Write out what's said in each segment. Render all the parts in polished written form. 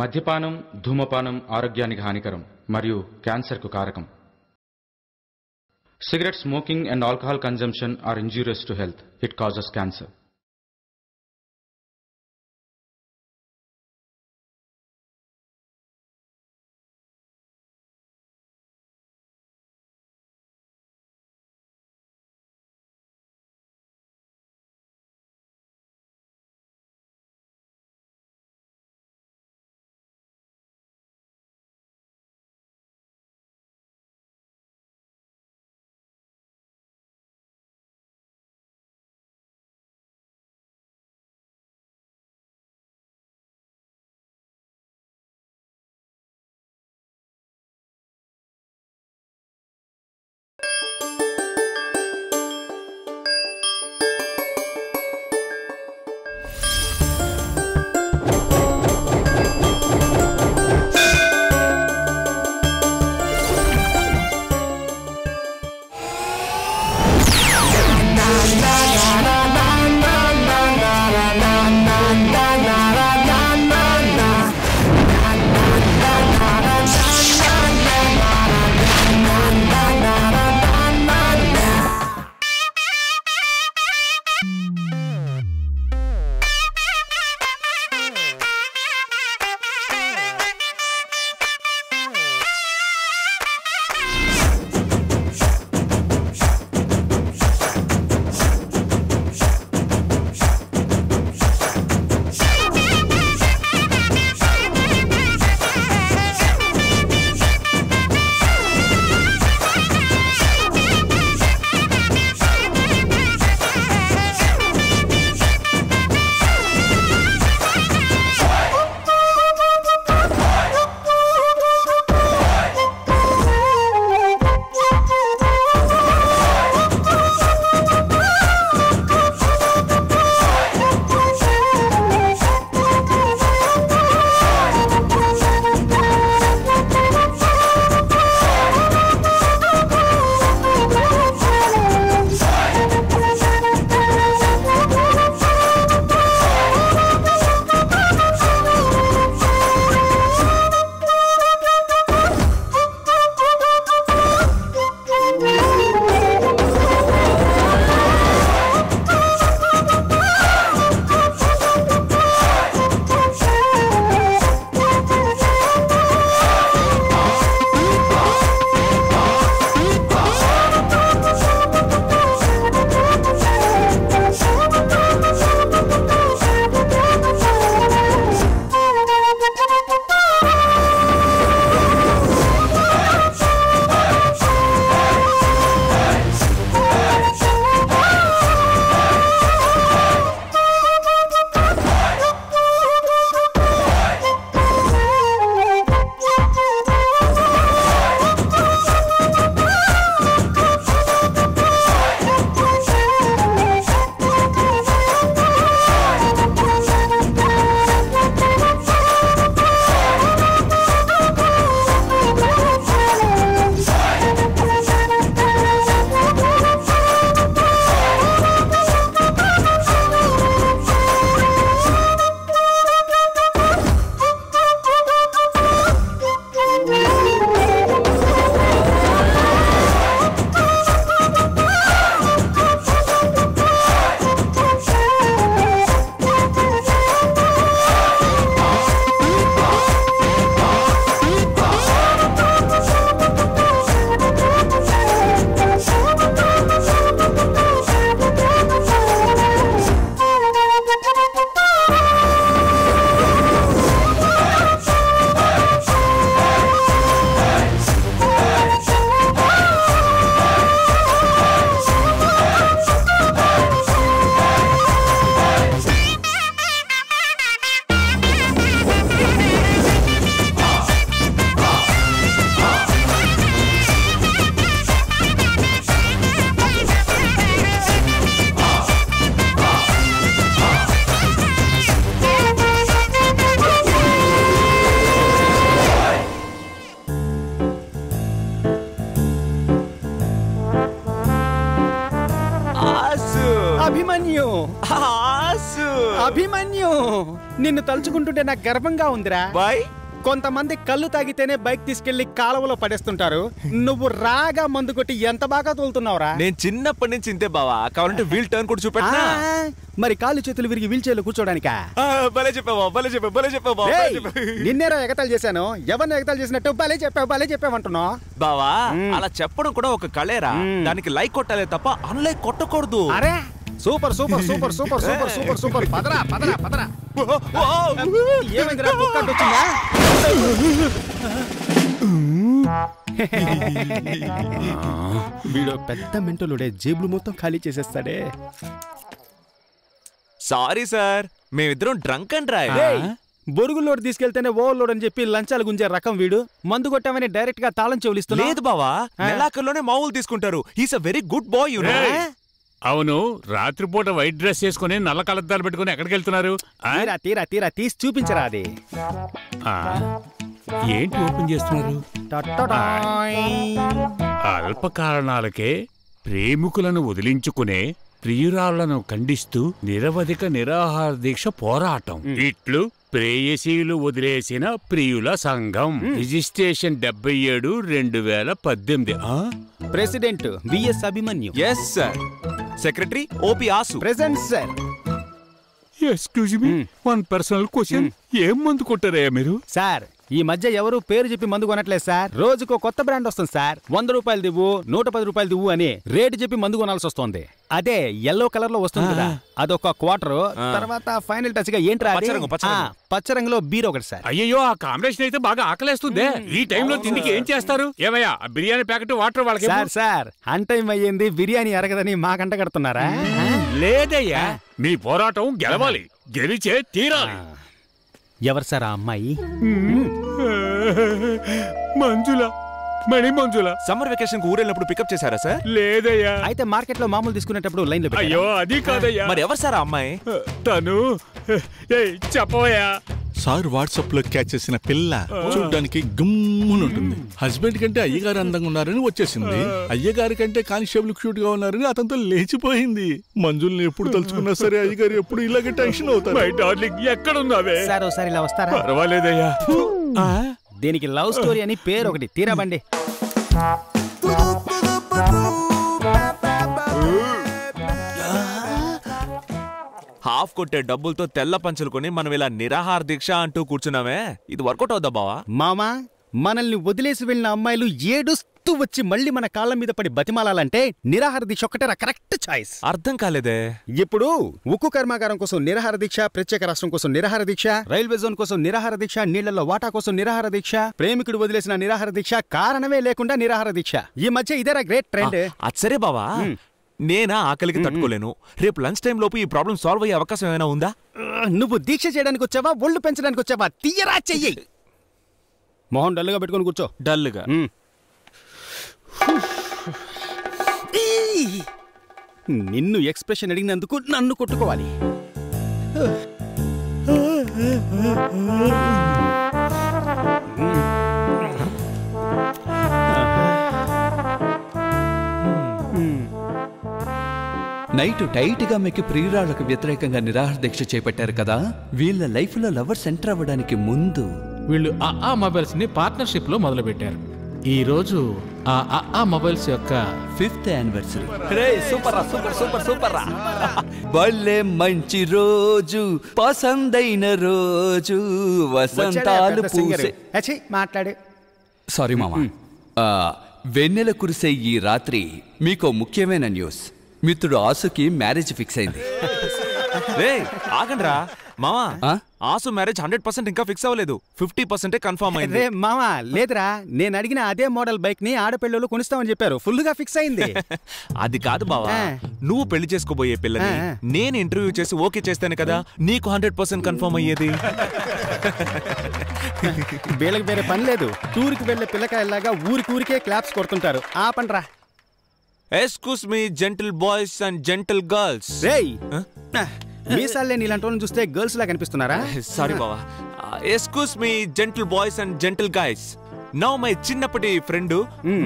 మద్యపానం ధూమపానం ఆరోగ్యానికి హానికరం మరియు క్యాన్సర్కు కారకం. Cigarette smoking and alcohol consumption are injurious to health. It causes cancer. Abhimanyu Aasu Abhimanyu నిన్ను తలుచుకుంటుంటే నాకు గర్వంగా ఉందిరా. బై కొంతమంది కళ్ళు తాగితేనే బైక్ తీసుకెళ్లి కాలువలో పడేస్తుంటారు, నువ్వు రాగా మందు కొట్టి ఎంత బాగా తోలుతున్నావురా. నేను చిన్నప్పటి నుంచి ఇంతే బావా, కావాలంటే వీల్ టర్న్ కూడా చూపెట్టనా. మరి కాళ్ళు చేతులు విరిగి వీల్ చైర్లో కూర్చోడానికా? నిన్నేరా ఎగతాలు చేశాను, ఎవరిని ఎగతాలు చేసినట్టు భలే చెప్పావు భలే చెప్పావంటున్నావు బావా. అలా చెప్పడం కూడా ఒక కళేరా, దానికి లైక్ కొట్టాలే తప్ప అన్లైక్ కొట్టకూడదు. అరే super super super super super super super పదరా పదరా పదరా. ఏమైందిరా కుక్కట్ వచ్చిందా? వీడో పెద్ద మెంటలుడే, జేబులు మొత్తం ఖాళీ చేసేస్తాడే. సారీ సార్, మేమిద్దరం డ్రంక్ అండ్ డ్రైవ్. బొరుగులోడు తీసుకెళ్తేనే ఓవర్ లోడ్ అని చెప్పి లంచాలు గుంజే రకం వీడు, మందు కొట్టామని డైరెక్ట్ గా తాళం చెవులిస్తున్నా. లేదు బావా, నెలాఖరులోనే మామూలు తీసుకుంటారు. He's a very good boy you know. అవును, రాత్రిపూట వైట్ డ్రెస్ చేసుకుని నల్ల కలద్దాలు పెట్టుకుని ఎక్కడికి వెళ్తున్నారు? తీసి చూపించరా. అది ఏంటి ఓపెన్ చేస్తున్నారు? అల్ప కారణాలకే ప్రేమికులను వదిలించుకునే ప్రియురాళ్లను ఖండిస్తూ నిరవధిక నిరాహార దీక్ష పోరాటం. ఇట్లు ప్రేయసీలు వదిలేసిన ప్రియుల సంఘం. Registration 77/2018. President VS Abhimanyu. Yes sir. Secretary OP Aasu. Present sir. Excuse me, one personal question. ఏం మందు కొట్టారయ్యా మీరు? సార్, ఈ మధ్య ఎవరు పేరు చెప్పి మందు కొనట్లేదు సార్. రోజుకో కొత్త బ్రాండ్ వస్తుంది సార్. 100 రూపాయలు దివ్వు, 110 రూపాయలు దివ్వు అని రేటు చెప్పి మందు కొనాల్సి వస్తుంది. అదే yellow కలర్ లో వస్తుంది కదా, అదొక క్వార్టర్. తర్వాత ఫైనల్ టచ్ గా ఏంట్రా పచ్చ రంగులో బీర్ ఒకటి సార్. అయ్యో, ఆ కాంబినేషన్ అయితే బాగా ఆకలేస్తుంది. ఈ టైంలో తిండికి ఏం చేస్తారు? ఏమయ్యా, బిర్యానీ ప్యాకెట్ వాటర్ వాళ్ళకి సార్. సార్, అన్ టైం అయ్యింది, బిర్యానీ అరగదని మా గంట కడుతున్నారా? లేదయ్యా, మీ పోరాటం గెలవాలి, గెలిచే తీరాలి. ఎవరు సార్ ఆ అమ్మాయి? మంజుల, మణి మంజుల. సమ్మర్ వెకేషన్ కు ఊరెళ్ళినప్పుడు పికప్ చేశారా సార్? లేదయ్యా. అయితే మార్కెట్ లో మామూలు తీసుకునేటప్పుడు లైన్ లో. అయ్యో అది కాదయ్యా. మరి ఎవరు సార్ ఆ అమ్మాయి? తను చెప్పవయ్యా సార్, వాట్సాప్ లో క్యాచ్ చేసిన పిల్ల. చూడడానికి గుమ్మునుంటుంది, హస్బెండ్ కంటే అయ్యగారు అందంగా ఉన్నారని వచ్చేసింది. అయ్యగారి కంటే కానిస్టేబుల్ క్యూట్ గా ఉన్నారని అతనితో లేచిపోయింది. మంజుల్ని ఎప్పుడు తలుచుకున్నా సరే అయ్యగారు ఎప్పుడు ఇలాగే టెన్షన్ అవుతారు. ఎక్కడ ఉన్నావే సార్? ఒకసారి ఇలా వస్తారా? పర్వాలేదయ్యా. దీనికి లవ్ స్టోరీ అని పేరు ఒకటి తీరబండి. హాఫ్ కొట్టే డబ్బులతో తెల్ల పంచలు కొని మనం ఇలా నిరాహార దీక్ష అంటూ కూర్చున్నామే, ఇది వర్కౌట్ అవుద్దా బావా? మామా, మనల్ని వదిలేసి వెళ్ళిన అమ్మాయిలు ఏడుస్తూ వచ్చి మళ్ళీ మన కాళ్ళ మీద పడి బతిమాలాలంటే నిరాహార దీక్ష ఒక్కటేరా కరెక్ట్ చాయిస్. అర్థం కాలేదే. ఇప్పుడు ఉక్కు కర్మాగారం కోసం నిరాహార దీక్ష, ప్రత్యేక రాష్ట్రం కోసం నిరాహార దీక్ష, రైల్వే జోన్ కోసం నిరాహార దీక్ష, నీళ్లలో వాటా కోసం నిరాహార దీక్ష, ప్రేమికుడు వదిలేసిన నిరాహార దీక్ష, కారణమే లేకుండా నిరాహార దీక్ష. ఈ మధ్య ఇదేరా గ్రేట్ ట్రెండ్. అచ్చరే బావా, నేనా ఆకలికి తట్టుకోలేను. రేపు లంచ్ టైం లోపు ఈ ప్రాబ్లం సాల్వ్ అయ్యే అవకాశం ఏమైనా ఉందా? నువ్వు దీక్ష చేయడానికి వచ్చావా, ఒళ్ళు పెంచడానికి వచ్చావా? తీయరా చెయ్యి. మోహన్ డల్లుగా పెట్టుకుని కూర్చో. డల్లుగా నిన్ను ఎక్స్ప్రెషన్ అడిగినందుకు నన్ను కొట్టుకోవాలి. నైటు టైట్గా మీకు ప్రియురాళ్లకు వ్యతిరేకంగా నిరాహార దీక్ష చేపట్టారు కదా, వీళ్ళ లైఫ్లో లవర్స్ ఎంటర్ అవ్వడానికి ముందు వీళ్ళు ఆ మొబైల్స్ ని పార్ట్నర్షిప్లో మొదలుపెట్టారు. ఈ రోజు ఆ మొబైల్స్ యొక్క 5th anniversary. Super super super super. భలే మంచి రోజు, పసందైన రోజు, వసంతాలు పూసే. మాట్లాడు. సారీ మామా, వెన్నెల కురిసే ఈ రాత్రి మీకు ముఖ్యమైన న్యూస్. మిత్రుడు ఆసుకి మ్యారేజ్ ఫిక్స్ అయింది. ఆగండ్రా మామా, ఆసు మ్యారేజ్ 100% ఇంకా ఫిక్స్ అవ్వలేదు, 50% కన్ఫర్మ్ అయింది. మామా లేదురా, నేను అడిగిన అదే మోడల్ బైక్ ని ఆడపిల్లలు కొనిస్తామని చెప్పారు, ఫుల్ గా ఫిక్స్ అయింది. అది కాదు బావా, నువ్వు పెళ్లి చేసుకోబోయే పిల్లని నేను ఇంటర్వ్యూ చేసి ఓకే చేస్తాను కదా, నీకు 100% కన్ఫర్మ్ అయ్యేది. వీళ్ళకి వేరే పని లేదు, టూర్కి వెళ్లే పిల్లకాయలాగా ఊరికే క్లాప్స్ కొడుతుంటారు. ఆ పనరా. Excuse me gentle boys and gentle girls. రేయ్, మీసాలే నీలాంటోని చూస్తే గర్ల్స్ లా కనిపిస్తున్నారా? సారీ బావా. Excuse me gentle boys and gentle guys, Now my chinnapati friend,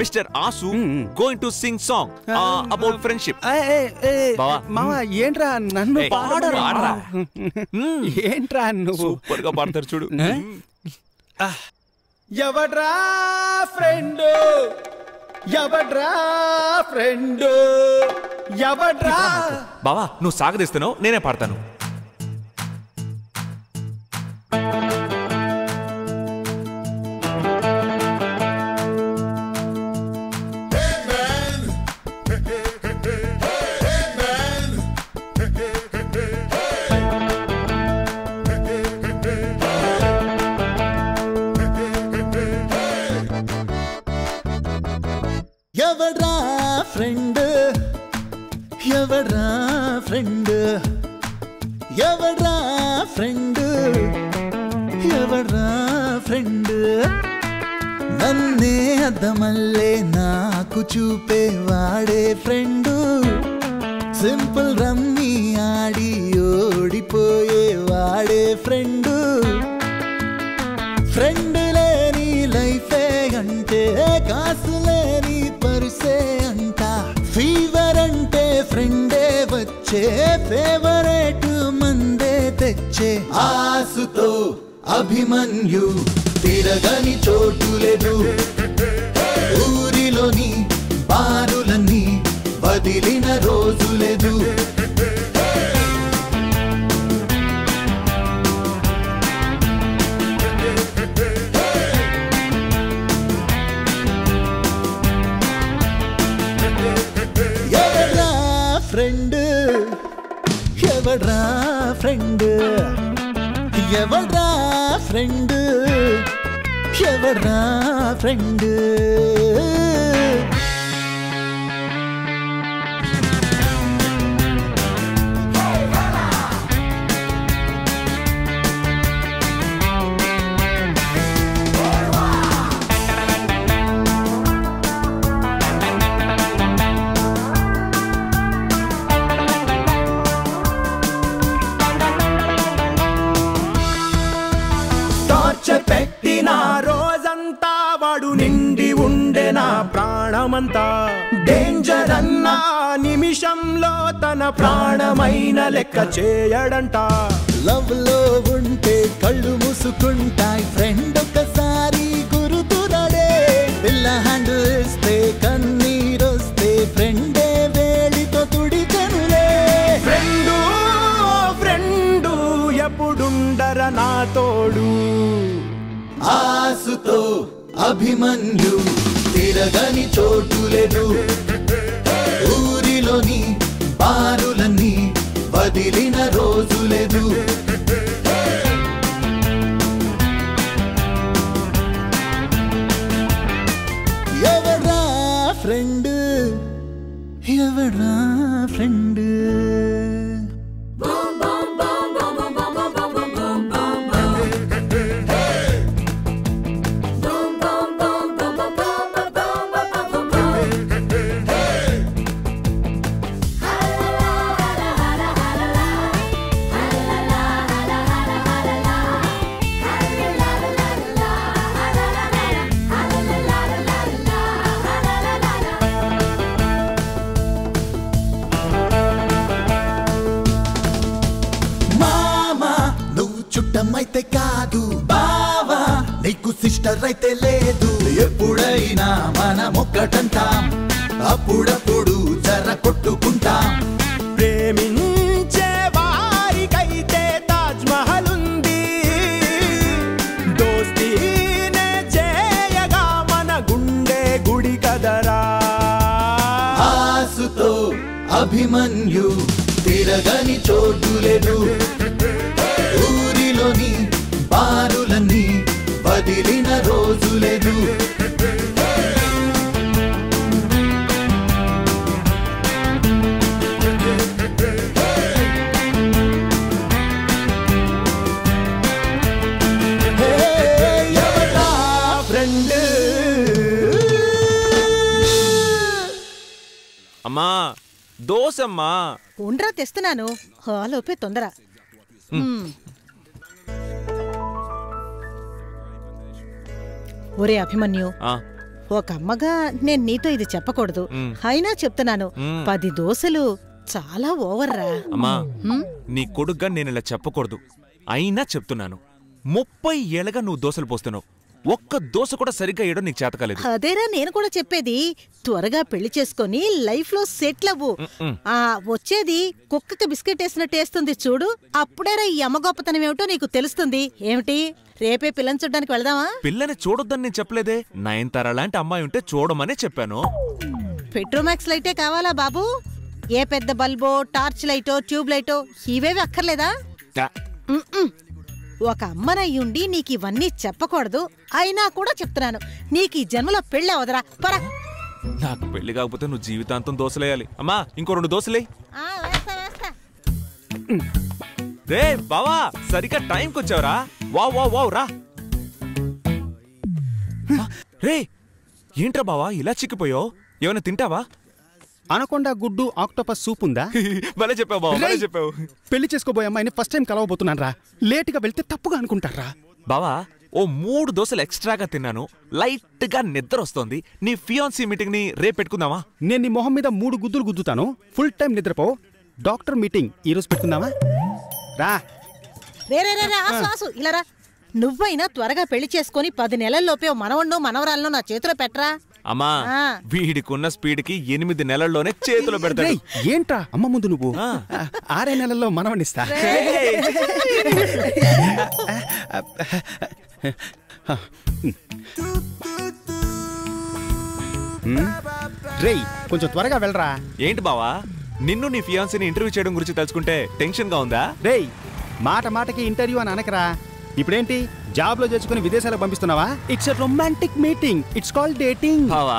Mr. Aasu, going to sing song about friendship. Baba, mama, yentra nannu paadra. Yentra nuvu super ga paadtaru chudu. Yavadra friend, yavadra friend, yavadra. Baba, nu sagadistano, nene paadtanu. ఆసుతో అభిమన్యు తిరగని చోటులేదు, ఊరిలోని బారులన్నీ వదిలిన రోజులేదు. ఎవడ్రా friend, ఎవడ్రా friend, ఎవడ్రా friend, ఎవడ్రా friend. Danger అన్న నిమిషంలో తన ప్రాణమైన లెక్క చేయడంట. లవ్ లో ఉంటే కళ్ళు మూసుకుంటాయి ఫ్రెండ్, ఒకసారి గుర్తురాడే. పిల్ల హ్యాండిల్ ఇస్తే కన్నీరొస్తే ఫ్రెండే వేలితో తుడికనులే. ఫ్రెండు ఫ్రెండు ఎప్పుడుండరా నా తోడు, ఆసుతో అభిమన్యు తిరగని చోటులేదు, ఊరిలోని బారులన్నీ వదిలిన రోజులేదు. ఎవడ్రా ఫ్రెండ్, ఎవడ్రా ఫ్రెండ్. అయితే కాదు బావా, నీకు సిస్టర్ అయితే లేదు. ఎప్పుడైనా మనం ఒక్కటంటాం, అప్పుడప్పుడు జర కొట్టుకుంటాం. ప్రేమించే వారికైతే తాజ్ మహల్ ఉంది, దోస్తీనే చేయగా మన గుండె గుడి కదరా. ఆసుతో అభిమన్యు తిరగని చోటులేదు, బారులన్నీ వదిలిన రోజులేదు. అమ్మా దోశమ్మా. ఉండ్రా తెస్తున్నాను, లోపే తొందర. ఒరే అభిమన్యు, ఒక అమ్మగా నేను నీతో ఇది చెప్పకూడదు, అయినా చెప్తున్నాను. 10 దోశలు చాలా ఓవర్రా. అమ్మా, నీ కొడుగ్గా నేను ఇలా చెప్పకూడదు, అయినా చెప్తున్నాను. 30 ఏళ్ళగా నువ్వు దోశలు పోస్తున్నావు, ఒక్క దోశ కూడా సరిగ్గా వేయడం నీకు చేతకాలేదు. అదేరా నేను కూడా చెప్పేది, త్వరగా పెళ్లి చేసుకుని లైఫ్ లో సెటిల్ అవ్వు. ఆ వచ్చేది కుక్కకి బిస్కెట్ వేసినట్టు వేస్తుంది చూడు, అప్పుడేరా ఈ అమ్మ గొప్పతనం ఏమిటో నీకు తెలుస్తుంది. ఏమిటి, రేపే పిల్లని చూడడానికి వెళ్దామా? పిల్లని చూడొద్దని నేను చెప్పలేదే, నయనతార లాంటి అమ్మాయి ఉంటే చూడమనే చెప్పాను. పెట్రోమాక్స్ లైటే కావాలా బాబు? ఏ పెద్ద బల్బో, టార్చ్ లైటో, ట్యూబ్ లైటో ఇవేవి అక్కర్లేదా? ఒక అమ్మనయ్యుండి నీకు ఇవన్నీ చెప్పకూడదు, అయినా కూడా చెప్తున్నాను. నీకు ఈ జన్మలో పెళ్ళి అవదరా పరా. నాకు పెళ్లి కాకపోతే నువ్వు జీవితాంతం దోశలేయాలి. అమ్మా, ఇంకో 2 దోశలే. రే బావా, సరిగ్గా టైంకి వచ్చావురా. వావ్ వావ్ వావ్ రా. రే ఏంట్రా బావా ఇలా చిక్కిపోయావు? ఏమైనా తింటావా? అనకొండ గుడ్డు ఆక్టోపస్ సూప్ ఉందా? భలే చెప్పావు బావా, భలే చెప్పావు. పెళ్లి చేసుకోబోయే అమ్మాయిని ఫస్ట్ టైం కలవబోతున్నాను రా, లేట్గా వెళ్తే తప్పుగా అనుకుంటారా? బావా, ఓ 3 దోశలు ఎక్స్ట్రాగా తిన్నాను, లైట్గా నిద్ర వస్తోంది. నీ ఫియాన్సీ మీటింగ్ ని రేపు పెట్టుకుందామా? నేను నీ మొహం మీద 3 గుద్దులు గుద్దుతాను, ఫుల్ టైం నిద్రపో. డాక్టర్ మీటింగ్ ఈ రోజు పెట్టుకుందామా? రా ఇలా రా. నువ్వైనా త్వరగా పెళ్లి చేసుకుని 10 నెలల్లోపే మనవన్నో మనవరాలను నా చేతిలో పెట్టరా. అమ్మా, వీడికున్న స్పీడ్ కి 8 నెలల్లోనే చేతిలో పెడతాడు. ఏంట్రా అమ్మ ముందు నువ్వు? 6 నెలల్లో మనవనిస్తా. రేయ్ కొంచెం త్వరగా వెళ్ళరా. ఏంటి బావా, నిన్ను నీ ఫియాన్సీని ఇంటర్వ్యూ చేయడం గురించి తలుచుకుంటే టెన్షన్ గా ఉందా? రేయ్ మాటకి ఇంటర్వ్యూ అని అనకరా. ఇప్పుడేంటి జాబ్ లో చేర్చుకుని విదేశాలకు పంపిస్తున్నావా? It's a romantic meeting, it's called dating. బావా,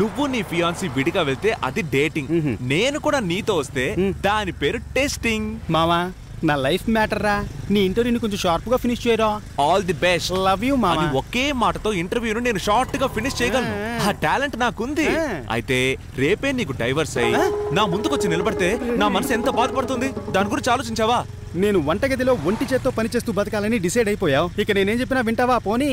నువ్వు నీ ఫియాన్సీ విడిగా వెళ్తే అది డేటింగ్, నేను కూడా నీతో వస్తే దాని పేరు టెస్టింగ్. మావా, నా లైఫ్ మ్యాటర్ రా, నీ ఇంటర్వ్యూని కొంచెం షార్ప్ గా ఫినిష్ చేయరా. All the best, love you మావా. ఒకే మాటతో ఇంటర్వ్యూను నేను షార్ట్ గా ఫినిష్ చేయగలను, ఆ టాలెంట్ నాకుంది. అయితే రేపే నీకు డైవర్స్ అయ్యి నా ముందుకొచ్చి నిలబడితే నా మనసు ఎంత బాధపడుతుంది, దాని గురించి ఆలోచించావా? నేను వంటగదిలో ఒంటి చేత్తో పనిచేస్తూ బతకాలని డిసైడ్ అయిపోయావు, ఇక నేనేం చెప్పినా వింటావా? పోనీ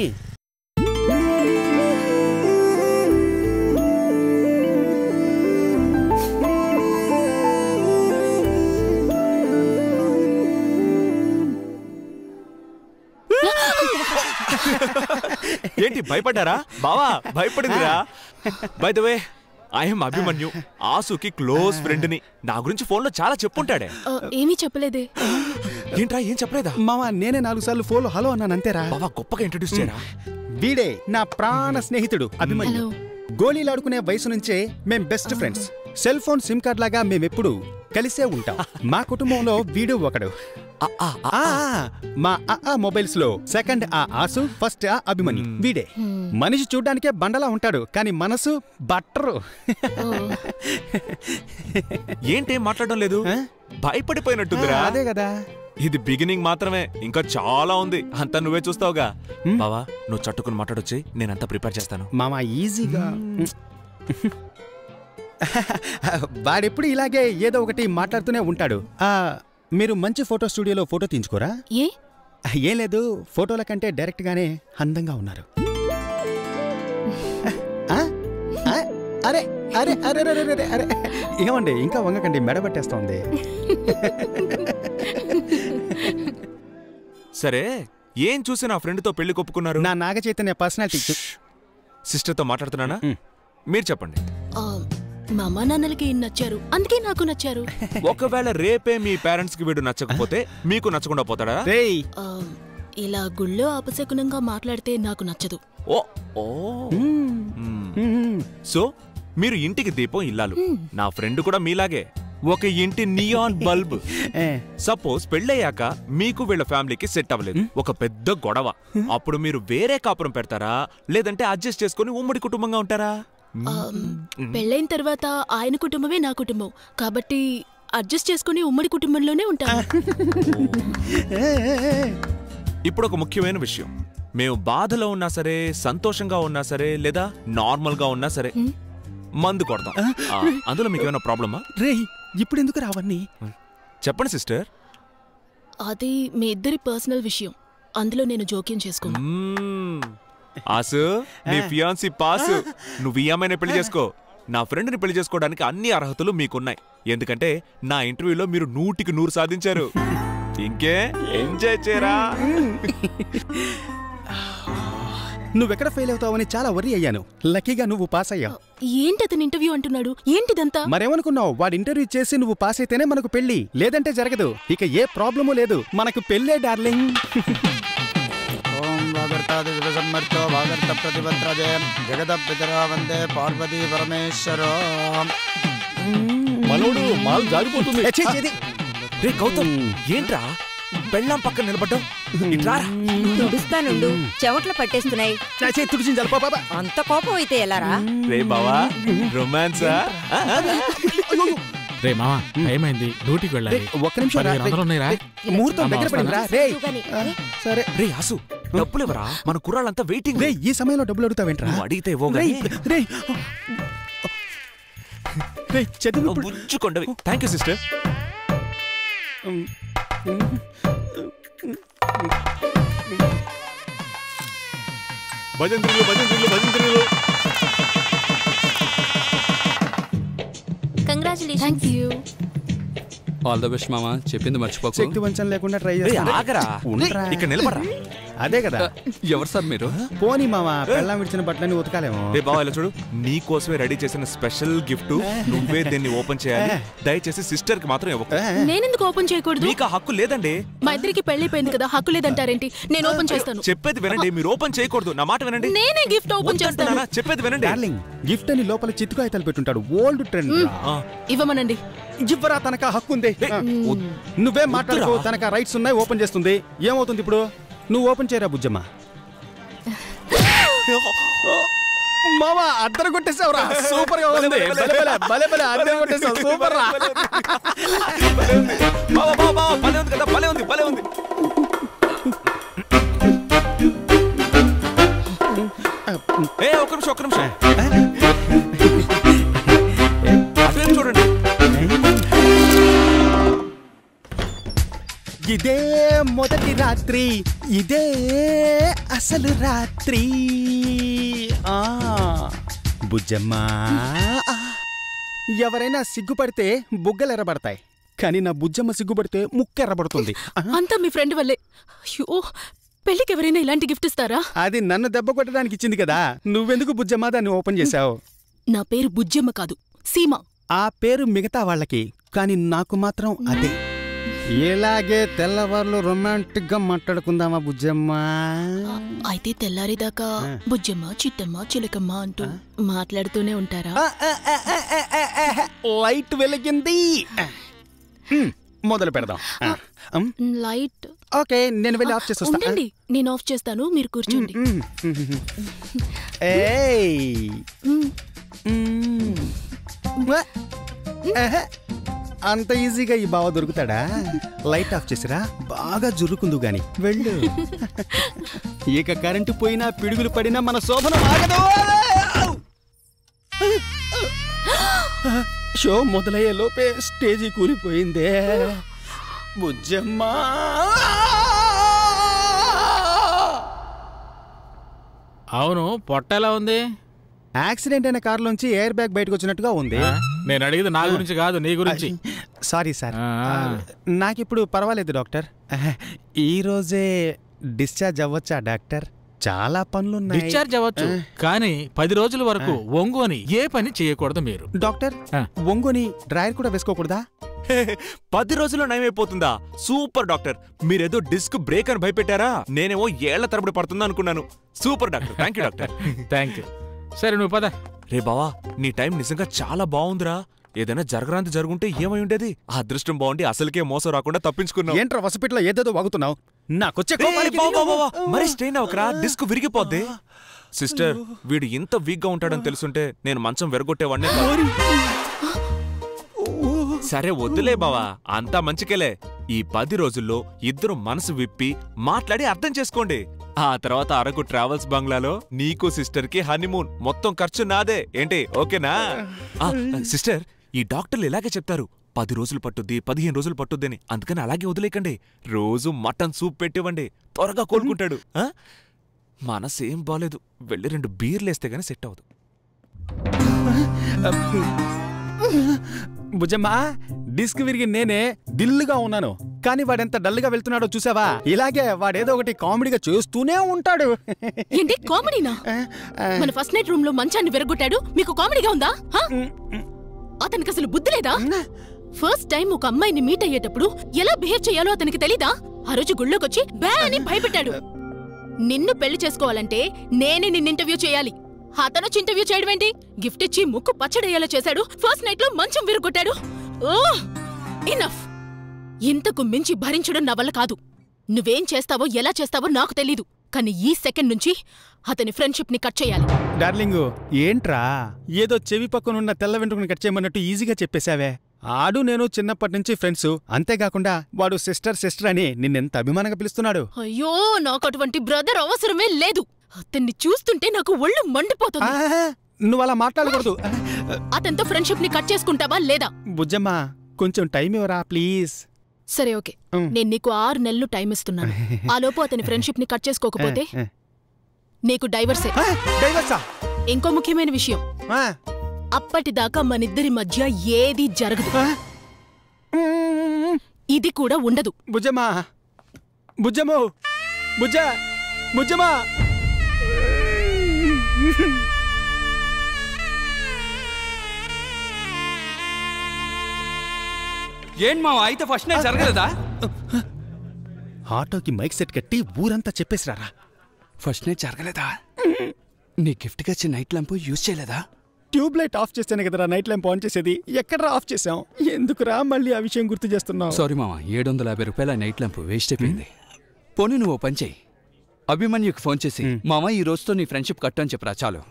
ఏంటి భయపడ్డారా? బావా భయపడిందిరా. By the way, I'm Abhimanyu, ఆసుకి క్లోజ్ ఫ్రెండ్ ని. నా గురించి ఫోన్ లో చాలా చెప్పుంటాడే. ఏమీ చెప్పలేదే. ఏంట్రా ఏం చెప్పలేదా? మావా, నేనే 4 సార్లు ఫోన్ లో హలో అన్నాను అంతేరా. బావా గొప్పగా ఇంట్రొడ్యూస్ చేయరా. వీడే నా ప్రాణ స్నేహితుడు అభిమన్యు. గోళీలాడుకునే వయసు నుంచే మేం best friends. Cell phone SIM card లాగా మేమెప్పుడు కలిసే ఉంటాం. మా కుటుంబంలో వీడు ఒకడు. మా మొబైల్స్ లో సెకండ్ ఆసు, ఫస్ట్ అభిమన్యు. వీడే మనిషి చూడ్డానికే బండలా ఉంటాడు, కానీ మనసు బట్టరు. ఏంటేం మాట్లాడడం లేదు, భయపడిపోయినట్టుందిరా. అదే కదా, ఇది బిగినింగ్ మాత్రమే, ఇంకా చాలా ఉంది, అంతా నువ్వే చూస్తావుగా. బావా నువ్వు చట్టుకుని మాట్లాడొచ్చి, నేనంతా ప్రిపేర్ చేస్తాను. మామా ఈజీగా. వాడెప్పుడు ఇలాగే ఏదో ఒకటి మాట్లాడుతూనే ఉంటాడు. మీరు మంచి ఫోటో స్టూడియోలో ఫోటో తీయించుకోరా? ఏం లేదు, ఫోటోల కంటే డైరెక్ట్గానే అందంగా ఉన్నారు. అరే అరే అరే అరే అరే ఏమండి, ఇంకా వంగకండి, మెడబట్టేస్తోంది. సరే, ఏం చూసి నా ఫ్రెండ్తో పెళ్లి కొప్పుకున్నారు? నా నాగచైతన్య పర్సనాలిటీ. సిస్టర్తో మాట్లాడుతున్నానా? మీరు చెప్పండి. మా అమ్మా నాన్నలకి నచ్చారు, అందుకే నాకు నచ్చారు. ఒకవేళ రేపే మీ పేరెంట్స్ కి వీడు నచ్చకపోతే మీకు నచ్చకుండా పోతాడా? ఇలా గుళ్ళో అపశకునంగా మాట్లాడితే నాకు నచ్చదు. సో మీరు ఇంటికి దీపం ఇల్లాలు. నా ఫ్రెండ్ కూడా మీలాగే ఒక ఇంటి నియాన్ బల్బ్. సపోజ్ పెళ్ళయ్యాక మీకు వీళ్ళ ఫ్యామిలీకి సెట్ అవ్వలేదు, ఒక పెద్ద గొడవ. అప్పుడు మీరు వేరే కాపురం పెడతారా, లేదంటే అడ్జస్ట్ చేసుకుని ఉమ్మడి కుటుంబంగా ఉంటారా? పెళ్ళైన తర్వాత ఆయన కుటుంబమే నా కుటుంబం, కాబట్టి అడ్జస్ట్ చేసుకుని ఉమ్మడి కుటుంబంలోనే ఉంటాను. ఇప్పుడు ఒక ముఖ్యమైన విషయం, మేము బాధలో ఉన్నా సరే, సంతోషంగా ఉన్నా సరే, లేదా నార్మల్ గా ఉన్నా సరే మందు కొడతాం. అందులో మీకు ఏమైనా ప్రాబ్లమా? రే ఇప్పుడు ఎందుకు రావన్నీ చెప్పండి సిస్టర్. అది మీ ఇద్దరి పర్సనల్ విషయం, అందులో నేను జోక్యం చేసుకోను. ఆసు నీ ఫియాన్సీ పాసు, నువ్వు ఈ అమ్మాయిని పెళ్లి చేసుకో. నా ఫ్రెండ్ని పెళ్లి చేసుకోవడానికి అన్ని అర్హతలు మీకున్నాయి, ఎందుకంటే నా ఇంటర్వ్యూలో మీరు 100కి 100 సాధించారు. ఇంకే ఎంజాయ్ చేయరా. నువ్వెక్కడ ఫెయిల్ అవుతావని చాలా వరీ అయ్యాను, లక్కీగా నువ్వు పాస్ అయ్యావు. ఏంటి అతను ఇంటర్వ్యూ అంటున్నాడు, ఏంటిదంతా? మరేమనుకున్నావు, వాడు ఇంటర్వ్యూ చేసి నువ్వు పాస్ అయితేనే మనకు పెళ్లి, లేదంటే జరగదు. ఇక ఏ ప్రాబ్లము లేదు, మనకు పెళ్ళే డార్లింగ్. జగదప్పితరావందే పార్వతీ పరమేశ్వరో. మనోడు మాల్ జారిపోతుంది. రే గౌతమ్, ఏంట్రా బెల్లం పక్కన నిలబడ్డం? తుడుస్తానుండు, చెవట్లు పట్టేస్తున్నాయి. అంత కోపం అయితే ఎలారా? రే బావా రొమాన్సా? రే మావా ఏమైంది, డ్యూటీకి వెళ్ళాలి. ఒక్క నిమిషం. సరే రే ఆసు, డబ్బులు ఎవరా? మన కుర్రాళ్ళంతా వెయిటింగ్. రే ఈ సమయంలో డబ్బులు అడుగుతావేంట్రా? అడిగితే చదువుకుండవి. Thank you sister. భజంత్రులు భజంత్రులు భజంత్రులు. Congratulations. Thank you. All the best మామా, చెప్పింది మర్చిపోకు. శక్తి వంచన లేకుండా ట్రై చేస్తా. ఆగరా, ఇక్కడ నిలబడరా. అదే కదా. ఎవరు సార్ మీరు? పోనీ మామా, పెళ్ళం విడిచిన బట్టలని ఉతకాలేమో. రే బావ ఇలా చూడు, నీ కోసమే రెడీ చేసిన స్పెషల్ గిఫ్ట్, నువ్వే దీన్ని ఓపెన్ చేయాలి. దయచేసి సిస్టర్ కి మాత్రం ఇవ్వకు. నేను ఎందుకు ఓపెన్ చేయకూడదు? మీకు హక్కు లేదండి. మా ఇద్దరికి పెళ్ళైపోయింది కదా, హక్కు లేదంటారేంటి? నేను ఓపెన్ చేస్తాను. చెప్పేది వినండి, మీరు ఓపెన్ చేయకూడదు. నా మాట వినండి, నేనే గిఫ్ట్ ఓపెన్ చేస్తాను. చెప్పేది వినండి. డార్లింగ్, గిఫ్ట్ అని లోపల చిత్తుకాయతలు పెట్టుంటాడు, ఓల్డ్ ట్రెండ్. ఇవ్వమనండి. జివ్వరా, తనక హక్కు ఉంది. నువ్వే మాట్లాడుకో, తనక రైట్స్ ఉన్నాయి. ఓపెన్ చేస్తుంది, ఏమవుతుంది ఇప్పుడు? నువ్వు ఓపెన్ చేయరా బుజ్జమ్మ. మామ అద్దరు కొట్టేసావురా, సూపర్ గా ఉంది. సూపర్ రా కదా, భలే ఉంది భలే ఉంది. ఏ ఒక్క నిమిషం ఒక్క నిమిషం, అసలు చూడండి. ఇదే మొదటి రాత్రి, ఇదే అసలు రాత్రి. బుజ్జమ్మా, ఎవరైనా సిగ్గుపడితే బుగ్గలు ఎర్రబడతాయి, కానీ నా బుజ్జమ్మ సిగ్గుపడితే ముక్క ఎర్రబడుతుంది. అంతా మీ ఫ్రెండ్ వల్లే. అయ్యో, పెళ్ళికి ఎవరైనా ఇలాంటి గిఫ్ట్ ఇస్తారా? అది నన్ను దెబ్బ కొట్టడానికి ఇచ్చింది కదా, నువ్వెందుకు బుజ్జమ్మ దాన్ని ఓపెన్ చేశావు? నా పేరు బుజ్జమ్మ కాదు, సీమ. ఆ పేరు మిగతా వాళ్ళకి, కానీ నాకు మాత్రం అదే. ఇలాగే తెల్లవారులు రొమాంటిక్ గా మాట్లాడుకుందామా బుజ్జమ్మ? అయితే తెల్లారిదాకా బుజ్జమ్మ చిట్టమ్మ చిలకమ్మ అంటూ మాట్లాడుతూనే ఉంటారా? లైట్ వెలిగింది, మొదలు పెడదాం. లైట్ ఓకే, నేను వెళ్ళి ఆఫ్ చేస్తాను. నేను ఆఫ్ చేస్తాను, మీరు కూర్చోండి. అంత ఈజీగా ఈ బావ దొరుకుతాడా? లైట్ ఆఫ్ చేసిరా, బాగా జురుకుందు గాని వెళ్ళు. ఇక కరెంటు పోయినా పిడుగులు పడినా మన శోభనం ఆగదు. షో మొదలయ్యే లోపే స్టేజీ కూలిపోయిందే బుజ్జమ్మా. అవును, పొట్టెలా ఉంది? యాక్సిడెంట్ అయిన కారులోంచి ఎయిర్ బ్యాగ్ బయటకు వచ్చినట్టుగా ఉంది. నేను అడిగేది నా గురించి కాదు, నీ గురించి. సారీ సార్, నాకిప్పుడు పర్వాలేదు డాక్టర్. ఈరోజే డిశ్చార్జ్ అవ్వచ్చా డాక్టర్? చాలా పనులున్నాయి. డిశ్చార్జ్ అవ్వచ్చు, కానీ 10 రోజుల వరకు ఒంగోని ఏ పని చేయకూడదు మీరు. డాక్టర్, ఒంగోని డ్రైయర్ కూడా వేసుకోకూడదా? 10 రోజుల్లో నయమైపోతుందా? సూపర్ డాక్టర్, మీరేదో డిస్క్ బ్రేక్ అని భయపెట్టారా, నేనేమో ఏళ్ల తరబడి పడుతుందా అనుకున్నాను. Super doctor, thank you doctor. Thank you. సరే నువ్వు పద. రే బావా, నీ టైం నిజంగా చాలా బాగుందిరా. ఏదైనా జరగరాంతి జరుగుంటే ఏమై ఉండేది. ఆ అదృష్టం బాగుండి అసలుకే మోసం రాకుండా తప్పించుకున్నావు. ఏంట్రా హాస్పిటల్లో ఏదేదో వాగుతున్నావు, నాకొచ్చే మరి స్ట్రెయిన్ అవకరా, డిస్క్ విరిగిపోద్ది. సిస్టర్, వీడు ఇంత వీక్ గా ఉంటాడని తెలుసుంటే నేను మంచం వెరగొట్టేవాడినే. సరే వద్దులే బావా, అంతా మంచికెలే. ఈ 10 రోజుల్లో ఇద్దరు మనసు విప్పి మాట్లాడి అర్థం చేసుకోండి. ఆ తర్వాత అరకు ట్రావెల్స్ బంగ్లాలో నీకు సిస్టర్ కి హనీమూన్. మొత్తం ఖర్చు నాదే, ఏంటి ఓకేనా? సిస్టర్, ఈ డాక్టర్లు ఇలాగే చెప్తారు, 10 రోజులు పట్టుద్ది, 15 రోజులు పట్టుద్ది అని. అందుకని అలాగే వదిలేకండి, రోజు మటన్ సూప్ పెట్టివ్వండి, త్వరగా కోలుకుంటాడు. మనసేం బాలేదు, వెళ్ళి రెండు బీర్లేస్తే గానీ సెట్ అవదు. బుజ్జమ్మా, డిస్క్ విరిగి నేనే దిల్లుగా ఉన్నాను, కానీ వాడెంత డల్గా వెళ్తున్నాడో చూసావా? ఇలాగే వాడేదో ఒకటి కామెడీగా చేస్తూనే ఉంటాడు. ఏంటి కామెడీనా? మన ఫస్ట్ నైట్ రూమ్ లో మంచాన్ని విరగొట్టాడు, మీకు కామెడీగా ఉందా? అతనికి అసలు బుద్ధి లేదా? ఫస్ట్ టైం ఒక అమ్మాయిని మీట్ అయ్యేటప్పుడు ఎలా బిహేవ్ చేయాలో అతనికి తెలీదా? ఆ రోజు గుళ్ళోకొచ్చి బ్యా అని భయపెట్టాడు. నిన్ను పెళ్లి చేసుకోవాలంటే నేనే నిన్ను ఇంటర్వ్యూ చేయాలి, అతను ఇంటర్వ్యూ చేయడం ఏంటి? గిఫ్ట్ ఇచ్చి ముక్కు పచ్చడయ్యేలా చేశాడు, ఫస్ట్ నైట్ లో మంచం విరగొట్టాడు. ఓ ఇనఫ్, ఇంతకు మించి భరించడం నా వల్ల కాదు. నువ్వేం చేస్తావో ఎలా చేస్తావో నాకు తెలీదు, కానీ ఈ సెకండ్ నుంచి అతని ఫ్రెండ్షిప్ ని కట్ చేయాలి. డార్లింగు, ఏంట్రా ఏదో చెవి పక్కనున్న తెల్ల వెంట్రుకని కట్ చేయమన్నట్టు ఈజీగా చెప్పేశావే. ఆడు నేను చిన్నప్పటి నుంచి ఫ్రెండ్స్, అంతేకాకుండా వాడు సిస్టర్ సిస్టర్ అని నిన్నెంత అభిమానంగా పిలుస్తున్నాడు. అయ్యో, నాకు అటువంటి బ్రదర్ అవసరమే లేదు, అతన్ని చూస్తుంటే నాకు ఒళ్ళు మండిపోతుంది. నువ్వు అలా మాట్లాడకూడదు. అతనితో ఫ్రెండ్షిప్ ని కట్ చేసుకుంటావా లేదా? బుజ్జమ్మా, కొంచెం టైం ఇవ్వరా ప్లీజ్. సరే ఓకే, నేను నీకు 6 నెలలు టైం ఇస్తున్నాను, ఆలోపు అతని ఫ్రెండ్షిప్ ని కట్ చేసుకోకపోతే నీకు డైవర్సే. ఇంకో ముఖ్యమైన విషయం, అప్పటిదాకా మనిద్దరి మధ్య ఏది జరగదు, ఇది కూడా ఉండదు. బుజ్జమ్మా, బుజ్జమ్మో, బుజ్జ, బుజ్జమ్మా. ఏం మావా, అయితే ఫస్ట్ నైట్ జరగలేదా? ఆటోకి మైక్ సెట్ కట్టి ఊరంతా చెప్పేసిరారా, ఫస్ట్ నైట్ జరగలేదా? నీ గిఫ్ట్గా వచ్చే నైట్ ల్యాంప్ యూజ్ చేయలేదా? ట్యూబ్లైట్ ఆఫ్ చేస్తేనే కదరా నైట్ ల్యాంప్ ఆన్ చేసేది, ఎక్కడరా ఆఫ్ చేసాం? ఎందుకురా మళ్ళీ ఆ విషయం గుర్తు చేస్తున్నావు? సారీ మావా, 750 రూపాయల నైట్ ల్యాంప్ వేస్ట్ అయిపోయింది. పోనీ నువ్వు పని చేయి, అభిమన్యుకి ఫోన్ చేసి మామ ఈ రోజుతో నీ ఫ్రెండ్షిప్ కట్టు అని చెప్పరా. చాలు,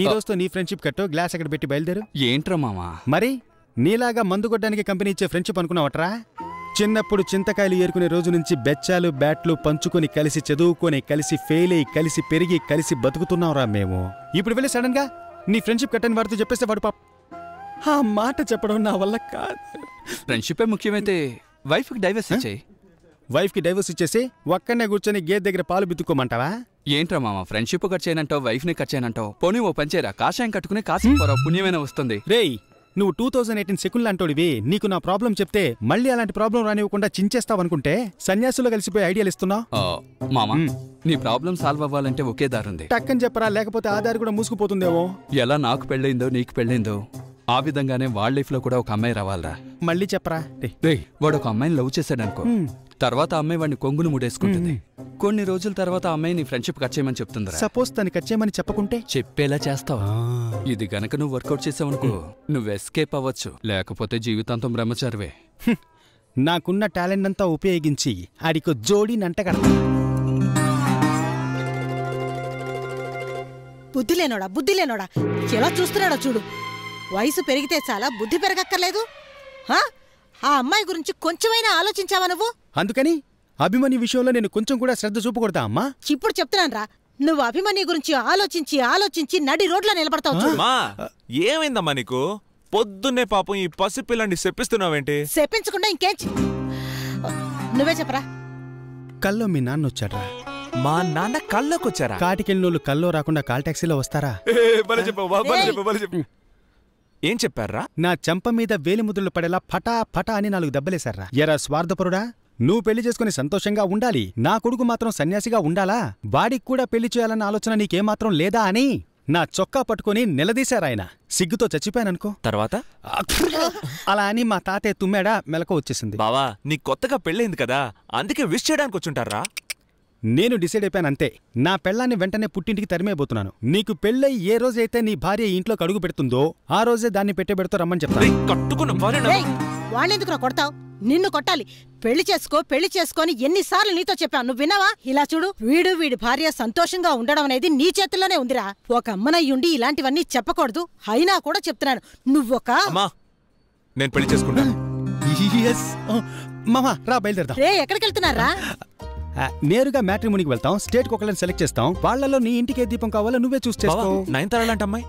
ఈ రోజుతో నీ ఫ్రెండ్షిప్ కట్టు. గ్లాస్ అక్కడ పెట్టి బయలుదేరు. ఏంట్రా మామా, మరి నీలాగా మందుగొడ్డానికి కంపెనీ ఇచ్చే ఫ్రెండ్షిప్ అనుకున్నావట్రా? చిన్నప్పుడు చింతకాయలు ఏరుకునే రోజు నుంచి బెచ్చాలు బ్యాట్లు పంచుకొని కలిసి చదువుకొని కలిసి ఫెయిల్ అయ్యి కలిసి పెరిగి కలిసి బతుకుతున్నావురా మేము. ఇప్పుడు వెళ్ళి సడన్ గా నీ ఫ్రెండ్షిప్ కట్టని వారితో చెప్పేస్తే వాడు పాప ఆ మాట చెప్పడం నా వల్ల కాదు. ఫ్రెండ్షిప్ ముఖ్యమైతే వైఫ్కి డైవర్స్ ఇచ్చేయి. వైఫ్కి డైవర్స్ ఇచ్చేసి ఒక్కనే కూర్చొని గేట్ దగ్గర పాలు బిత్తుకోమంటావా? ఏంట్రా మామ, ఫ్రెండ్షిప్ కట్ చేయనంటావు, వైఫ్ ని కట్ చేయనంటావు. పోనీ ఓ పంచేరా, కాషాయం కట్టుకుని కాశీ పోరావు, పుణ్యమైన వస్తుంది. రేయ్, నువ్వు 2018 సెకండ్లు అంటోడివి, నీకు నా ప్రాబ్లం చెప్తే మళ్ళీ అలాంటి ప్రాబ్లం రానివ్వకుండా చించేస్తావనుకుంటే సన్యాసులో కలిసిపోయి ఐడియాలు ఇస్తున్నావు. మామా, నీ ప్రాబ్లం సాల్వ్ అవ్వాలంటే ఒకే దారుంది, టక్కని చెప్పరా, లేకపోతే ఆ దారి కూడా మూసుకుపోతుందేమో. ఎలా నాకు పెళ్ళైందో నీకు పెళ్ళైందో ఆ విధంగానే వాళ్ళ లైఫ్ లో కూడా ఒక అమ్మాయి రావాలరా. మళ్ళీ చెప్పరా, వాడు ఒక అమ్మాయిని లవ్ చేశాడనుకో, తర్వాత అమ్మాయి వాడిని కొంగును ముడేసుకుంటుంది, కొన్ని రోజుల తర్వాత అమ్మాయి నీ ఫ్రెండ్షిప్ కట్ చేయమని చెప్తుంది. సపోజ్ తను కట్ చేయమని చెప్పకుంటే చెప్పేలా చేస్తావు. ఇది గనక నువ్వు వర్కౌట్ చేసావనుకో నువ్వు ఎస్కేప్ అవ్వచ్చు, లేకపోతే జీవితాంతం బ్రహ్మచారివే. నాకున్న టాలెంట్ అంతా ఉపయోగించి ఆడికి జోడి నంటగడతా. బుద్ధి లేనోడా, బుద్ధి లేనోడా, ఎలా చూస్తున్నాడో చూడు. వయసు పెరిగితే చాలా బుద్ధి పెరగక్కర్లేదు. ఆ అమ్మాయి గురించి కొంచెమైనా ఆలోచించావా నువ్వు? అందుకని అభిమన్యు విషయంలో నేను కొంచెం కూడా శ్రద్ధ చూపకూడదా అమ్మా? ఇప్పుడు చెప్తున్నాను రా, నువ్వు అభిమన్యు గురించి ఆలోచించి ఆలోచించి నడి రోడ్లో నిలబడతావు. ఏమైందమ్మా నీకు? పొద్దున్నే పాపం ఈ పసిపిల్లని శపిస్తున్నావేంటి? శపించకుండా ఇంకేం? నువ్వే చెప్పరా. కల్లో మీ నాన్న వచ్చాడ్రా. మా నాన్న కల్లోకొచ్చారా? కాటికెళ్ళినోళ్ళు కల్లో రాకుండా కాల్ టాక్సీలో వస్తారా? ఏం చెప్పారా? నా చెంప మీద వేలిముద్రలు పడేలా ఫటా ఫటా అని 4 దెబ్బలేశారా. ఎరా స్వార్థపరుడా, నువ్వు పెళ్లి చేసుకుని సంతోషంగా ఉండాలి, నా కొడుకు మాత్రం సన్యాసిగా ఉండాలా, వాడికి కూడా పెళ్లి చేయాలన్న ఆలోచన నీకేమాత్రం లేదా అని నా చొక్కా పట్టుకుని నిలదీశారాయన. సిగ్గుతో చచ్చిపోయాననుకో. తర్వాత అలా అని మా తాతయ్య తుమ్మాడా, మెలకు వచ్చేసింది. బావా, నీ కొత్తగా పెళ్ళైంది కదా, అందుకే విష్ చేయడానికి వచ్చుంటారా? నేను డిసైడ్ అయిపోయానంతే, నా పెళ్ళాన్ని వెంటనే పుట్టింటికి తరిమైపోతున్నాను. నీకు పెళ్ళై ఏ రోజైతే నీ భార్య ఇంట్లో అడుగు పెడుతుందో ఆ రోజే దాన్ని పెట్టేబెడుతూ రమ్మని చెప్తాను. నిన్ను కొట్టాలి. పెళ్లి చేసుకో, పెళ్లి చేసుకొని ఎన్నిసార్లు నీతో చెప్పాను, నువ్వు విన్నావా? ఇలా చూడు, వీడు వీడి భార్య సంతోషంగా ఉండడం అనేది నీ చేతుల్లోనే ఉందిరా. ఒక అమ్మనయ్యుండి ఇలాంటివన్నీ చెప్పకూడదు, అయినా కూడా చెప్తున్నాను. నువ్వొక నేను పెళ్లి చేసుకుంటాను. మామా రా, బయలుదేరదాం. ఎక్కడికి వెళ్తున్నారా? నేరుగా మ్యాట్రిమోనీకి వెళ్తాం, స్టేట్ ఒకళ్ళని సెలెక్ట్ చేస్తాం, వాళ్ళలో నీ ఇంటికి ఏ దీపం కావాలో నువ్వే చూస్ చేసుకో. నయనతార అలాంటి అమ్మాయి?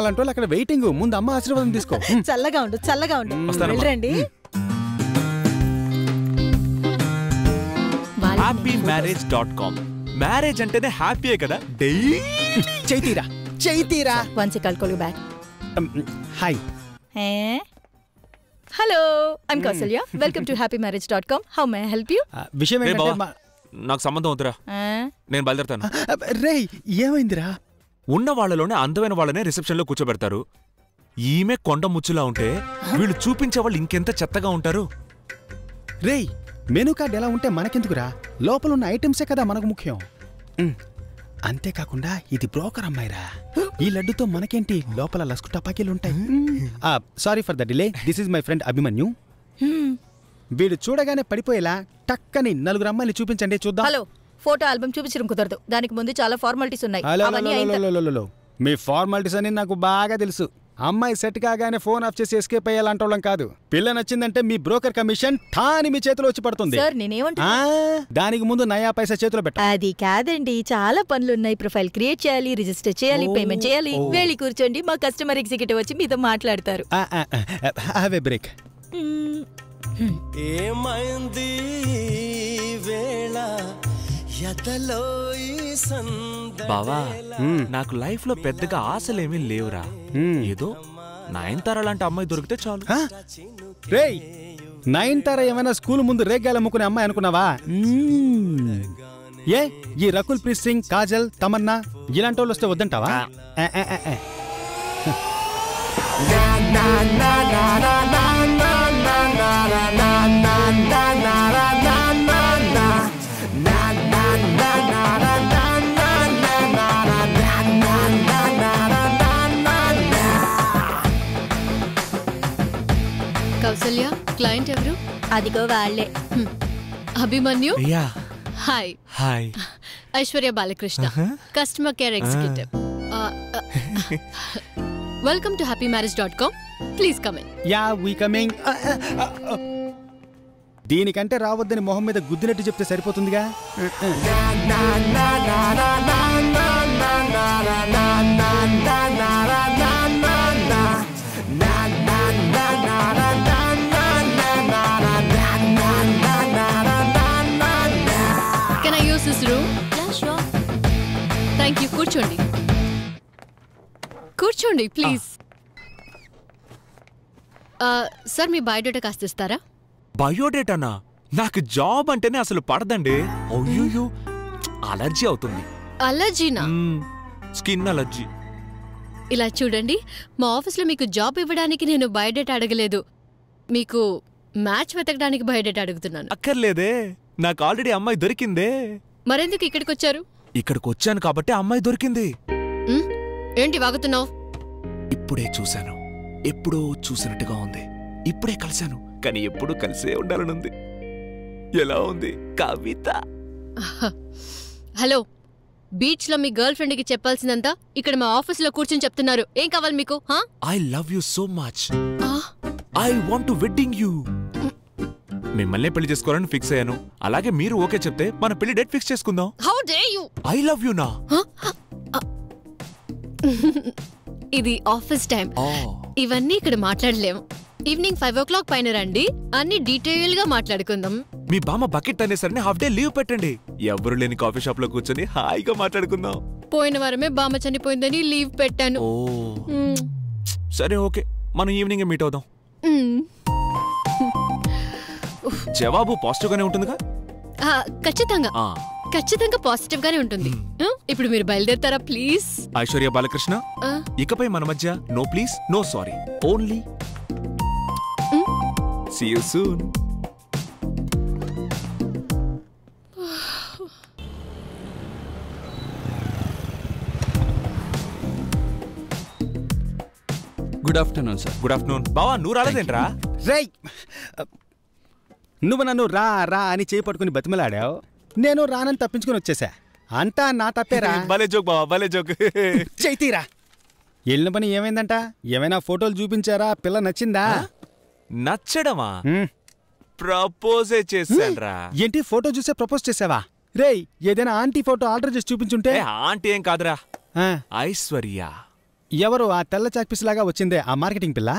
అలాంటి వాళ్ళు అక్కడ వెయిటింగ్, ముందు అమ్మ ఆశీర్వాదం తీసుకో. చల్లగా ఉండు, చల్లగా ఉండు. వెళ్ళండి. happymarriage.com మ్యారేజ్ అంటేనే హ్యాపీయే కదా డైలీ చైతీరా చైతీరా once call call back hi hey hello I am Kausalya welcome to happymarriage.com how may I help you విషయం ఏంటంటే నాకు సంబంధం ఉందిరా నేను బయలుదేరుతాను రేయ్ ఏమైందిరా ఉన్న వాళ్ళలోనే అందమైన వాళ్ళనే రిసెప్షన్ లో కూర్చోబెడతారు ఈమె కొండ ముచ్చులా ఉంటే వీళ్ళు చూపించే వాళ్ళు ఇంకెంత చెత్తగా ఉంటారు రేయ్ మెనూ కార్డు ఎలా ఉంటే మనకెందుకురా లోపల ఉన్న ఐటమ్సే కదా మనకు ముఖ్యం అంతేకాకుండా ఇది బ్రోకర్ అమ్మాయిరా ఈ లడ్డుతో మనకేంటి లోపల లస్కుటా పాకీలు ఉంటాయి sorry for the delay this is my friend Abhimanyu వీడు చూడగానే పడిపోయేలా టక్కని నలుగురు అమ్మాయిని చూపించండి చూద్దాం హలో ఫోటో ఆల్బమ్ చూపించడం కుదరదు దానికి ముందు చాలా ఫార్మాలిటీస్ ఉన్నాయి అవన్నీ మీ ఫార్మాలిటీస్ అని నాకు బాగా తెలుసు అమ్మాయి సెట్ కాగానే ఫోన్ ఆఫ్ చేసి ఎస్కేప్ అయ్యాలంటోళ్ళం కాదు పిల్ల నచ్చిందంటే మీ బ్రోకర్ కమిషన్ ఠాని మీ చేతిలో వచ్చి పడుతుంది సార్ నేనేమంటా దానికి ముందు నయా పైసా చేతిలో పెట్టాలి అది కాదండి చాలా పనులు ఉన్నాయి ప్రొఫైల్ క్రియేట్ చేయాలి రిజిస్టర్ చేయాలి పేమెంట్ చేయాలి వెళ్ళి కూర్చోండి మా కస్టమర్ ఎగ్జిక్యూటివ్ వచ్చి మీతో మాట్లాడతారు హావ్ ఎ బ్రేక్ ఏమైంది వేళ యతలో ఈ సందర్భం బావా నాకు లైఫ్ లో పెద్దగా ఆశలేమీ లేవురా ఏదో నయనతార లాంటి అమ్మాయి దొరికితే చాలు రేయ్ నయనతార ఏమైనా స్కూల్ ముందు రేగాలు అమ్ముకునే అమ్మాయి అనుకున్నావా ఏ ఈ రకుల్ ప్రీత్ సింగ్ కాజల్ తమన్నా ఇలాంటి వాళ్ళు వస్తే వద్దంటావా కౌసల్య క్లయింట్ ఎవరు అదిగో వాళ్ళే Abhimanyu hi hi Aishwarya Balakrishna customer care executive welcome to happymarriage.com please come in yeah we coming దీనికంటే రావద్దని మొహం మీద గుద్దినట్టు చెప్తే సరిపోతుందిగా కూర్చోండి కూర్చోండి ప్లీజ్ సార్ మీ బయోడేటా కాస్త ఇస్తారా బయోడేటానా నాకు జాబ్ అంటేనే అసలు పడదండి అయ్యో అలర్జీ అవుతుంది అలర్జీనా స్కిన్ అలర్జీ ఇలా చూడండి మా ఆఫీస్లో మీకు జాబ్ ఇవ్వడానికి నేను బయోడేటా అడగలేదు మీకు మ్యాచ్ వెతకడానికి బయోడేటా అడుగుతున్నాను అక్కర్లేదే నాకు ఆల్రెడీ అమ్మాయి దొరికిందే మరెందుకు ఇక్కడికి వచ్చారు ఇక్కడికి వచ్చాను కాబట్టి అమ్మాయి దొరికింది ఏంటి వాగుతున్నావు ఇప్పుడే చూశాను ఎప్పుడో చూసినట్టుగా ఉంది ఇప్పుడే కలిశాను కానీ ఎప్పుడూ కలిసే ఉండాలనుంది ఎలా ఉంది కవిత హలో బీచ్ లో మీ గర్ల్ ఫ్రెండ్ కి చెప్పాల్సిందంతా ఇక్కడ మా ఆఫీస్ లో కూర్చొని చెప్తున్నారు ఏం కావాలి మీకు I love you so much I want to wedding you మిమ్మల్నే పెళ్లి చేసుకోవాలని ఫిక్స్ అయ్యాను అలాగే మీరు ఓకే చెప్తే మన పెళ్లి డేట్ ఫిక్స్ చేసుకుందాం how dare you I love you నా ఇది ఆఫీస్ టైం ఇవన్నీ ఇక్కడ మాట్లాడలేం ఈవినింగ్ 5 o'clock పైన రండి అన్ని డీటెయిల్ గా మాట్లాడుకుందాం మీ బామ్మ బకెట్ అనేసరికి హాఫ్ డే లీవ్ పెట్టండి ఎవరు లేని కాఫీ షాప్ లో కూర్చొని హాయిగా మాట్లాడుకుందాం పోయిన వారమే బామ్మ చనిపోయిందని లీవ్ పెట్టాను సరే ఓకే మనం ఈవినింగ్ మీట్ అవుదాం జవాబు పాజిటివ్ గానే ఉంటుందిగా ఖచ్చితంగా ఖచ్చితంగా పాజిటివ్ గానే ఉంటుంది ఇప్పుడు మీరు బయలుదేరతారా ప్లీజ్ ఐశ్వర్య బాలకృష్ణ ఇకపై మన మధ్య no please no sorry only see you soon good afternoon sir good afternoon బావా నువ్వు రాలేదేంట్రా రేయ్ నువ్వు నన్ను రా రా అని చేయి పట్టుకుని బతిమలాడావు నేను రానని తప్పించుకుని వచ్చేసా అంతా నా తప్పేరా భలే జోక్ బావా భలే జోక్ చైతీరా వెళ్ళిన పని ఏమైందంట ఏమైనా ఫోటోలు చూపించారా పిల్ల నచ్చిందా నచ్చడమా ప్రపోజే చేశారా ఏంటి ఫోటో చూసే ప్రపోజ్ చేసావా రేయ్ ఏదైనా ఆంటీ ఫోటో ఆర్డర్ చేసి చూపించుంటే ఆంటీ ఏం కాదురా ఐశ్వర్య ఎవరు ఆ తెల్ల చాక్పీస్ లాగా వచ్చిందే ఆ మార్కెటింగ్ పిల్ల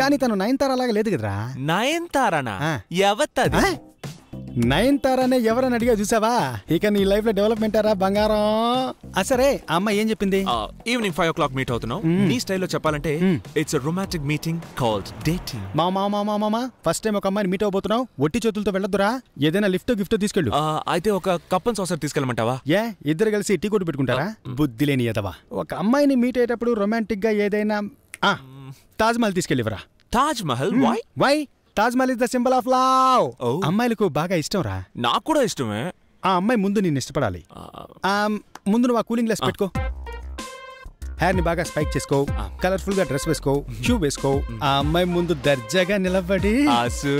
కానీ తను నయనతార లాగా లేదు కదరా నయనతారనా ఎవత్తది నయనతారానే ఎవరని అడిగా చూసావా? ఇక నీ లైఫ్ లో డెవలప్మెంట్ రా బంగారం. అసరే ఆ అమ్మ ఏం చెప్పింది? ఈవినింగ్ 5 o'clock మీట్ అవుతున్నావు. నీ స్టైల్లో చెప్పాలంటే it's a romantic meeting called dating. మామా ఫస్ట్ టైం ఒక అమ్మాయిని మీట్ అవబోతున్నావు, ఒట్టి చేతులతో వెళ్ళొద్దురా, ఏదైనా లిఫ్ట్ గిఫ్ట్ తీసుకెళ్ళు. అయితే ఒక కప్ అండ్ సాసర్ తీసుకెళ్ళమంటావా? ఏ ఇద్దరు కలిసి టీ కొట్టు పెట్టుకుంటారా? బుద్ధి లేని ఎదవా. ఒక అమ్మాయిని మీట్ అయ్యేటప్పుడు రొమాంటిక్ గా ఏదైనా తాజ్ మహల్ తీసుకెళ్ళివరా. Taj Mahal? Why? Taj Mahal is the symbol of love. అమ్మాయిలకు బాగా ఇష్టం రా. నాకు కూడా ఇష్టమే. ఆ అమ్మాయి ముందు నిన్ను ఇష్టపడాలి. ముందు నువ్వు ఆ కూలింగ్ గ్లాస్ పెట్టుకో, హెయిర్ ని బాగా స్పైక్ చేసుకో, కలర్ఫుల్ గా డ్రెస్ వేసుకో, షూ వేసుకో. ఆ అమ్మాయి ముందు దర్జాగా నిలబడి ఆసు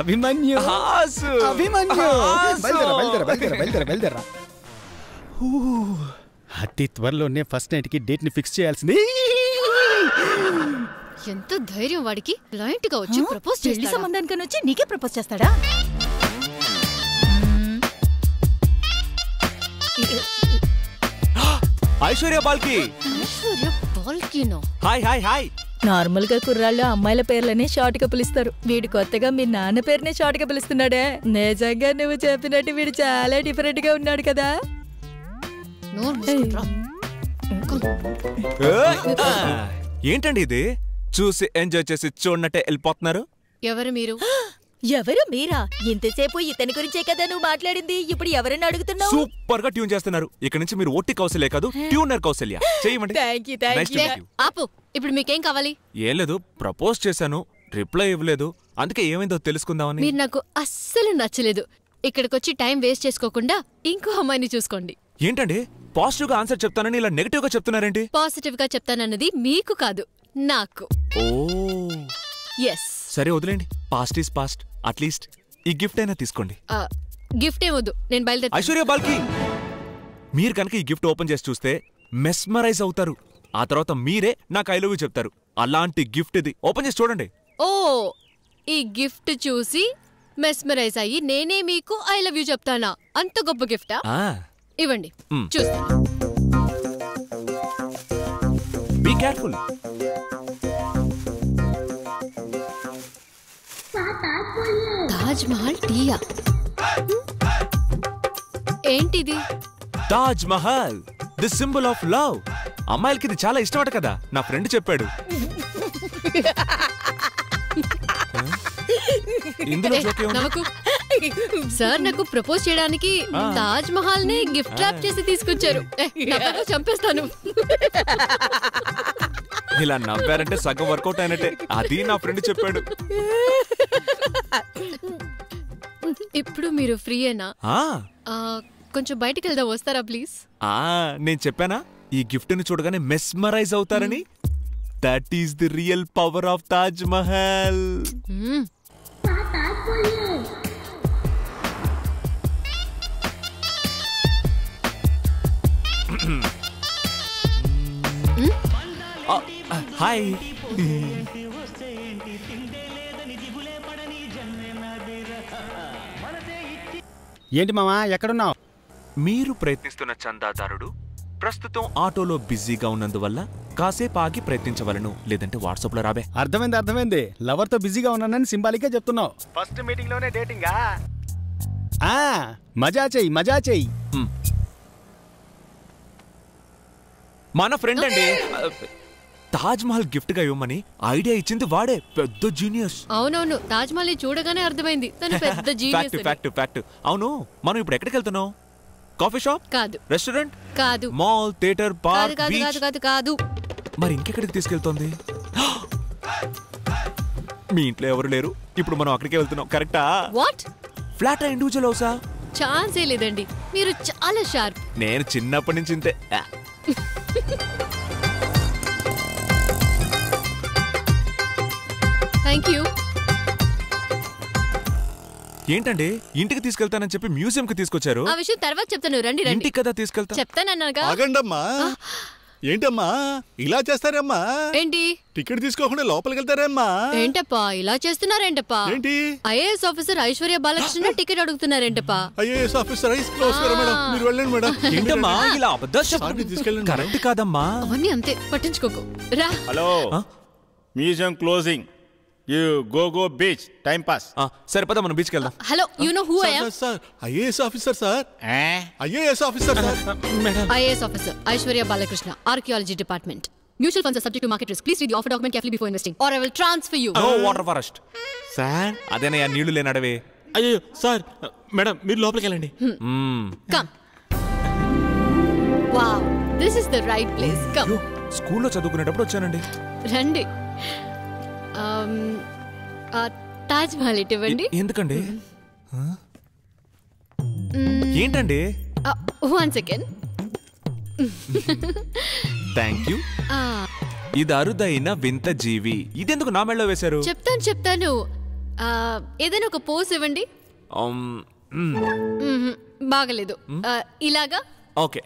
అభిమన్యు ఆసు అభిమన్యు బయలుదేరా. అతి త్వరలోనే ఫస్ట్ నైట్ కి డేట్ ని ఫిక్స్ చేయాల్సింది. ఎంత ధైర్యం వాడికి. క్లయింట్ గా వచ్చి ప్రపోజ్ చేసి సంబంధానికని వచ్చి నీకే ప్రపోజ్ చేస్తాడా? ఐశ్వర్య బాల్కి. ఐశ్వర్య బాల్కినో? హాయ్. నార్మల్ గా కుర్రాళ్ళు అమ్మాయిల పేర్లనే షార్ట్ గా పిలుస్తారు, వీడు కొత్తగా మీ నాన్న పేరునే షార్ట్ గా పిలుస్తున్నాడే. నిజంగా నువ్వు చెప్పినట్టు వీడు చాలా డిఫరెంట్ గా ఉన్నాడు కదా. ఏంటండి ఇది? చూసి ఎంజాయ్ చేసి చూడనట్టే వెళ్ళిపోతున్నారు. ఎవరు మీరు? ఎవరు మీరా? ఇంతసేపు ఇతని గురించే కదా నువ్వు మాట్లాడింది, ఇప్పుడు ఎవరైనా అడుగుతున్నావు? సూపర్ గా ట్యూన్ చేస్తున్నారు. ఇక్కడ నుంచి మీరు ఒట్టి కౌశల్య కాదు, ట్యూనర్ కౌశల్య చేయమండి. ఆపు, ఇప్పుడు మీకేం కావాలి? ఏం లేదు, ప్రపోజ్ చేశాను, రిప్లై ఇవ్వలేదు, అందుకే ఏమైందో తెలుసుకుందామని. మీరు నాకు అస్సలు నచ్చలేదు. ఇక్కడికొచ్చి టైం వేస్ట్ చేసుకోకుండా ఇంకో అమ్మాయిని చూసుకోండి. ఏంటండి పాజిటివ్ గా ఆన్సర్ చెప్తానని ఇలా నెగటివ్ గా చెప్తున్నారేంటి? పాజిటివ్ గా చెప్తానన్నది మీకు కాదు, నాకు. ఓ ఎస్, సరే వదిలేండి, పాస్ట్ ఈస్ పాస్ట్. అట్లీస్ట్ ఈ గిఫ్ట్ అయినా తీసుకోండి. గిఫ్ట్ ఏమొద్దు, నేను బయలుదేరి. ఐశ్వర్య బాల్కి, మీరు కనుక ఈ గిఫ్ట్ ఓపెన్ చేసి చూస్తే మెస్మరైజ్ అవుతారు. ఆ తర్వాత మీరే నాకు ఐ లవ్ యూ చెప్తారు. అలాంటి గిఫ్ట్ ఇది, ఓపెన్ చేసి చూడండి. ఓ, ఈ గిఫ్ట్ చూసి మెస్మరైజ్ అయ్యి నేనే మీకు ఐ లవ్ యూ చెప్తానా? అంత గొప్ప గిఫ్టా? ఇవ్వండి చూస్తా. Be careful. తాజ్ మహల్ టీయా? ఏంటిది? Taj Mahal the symbol of love. అమ్మాయిలకి ఇది చాలా ఇష్టమట కదా, నా ఫ్రెండ్ చెప్పాడు. సార్ నాకు ప్రపోజ్ చేయడానికి తాజ్ మహల్ ని గిఫ్ట్ ర్యాప్ చేసి తీసుకొచ్చారు. చంపేస్తాను. ఇలా నవ్వారంటే సగం వర్కౌట్ అయినట్టే, అది నా ఫ్రెండ్ చెప్పాడు. ఇప్పుడు మీరు ఫ్రీయేనా? కొంచెం బయటికి వెళ్దా, వస్తారా ప్లీజ్? నేను చెప్పానా ఈ గిఫ్ట్ ని చూడగానే మెస్మరైజ్ అవుతారని? That is the real power of Taj Mahal. Hi. ఏంటి మామా ఎక్కడున్నావు? మీరు ప్రయత్నిస్తున్న చందాదారుడు ప్రస్తుతం ఆటోలో బిజీగా ఉన్నందువల్ల కాసేపు ఆగి ప్రయత్నించవలను, లేదంటే వాట్సాప్ లో రాబే. అర్థమైంది. లవర్ తో బిజీగా ఉన్నానని సింబాలిక్ గా చెప్తున్నావు. ఫస్ట్ మీటింగ్ లోనే డేటింగా? మజా చెయ్యి. మన ఫ్రెండ్ అండి, తాజ్ మహల్ గిఫ్ట్ గా ఇవ్వమని ఐడియా ఇచ్చింది వాడే, పెద్ద జీనియస్. అవునవును, తాజ్ మహల్ చూడగానే అర్థమైంది తను పెద్ద జీనియస్. ఫ్యాక్ట్. అవును, మనం ఇప్పుడు ఎక్కడికి వెళ్తున్నాం? కాఫీ షాప్ కాదు, రెస్టారెంట్ కాదు, మాల్, థియేటర్, పార్క్ కాదు. మరి ఇంకెక్కడికి తీసుకెళ్తోంది? మీ ఇంట్లో ఎవరు లేరు, ఇప్పుడు మనం అక్కడికే వెళ్తున్నాం, కరెక్టా? వాట్? ఫ్లాట్ ఆ, ఇండివిజువల్ హౌసా? ఛాన్సే లేదండి, మీరు చాలా షార్ప్. నేను చిన్నప్పటి నుంచి ఇంతే. Thank you. ఏంటండి ఇంటికి తీసుకెళ్తానని చెప్పి మ్యూజియం కి తీసుకొచ్చారు? ఆ విషయం తర్వాత చెప్తాను, రండి. ఇంటికి కదా తీసుకెళ్తా, చెప్తానన్నాగా. ఆగండమ్మా, ఏంటమ్మా ఇలా చేస్తారమ్మా? ఏంటి టికెట్ తీసుకోకుండా లోపలికి వెళ్తారమ్మా? ఏంటప్పా ఇలా చేస్తున్నారేంటప్పా? ఏంటి IAS officer Aishwarya Balakrishna ticket అడుగుతున్నారేంటప్పా? ఐఏఎస్ ఆఫీసర్ ఐస్ క్లోజ్ చేయండి మేడం, మీరు వెళ్ళండి మేడం. ఏంటమ్మా ఇలా అబద్ధం? సార్ని తీసుకెళ్ళండి. కరెక్ట్ కాదమ్మా, అవన్నీ అంతే, పట్టించుకోకు రా. Hello, museum closing, You go beach. Time pass. Sir, पता मनु beach करना. Hello, you know who I am? Sir, IAS officer sir. IAS officer sir. Madam. IAS officer Aishwarya Balakrishna, Archaeology Department. Mutual funds are subject to market risk. Please read the offer document carefully before investing, or I will transfer you. No water forest. Sir, अधैना यार नीलू लेना डबे. अयो sir, madam मेरे लॉपल क्या लेने? Come. Wow, this is the right place. Come. यो school लो चादू कुने डबल अच्छा नंडे. रंडे. ताज महल इटेवंडी. येंद कंडे? हाँ. येंद अंडे? One second. Thank you. इदारु दाईना विंता जीवी. इधर तो को नाम ऐड लगे सरो. चप्पन इधर नो को पोज़ इवंडी. बागले दो. इलागा? Okay.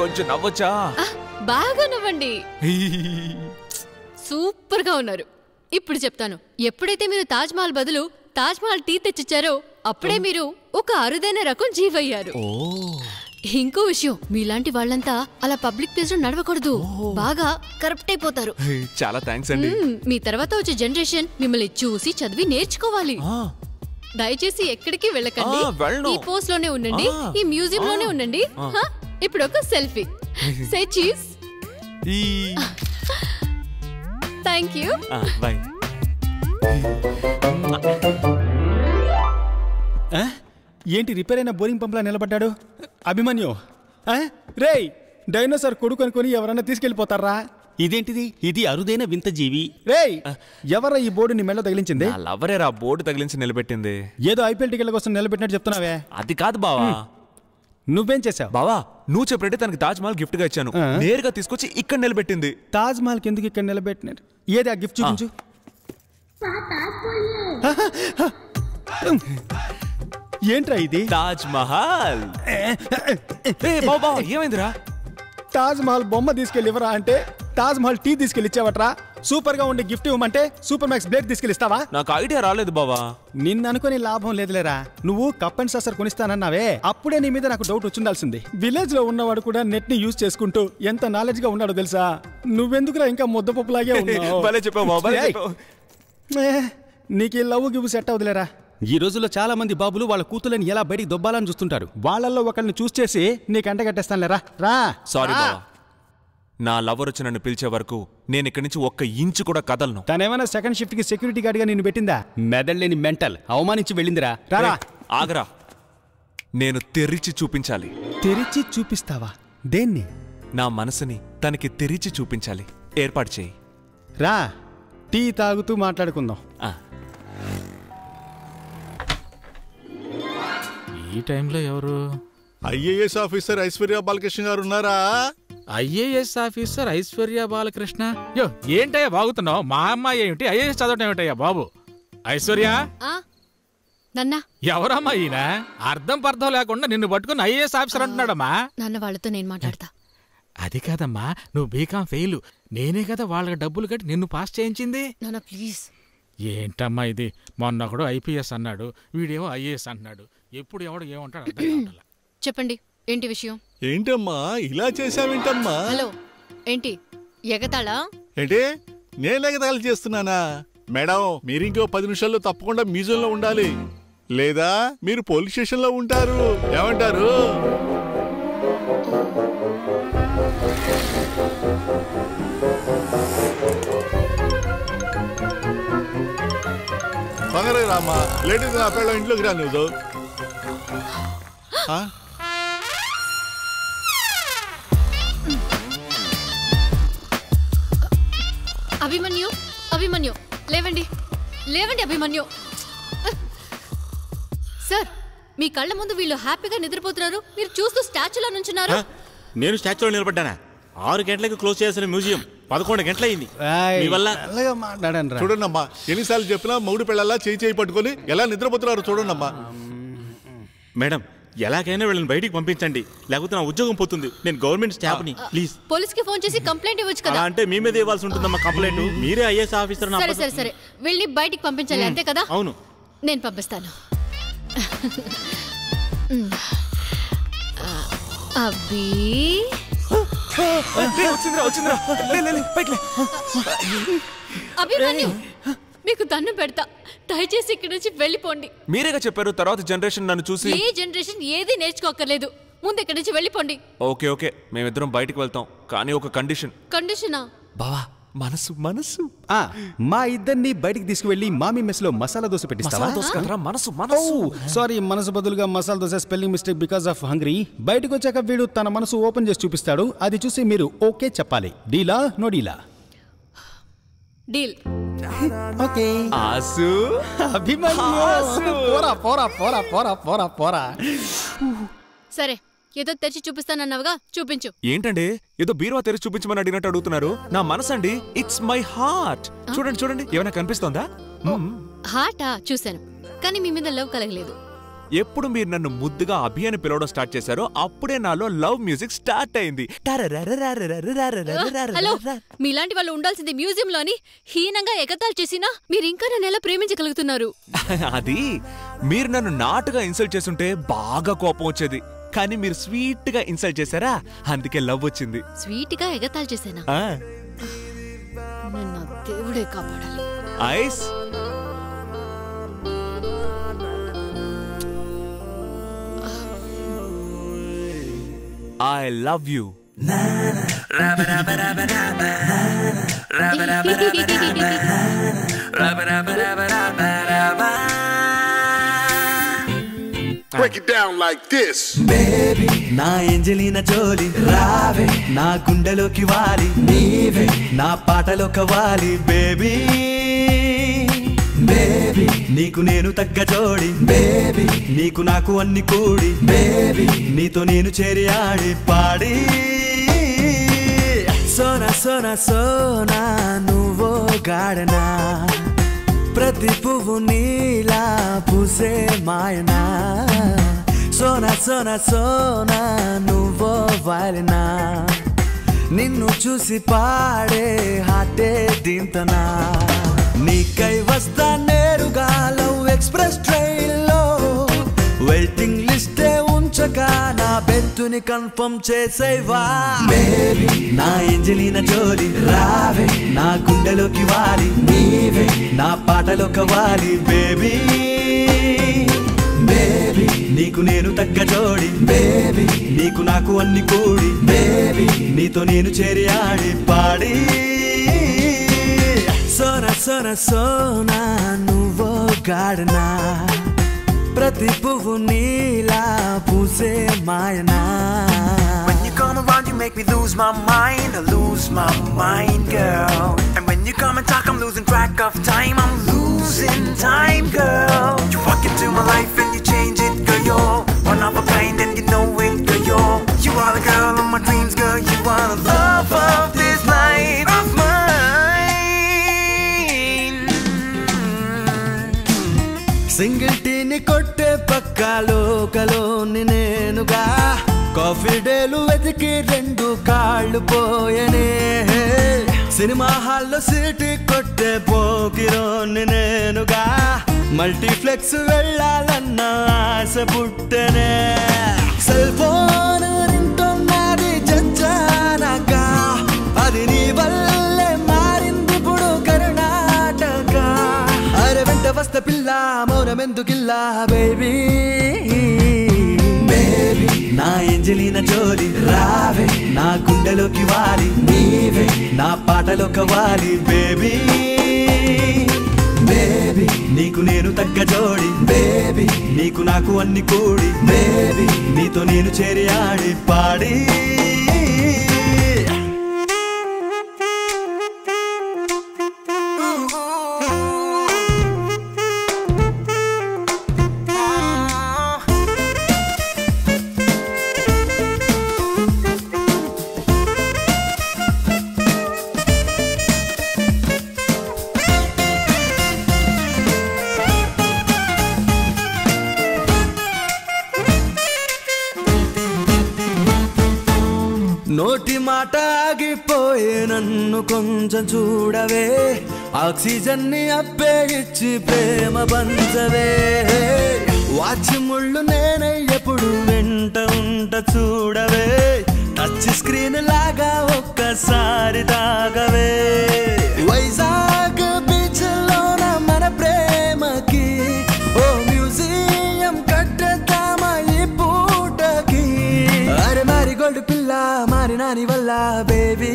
कुछ नवचा. बागा नवंडी. Super का उन्हरु. इप्पर चप्पन हो. ये पढ़े ते मेरे ताजमहल बदलो. ताजमहल टी ते चिचरो. अपड़े मेरे ఒక అరుదైన రకం జీవయ్యారు. ఇంకో విషయం, మీలాంటి వాళ్ళంతా అలా పబ్లిక్ ప్లేస్ లో నడవకూడదు, బాగా కరప్ట్ అయిపోతారు. చాలా థాంక్స్ అండి. మీ తర్వాత వచ్చే జనరేషన్ మిమ్మల్ని చూసి చదివి నేర్చుకోవాలి. దయచేసి ఎక్కడికి వెళ్ళకండి, ఈ పోస్ట్ లోనే ఉండండి, ఈ మ్యూజియం లోనే ఉండండి. ఇప్పుడు ఒక selfie. Say cheese. Thank you. Bye. ఏంటి రిపేర్ అయిన బోరింగ్ పంప్లా నిలబడ్డాడు అభిమన్యు? రే డైనోసార్ కొడుకు అనుకుని ఎవరన్నా తీసుకెళ్ళిపోతారా? ఇదేంటిది? ఇది అరుదైన వింత జీవి. రే ఎవరా ఈ బోర్డుని మెల్ల తగిలించింది? ఎవరేరా బోర్డు తగిలించి నిలబెట్టింది? ఏదో ఐపీఎల్ టికెట్ల కోసం నిలబెట్టినట్టు చెప్తున్నావే. అది కాదు బావా, నువ్వేం చేసావు? బావా నువ్వు చెప్పినట్టే తనకి తాజ్మహల్ గిఫ్ట్ గా ఇచ్చాను, నేరుగా తీసుకొచ్చి ఇక్కడ నిలబెట్టింది. తాజ్మహల్ ఎందుకు ఇక్కడ నిలబెట్టినారు? ఏది ఆ గిఫ్ట్ చూపించు. ఏంట్రా ఇది? తాజ్ మహల్. బాబా ఏమైందిరా? తాజ్ మహల్ బొమ్మ తీసుకెళ్ళివరా అంటే తాజ్ మహల్ టీ తీసుకెళ్ళిచ్చావట్రా. సూపర్ గా ఉండే గిఫ్ట్ ఇవ్వమంటే సూపర్ మ్యాక్స్ బ్లేడ్ తీసుకెళ్ళిస్తావా? నాకు ఐడియా రాలేదు బాబా. నిన్ను అనుకుని లాభం లేదులేరా. నువ్వు కప్ అండ్ సాసర్ కొనిస్తానన్నావే, అప్పుడే నీ మీద నాకు డౌట్ వచ్చిండాల్సింది. విలేజ్ లో ఉన్నవాడు కూడా నెట్ ని యూజ్ చేసుకుంటూ ఎంత నాలెడ్జ్ గా ఉన్నాడో తెలుసా? నువ్వెందుకురా ఇంకా ముద్దపప్పులాగే ఉన్నావు? భలే చెప్పావు బాబా. నీకు ఈ లవ్ గివ్ సెట్ అవుదులేరా. ఈ రోజుల్లో చాలా మంది బాబులు వాళ్ళ కూతుళ్ళని ఎలా బయటికి దొబ్బాలని చూస్తుంటారు. వాళ్ళల్లో ఒకరిని చూసేసి నీకు అంటగట్టేస్తాను లేరా. రా. సారీ బాబా, నా లవర్ వచ్చి నన్ను పిలిచే వరకు నేను ఇక్కడి నుంచి ఒక్క ఇంచు కూడా కదలను. తనేమైనా సెకండ్ షిఫ్ట్ కి సెక్యూరిటీ గార్డ్ గా నిన్ను పెట్టిందా? మెదడులేని మెంటల్, అవమానించి వెళ్ళిందిరా. రా. ఆగరా, నేను తెరిచి చూపించాలి. తెరిచి చూపిస్తావా? దేన్ని? నా మనసుని తనకి తెరిచి చూపించాలి. ఏర్పాటు చేయి. రా, టీ తాగుతూ మాట్లాడుకుందాం. ఈ టైంలో ఎవరు? ఐఏఎస్ ఆఫీసర్ ఐశ్వర్య బాలకృష్ణ గారు ఉన్నారా? IAS officer Aishwarya Balakrishna? Yo ఏంటయ్యా బాగుతున్నావు? మా అమ్మాయి ఏమిటి ఐఏఎస్ చదవటం ఏమిటయ్యా బాబు? ఐశ్వర్య ఎవరమ్మా ఈయన? అర్థం పర్థం లేకుండా నిన్ను పట్టుకుని ఐఏఎస్ ఆఫీసర్ అంటున్నాడమ్మా. నాన్న వాళ్ళతో నేను మాట్లాడతా. అది కాదమ్మా, నువ్వు బీకామ్ ఫెయిల్. నేనే కదా వాళ్ళకి డబ్బులు కట్టి నిన్ను పాస్ చేయించింది. నాన్న ప్లీజ్. ఏంటమ్మా ఇది? మొన్నొకడు ఐపీఎస్ అన్నాడు, వీడేమో ఐఏఎస్ అంటున్నాడు. ఎప్పుడు ఎవడు ఏమంటాడు అర్థం కావట్లా. చెప్పండి ఏంటి విషయం? ఏంటమ్మా ఇలా చేసావేంటమ్మా? హలో ఏంటి ఎగతాళా? ఏంటి నేను ఎగతాళి చేస్తున్నానా? మేడం మీరు ఇంకో 10 నిమిషాల్లో తప్పకుండా మ్యూజియంలో ఉండాలి, లేదా మీరు పోలీస్ స్టేషన్లో ఉంటారు. ఏమంటారు? బంగారు రామా లేడీస్ అప్పట్లో ఇంట్లోకి రా నువ్వు. అభిమన్యు, అభిమన్యు లేవండి, లేవండి అభిమన్యు సార్. మీ కళ్ళ ముందు వీళ్ళు హ్యాపీగా నిద్రపోతున్నారు, మీరు చూస్తూ స్టాచ్యూలో నుంచున్నారు. నేను స్టాచ్యూలో నిలబడ్డానా? 6 గంటలకు క్లోజ్ చేయాల్సిన మ్యూజియం 11 గంటలు అయింది. చూడండమ్మా ఎన్నిసార్లు చెప్పినా మౌడి పిల్లల్లా చేయి పట్టుకొని ఎలా నిద్రపోతున్నారు చూడండమ్మా. మేడం ఎలాగైనా వీళ్ళని బయటికి పంపించండి, లేకపోతే నా ఉద్యోగం పోతుంది. నేను గవర్నమెంట్ స్టాఫ్ ని. ప్లీజ్ పోలీస్ కి ఫోన్ చేసి కంప్లైంట్ ఇవ్వచ్చు కదా. అంటే మీ మీద ఇవ్వాల్సి ఉంటుందమ్మా కంప్లైంట్, మీరే ఐఏఎస్ ఆఫీసర్. సరే సరే సరే, వీళ్ళని బయటికి పంపించాలి అంతే కదా? అవును నేను పంపిస్తాను. అబ్బీ అభిమన్యు మీకు దన్ను పెడతా, దయచేసి ఇక్కడి నుంచి వెళ్ళిపోండి. మీరేగా చెప్పారు తర్వాత జనరేషన్ నన్ను చూసి ఏ జనరేషన్ ఏది నేర్చుకోకర్లేదు, ముందు ఇక్కడి నుంచి వెళ్ళిపోండి. ఓకే ఓకే, మేమిద్దరం బయటికి వెళ్తాం, కానీ ఒక కండిషన్. కండిషనా? బావా మనసు మనసు మా ఇద్దరిని బయటికి తీసుకువెళ్ళి మామీ మెస్ లో మసాలా దోశ పెట్టిస్తావా? సారీ, మనసు బదులుగా masala dosa. Spelling mistake because of hungry. బయటకు వచ్చాక వీడు తన మనసు ఓపెన్ చేసి చూపిస్తాడు, అది చూసి మీరు ఓకే చెప్పాలి. డీలా నో డీలా? డీల్. ఓకే ఆసు, అభిమన్యు పోరా పోరా పోరా పోరా పోరా పోరా. సరే ఏదో తెరిచి చూపిస్తానన్నావుగా, చూపించు. ఏంటండి ఏదో బీరువా తెరిచి చూపించమని అడిగినట్టు అడుగుతున్నారు? నా మనసండి, ఇట్స్ మై హార్ట్. చూడండి చూడండి, ఏమైనా కనిపిస్తోందా? హార్టా? చూశాను, కానీ మీ మీద లవ్ కలగలేదు. ఎప్పుడు మీరు నన్ను ముద్దుగా అభి అని పిలవడం స్టార్ట్ చేశారో అప్పుడే నాలో లవ్ మ్యూజిక్ స్టార్ట్ అయింది. మీలాంటి వాళ్ళు ఉండాల్సింది మ్యూజియం లోని హీనంగా ఎగతాలు చేసినా మీరు ఇంకా నన్ను ఎలా ప్రేమించగలుగుతున్నారు? అది మీరు నన్ను నాటుగా ఇన్సల్ట్ చేస్తుంటే బాగా కోపం వచ్చేది, కానీ మీరు స్వీట్ గా ఇన్సల్ట్ చేశారా, అందుకే లవ్ వచ్చింది. స్వీట్ గా ఎగతాలు చేశానా? నన్ను దేవుడే కాపాడాలి. Ice I love you. Break it down like this. Baby, na Angelina Jolie, raave, na gundaloki vaali, neeve, na paatalo kavali, baby. Baby నీకు నేను తగ్గ జోడి, బేబీ నీకు నాకు అన్ని కూడి, బేబీ నీతో నేను చేరి ఆడి పాడి. సోనా సోనా సోనా నువ్వో గాడనా, ప్రతి పువ్వు నీలా పూసే మాయనా. సోనా సోనా సోనా నువ్వో వాలినా, నిన్ను చూసి పాడే హాటే దీంతనా. నీకై వస్తా నేరుగా లవ్ ఎక్స్ప్రెస్ ట్రైన్లో, వెయిటింగ్ లిస్టే ఉంచగా నా బెత్తుని కన్ఫర్మ్ చేసేవా. బేబీ నా ఏంజెలినా జోలీ, రావే నా గుండెలోకి వాలి, నీవే నా పాటలో కవాలి, బేబీ. బేబీ నీకు నేను తగ్గ జోడి, బేబీ నీకు నాకు అన్ని కూడి, బేబీ నీతో నేను చేరి ఆడి పాడి. సోనా సోనా సోనా నువ్వో గాడనా, ప్రతి పువ్వు నీలా పూసే మాయనా. When you come around you make me lose my mind girl. And when you come and talk I'm losing track of time, I'm losing time girl. You walk into my life and you change it girl, you're one of a kind and you know it girl, you're, you are the girl of my dreams girl, you are the love of this life of mine. Single టీని కొట్టే పక్కలోకలోని నేనుగా, coffee డేలు వెతికి రెండు కాళ్ళు పోయనే. Cinema హాల్లో city కొట్టే పోకిరోని నేనుగా, multiplex వెళ్ళాలన్న ఆశ పుట్టనే. సెల్ ఫోన్ వింటున్నది చచ్చానక, అది నీ వల్లే మారింది ఇప్పుడు కర్ణాటక. అరే వెంట వస్త పిల్ల మెందుకిల్లా బేబీ. బేబీ నా ఏంజెలినా జోలీ, రావే నా గుండెలోకి వాలి, నీవే నా పాటలో కవాలి, బేబీ. బేబీ నీకు నేను తగ్గ జోడి, బేబీ నీకు నాకు అన్ని కూడి, బేబీ నీతో నేను చేరి ఆడి పాడి. కొంచెం చూడవే, ఆక్సిజన్ ని అప్పే ఇచ్చి ప్రేమ బంచవే. వాచి ముళ్ళు నేనే ఎప్పుడు వెంట ఉంట చూడవే, टच स्क्रीन लगाओ कसार दागवे वैजाग बीच लोना मन प्रेम की ओ म्यूजियम कट्टदा माई बूट की अरे मारी गोल्ड पिल्ला मारी नानी वल्ला बेबी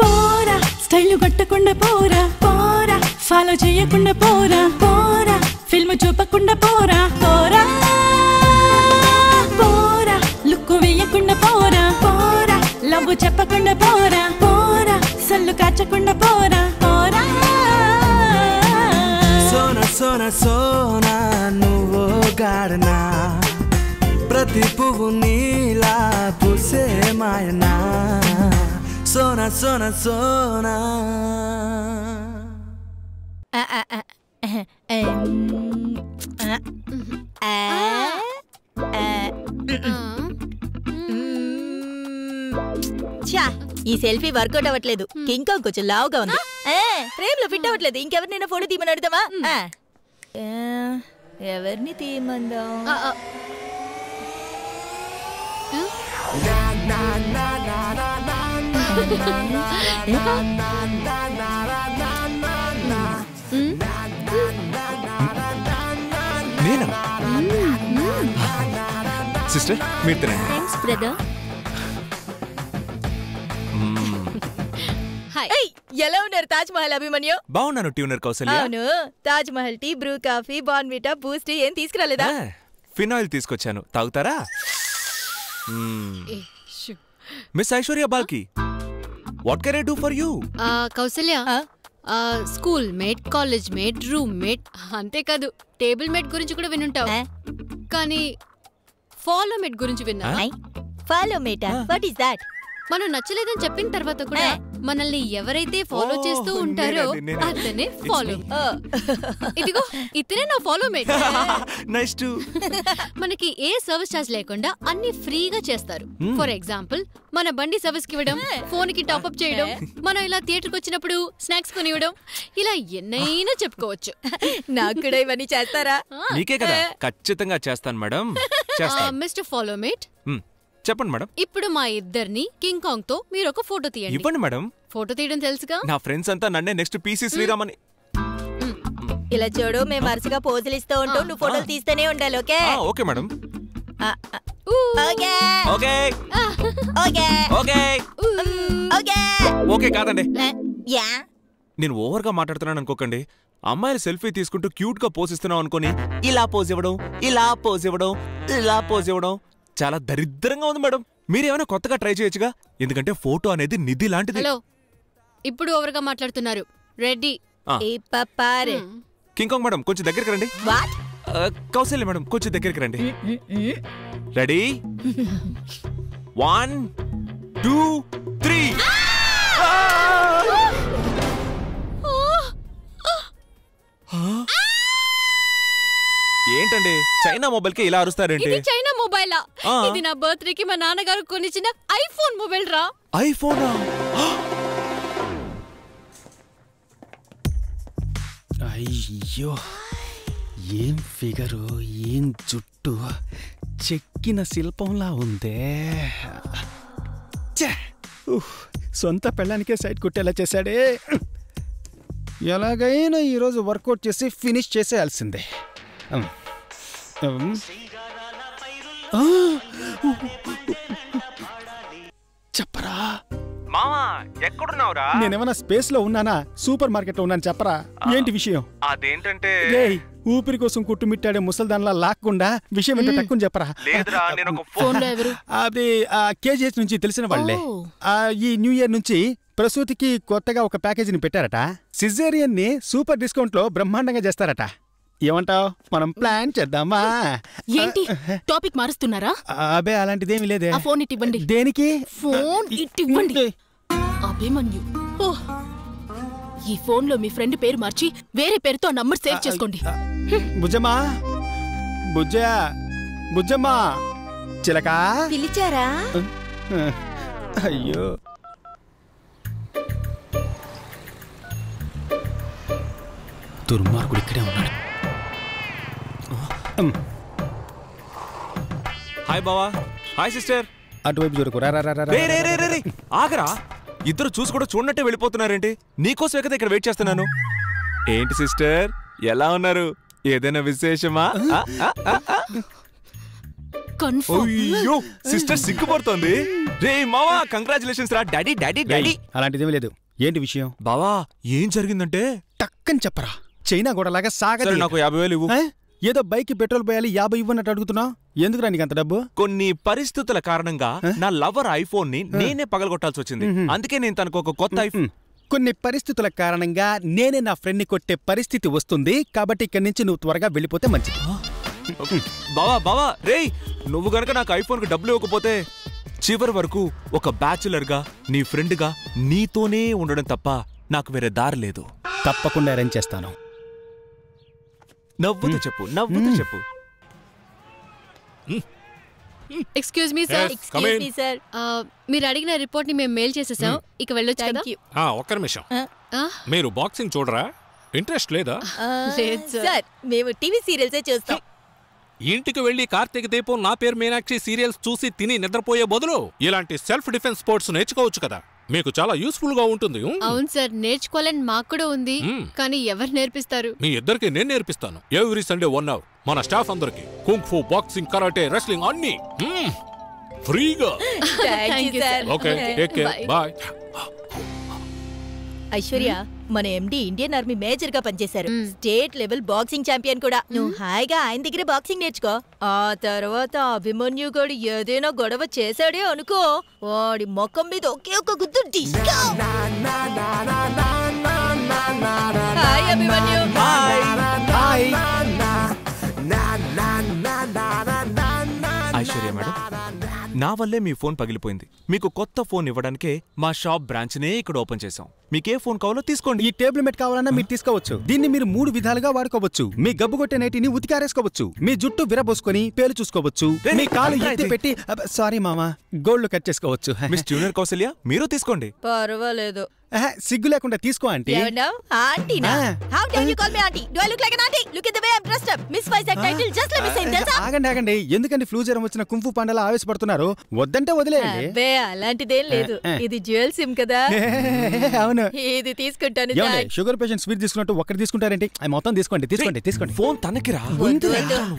पोरा स्टाइल कट्टकुंडा पोरा पोरा फॉलो చేయకుండా పోరా పోరా ఫిల్మ్ చూపకుండా పోరా పోరా పోరా లుక్కు వేయకుండా పోరా పోరా లవ్ చెప్పకుండా పోరా పోరా సల్లు కాచకుండా పోరా పోరా సోనా సోనా సోనా నువ్వు గాడనా ప్రతి పువ్వు నీలా పూసే మాయనా సోనా సోనా సోనా సెల్ఫీ వర్కౌట్ అవ్వట్లేదు ఇంకా కొంచెం లావుగా ఉంది ఫ్రేమ్ లో ఫిట్ అవ్వట్లేదు ఇంకెవరినైనా ఫోటో తీయమని అడుగుతావా ఎవరిని తీయమందా సిస్టర్ మీరు తినండి థాంక్స్ బ్రదర్ హాయ్ ఏయ్ ఎలా ఉన్నారు తాజ్ మహల్ అభిమన్యు బాగున్నాను ట్యూనర్ కౌసల్య అవును Taj Mahal tea Bru coffee Bournvita Boost ఏం తీసుకురాలేదా ఫినాయిల్ తీసుకొచ్చాను తాగుతారా miss Aishwarya Balki what can I do for you Kausalya school mate college mate room mate అంతేకాదు టేబుల్ మేట్ గురించి కూడా వినుంటావు కానీ ఫాలో మేట్ గురించి విన్నావా follow mate what is that మనం నచ్చలేదని చెప్పిన తర్వాత కూడా మనల్ని ఎవరైతే ఫాలో చేస్తూ ఉంటారో అతనే ఫాలో ఇదిగో ఇతనే నా ఫాలో మేట్ నైస్ టు మనకి ఏ సర్వీస్ ఛార్జ్ లేకుండా అన్ని ఫ్రీగా చేస్తారు ఫర్ ఎగ్జాంపుల్ మన బండి సర్వీస్ కి ఇవ్వడం ఫోన్ కి టాప్ అప్ చేయడం మనం ఇలా థియేటర్కి వచ్చినప్పుడు స్నాక్స్ కొని ఇవ్వడం ఇలా ఎన్నైనా చెప్పుకోవచ్చు నాకు కూడా ఇవన్నీ చేస్తారా నీకే కదా ఖచ్చితంగా చేస్తాను మేడం చేస్తాను మిస్టర్ ఫాలో మేట్ చెప్పండి మేడం ఇప్పుడు మా ఇద్దర్ని కింగ్ కాంగ్ తో మీరు ఒక ఫోటో తీయండి ఇవ్వండి మేడం ఫోటో తీయడం తెలుసుగా నా ఫ్రెండ్స్ అంతా నన్నే నెక్స్ట్ పీసీ శ్రీరామని ఇలా చూడు మేము వరుసగా పోజులు ఇస్తూ ఉంటాం నువ్వు ఫోటోలు తీస్తూనే ఉండాలి okay okay madam okay okay okay okay okay okay కాదండి యా నేను ఓవర్ గా మాట్లాడుతున్నాను అనుకోకండి అమ్మాయిలు సెల్ఫీ తీసుకుంటూ క్యూట్ గా పోజ్ ఇస్తున్నాం అనుకోని ఇలా పోజ్ ఇవ్వడం ఇలా పోజ్ ఇవ్వడం ఇలా పోజ్ ఇవ్వడం చాలా దరిద్రంగా ఉంది మేడం మీరేమైనా కొత్తగా ట్రై చేయొచ్చుగా ఎందుకంటే ఫోటో అనేది నిధి లాంటిది హలో ఇప్పుడు ఓవర్గా మాట్లాడుతున్నారు రెడీ ఏ పపారే కింగ్ కాంగ్ మేడం కొంచెం దగ్గరికి రండి వాట్ కౌసల్య మేడం కొంచెం దగ్గరికి రండి రెడీ 1 2 3 ఏంటండి చైనా మొబైల్ కి ఇలా అరుస్తారండి ఇది చైనా మొబైలా ఇది నా బర్త్డే కి మా నాన్నగారు కొనిచ్చిన ఐఫోన్ మొబైల్ రా ఐఫోనా అయ్యో ఏం ఫిగరు ఏం జుట్టు చెక్కిన శిల్పంలా ఉందే సొంత పెళ్ళానికే సైడ్ కుట్టేలా చేశాడే ఎలాగైనా ఈరోజు వర్కౌట్ చేసి ఫినిష్ చేసేయాల్సిందే చెప్పరా మామా ఎక్కడున్నావురా నేనేమన్నా స్పేస్ లో ఉన్నానా సూపర్ మార్కెట్ లో ఉన్నాను చెప్పరా ఏంటి విషయం అదేంటంటే ఊపిరి కోసం కుట్టుమిట్టాడే ముసల్దాన్లా లాక్కుండా విషయం ఏంటో తక్కువ చెప్పరా అది కేజీహెచ్ నుంచి తెలిసిన వాళ్లే ఈ న్యూ ఇయర్ నుంచి ప్రసూతికి కొత్తగా ఒక ప్యాకేజీని పెట్టారట సిజేరియన్ ని సూపర్ డిస్కౌంట్ లో బ్రహ్మాండంగా చేస్తారట ఏమంటావు మనం ప్లాన్ చేద్దామా ఏంటి టాపిక్ మారుస్తున్నారా అబే అలాంటిదేమీ లేదే ఆ ఫోన్ ఇవ్వండి దేనికి ఫోన్ ఇవ్వండి అభిమన్యు ఈ ఫోన్ లో మీ ఫ్రెండ్ పేరు మార్చి వేరే పేరుతో నంబర్ సేవ్ చేసుకోండి బుజ్జమ్మా బుజ్జా బుజ్జమ్మా చిలకా పిలిచారా అయ్యో దుర్మార్గుడు ఇక్కడే ఉన్నాడు హాయ్ బావా హాయ్ సిస్టర్ అటువైపు జరుకు రా రా రా రే రే రే రే ఆగరా ఇద్దరు చూసి కూడా చూడనట్టే వెళ్ళిపోతున్నారేంటి నీకోసమే కదా ఇక్కడ వెయిట్ చేస్తున్నాను ఏంటి సిస్టర్ ఎలా ఉన్నారు ఏదైనా విశేషమా అయ్యో సిస్టర్ సిగ్గుపడుతోంది రే మావా కంగ్రాట్యులేషన్స్ రా డాడీ డాడీ డాడీ అలాంటిదేమీ లేదు ఏంటి విషయం బావా ఏం జరిగిందంటే టక్కని చెప్పరా చైనా గోడలాగా సాగదు నాకు 50,000 ఇవ్వు ఏదో బైక్కి పెట్రోల్ పోయాలి 50 ఇవ్వనట్టు అడుగుతున్నా ఎందుకురా నీకు అంత డబ్బు కొన్ని పరిస్థితుల కారణంగా నా లవర్ ఐఫోన్ ని నేనే పగలగొట్టాల్సి వచ్చింది అందుకే నేను తనకు ఒక కొత్త ఐఫోన్ కొన్ని పరిస్థితుల కారణంగా నేనే నా ఫ్రెండ్ని కొట్టే పరిస్థితి వస్తుంది కాబట్టి ఇక్కడి నుంచి నువ్వు త్వరగా వెళ్ళిపోతే మంచిది బావా బావా రే నువ్వు గనక నాకు ఐఫోన్కి డబ్బులు ఇవ్వకపోతే చివరి వరకు ఒక బ్యాచులర్గా నీ ఫ్రెండ్గా నీతోనే ఉండడం తప్ప నాకు వేరే దారి లేదు తప్పకుండా అరేంజ్ చేస్తాను నవ్వుతూ చెప్పు నవ్వుతూ చెప్పు excuse me sir excuse me sir మీరు అడిగిన రిపోర్ట్ ని మేము మెయిల్ చేసేసాం ఇక వెళ్ళొచ్చు కదా ఆ ఒక్క నిమిషం మీరు బాక్సింగ్ చూడరా ఇంట్రెస్ట్ లేదా లేదు సార్ మేము టీవీ సీరియల్స్ ఏ చూస్తాం ఇంటికి వెళ్ళి కార్తీక దీపం నా పేరు మీనాక్షి సీరియల్స్ చూసి తిని నిద్రపోయే బదులు ఇలాంటి సెల్ఫ్ డిఫెన్స్ స్పోర్ట్స్ నేర్చుకోవచ్చు కదా మీకు చాలా యూస్ఫుల్ గా ఉంటుంది అవును సార్ నేర్చుకోవాలని మాకు కూడా ఉంది కానీ ఎవరు నేర్పిస్తారు మీ ఇద్దరికి నేను నేర్పిస్తాను ఎవ్రీ సండే 1 hour మన స్టాఫ్ అందరికి kung fu boxing karate wrestling అన్ని ఫ్రీగా thank you sir okay take care bye Aishwarya మన ఎండి ఇండియన్ ఆర్మీ మేజర్ గా పనిచేశారు స్టేట్ లెవెల్ బాక్సింగ్ ఛాంపియన్ కూడా నువ్వు హాయిగా ఆయన దగ్గర బాక్సింగ్ నేర్చుకో ఆ తర్వాత అభిమన్యు గోడు ఏదైనా గొడవ చేశాడే అనుకో వాడి మొఖం మీద ఒకే ఒక గుద్దు disco hi Abhimanyu hi hi Aishwarya madam నా వల్లే మీ ఫోన్ పగిలిపోయింది మీకు కొత్త ఫోన్ ఇవ్వడానికే మా షాప్ బ్రాంచ్ నే ఇక్కడ ఓపెన్ చేసాం మీకే ఫోన్ కావాలో తీసుకోండి ఈ టేబుల్ మెట్ కావాలన్నా మీరు తీసుకోవచ్చు దీన్ని మీరు 3 విధాలుగా వాడుకోవచ్చు మీ గబ్బు కొట్టే నైటిని ఉతికారేసుకోవచ్చు మీ జుట్టు విరబోసుకొని పేలు చూసుకోవచ్చు మీ కాలు ఎత్తి పెట్టి సారీ మామా గోల్డ్ కట్ చేసుకోవచ్చు మిస్ జూనియర్ కౌసల్య మీరు తీసుకోండి పర్వాలేదు సిగ్గు లేకుండా తీసుకో ఆంటీ ఆంటీనా how dare you call me aunty do I look like an aunty look at the way I am dressed up miss Vizag title just let me say తెలుసా ఆగండి ఆగండి ఎందుకండి ఫ్లూ జ్వరం వచ్చిన కుంఫు పాండాలా ఆవేశపడుతున్నారు వద్దంటే వదిలేయండి అబ్బే అలాంటిదేం లేదు ఇది జ్యువెల్ సిమ్ కదా అవును ఇది తీసుకుంటాను డాడ్ షుగర్ పేషెంట్ స్వీట్ తీసుకున్నట్టు ఒక్కటి తీసుకుంటారండి ఐ మొత్తం తీసుకోండి తీసుకోండి తీసుకోండి ఫోన్ తనకిరా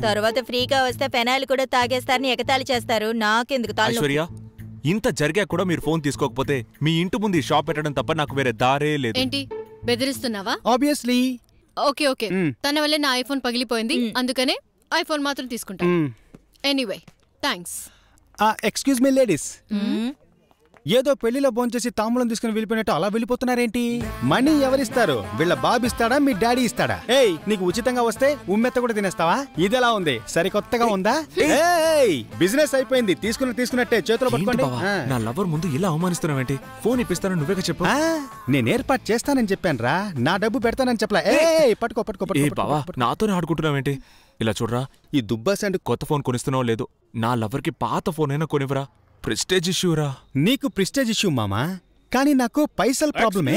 తర్వాత ఫ్రీగా వస్తే పెనాయిల్ కూడా తాగేస్తారని ఎగతాళి చేస్తారు నాకెందుకు తాళం ఐశ్వర్య ఇంత జరిగా కూడా మీరు ఫోన్ తీసుకోకపోతే మీ ఇంటి ముందు ఈ షాప్ పెట్టడం తప్ప నాకు వేరే దారే లేదు ఏంటి బెదిరిస్తున్నావా ఆబ్వియస్లీ ఓకే ఓకే తన వల్లే నా ఐఫోన్ పగిలిపోయింది అందుకనే ఐఫోన్ మాత్రం తీసుకుంటా anyway thanks excuse me ladies ఏదో పెళ్లిలో భోంచేసి తాంబూలం తీసుకుని వెళ్ళిపోయినట్టు అలా వెళ్ళిపోతున్నారేంటి మనీ ఎవరిస్తారు వీళ్ళ బాబిస్తాడా మీ డాడీ ఇస్తాడా ఏయ్ నీకు ఉచితంగా వస్తే ఉమ్మెత్త కూడా తినేస్తావా ఇది ఎలా ఉంది సరికొత్తగా ఉందా బిజినెస్ అయిపోయింది తీసుకున్నట్టే చేతులు పట్టుకోండి నా లవర్ ముందు ఇలా అవమానిస్తున్నావేంటి ఫోన్ ఇప్పిస్తాను నువ్వేగా చెప్పు నేను ఏర్పాటు చేస్తానని చెప్పాను రా నా డబ్బు పెడతానని చెప్పలా ఏయ్ పట్టుకో పట్టుకో నాతోనే ఆడుకుంటున్నావేంటి ఇలా చూడరా ఈ దుబ్బాస్ అండ్ కొత్త ఫోన్ కొనిస్తున్నావు లేదు నా లవర్కి పాత ఫోన్ అయినా కొనివరా ప్రెస్టేజ్ ఇష్యూరా నీకు ప్రెస్టేజ్ ఇష్యూ మామా కానీ నాకు పైసల ప్రాబ్లమే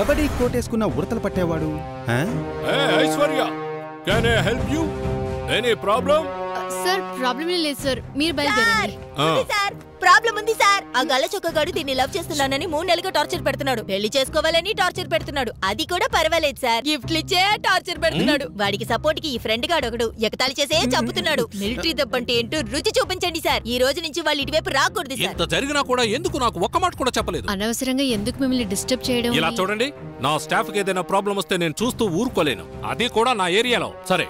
ఎవడి కోటేసుకున్న ఉడతలు పట్టేవాడు సార్ ప్రాబ్లమే లేదు సార్ మీరు బయలుదేరండి సార్ ప్రాబ్లం ఉంది సార్ ఆ గల్ల చొక్కగాడు దీన్ని లవ్ చేస్తున్నానని 3 నెలలుగా టార్చర్ పెడుతున్నాడు పెళ్లి చేసుకోవాలని టార్చర్ పెడుతున్నాడు అది కూడా పర్వాలేదు సార్ గిఫ్ట్లు ఇచ్చే టార్చర్ పెడుతున్నాడు వాడికి సపోర్ట్ కి ఈ ఫ్రెండ్ గాడు ఒకడు ఎగతాళి చేసే చంపుతున్నాడు మిలిటరీ దెబ్బంటే ఏంటో రుచి చూపించండి సార్ ఈ రోజు నుంచి వాళ్ళు ఇటువైపు రాకూడదు సార్ ఇంత జరిగినా కూడా ఎందుకు నాకు ఒక్క మాట కూడా చెప్పలేదు అనవసరంగా ఎందుకు మిమ్మల్ని డిస్టర్బ్ చేయడం ఇలా చూడండి నా స్టాఫ్ కి ఏదైనా ప్రాబ్లం వస్తే నేను చూస్తూ ఊరుకోలేను అది కూడా నా ఏరియాలో సరే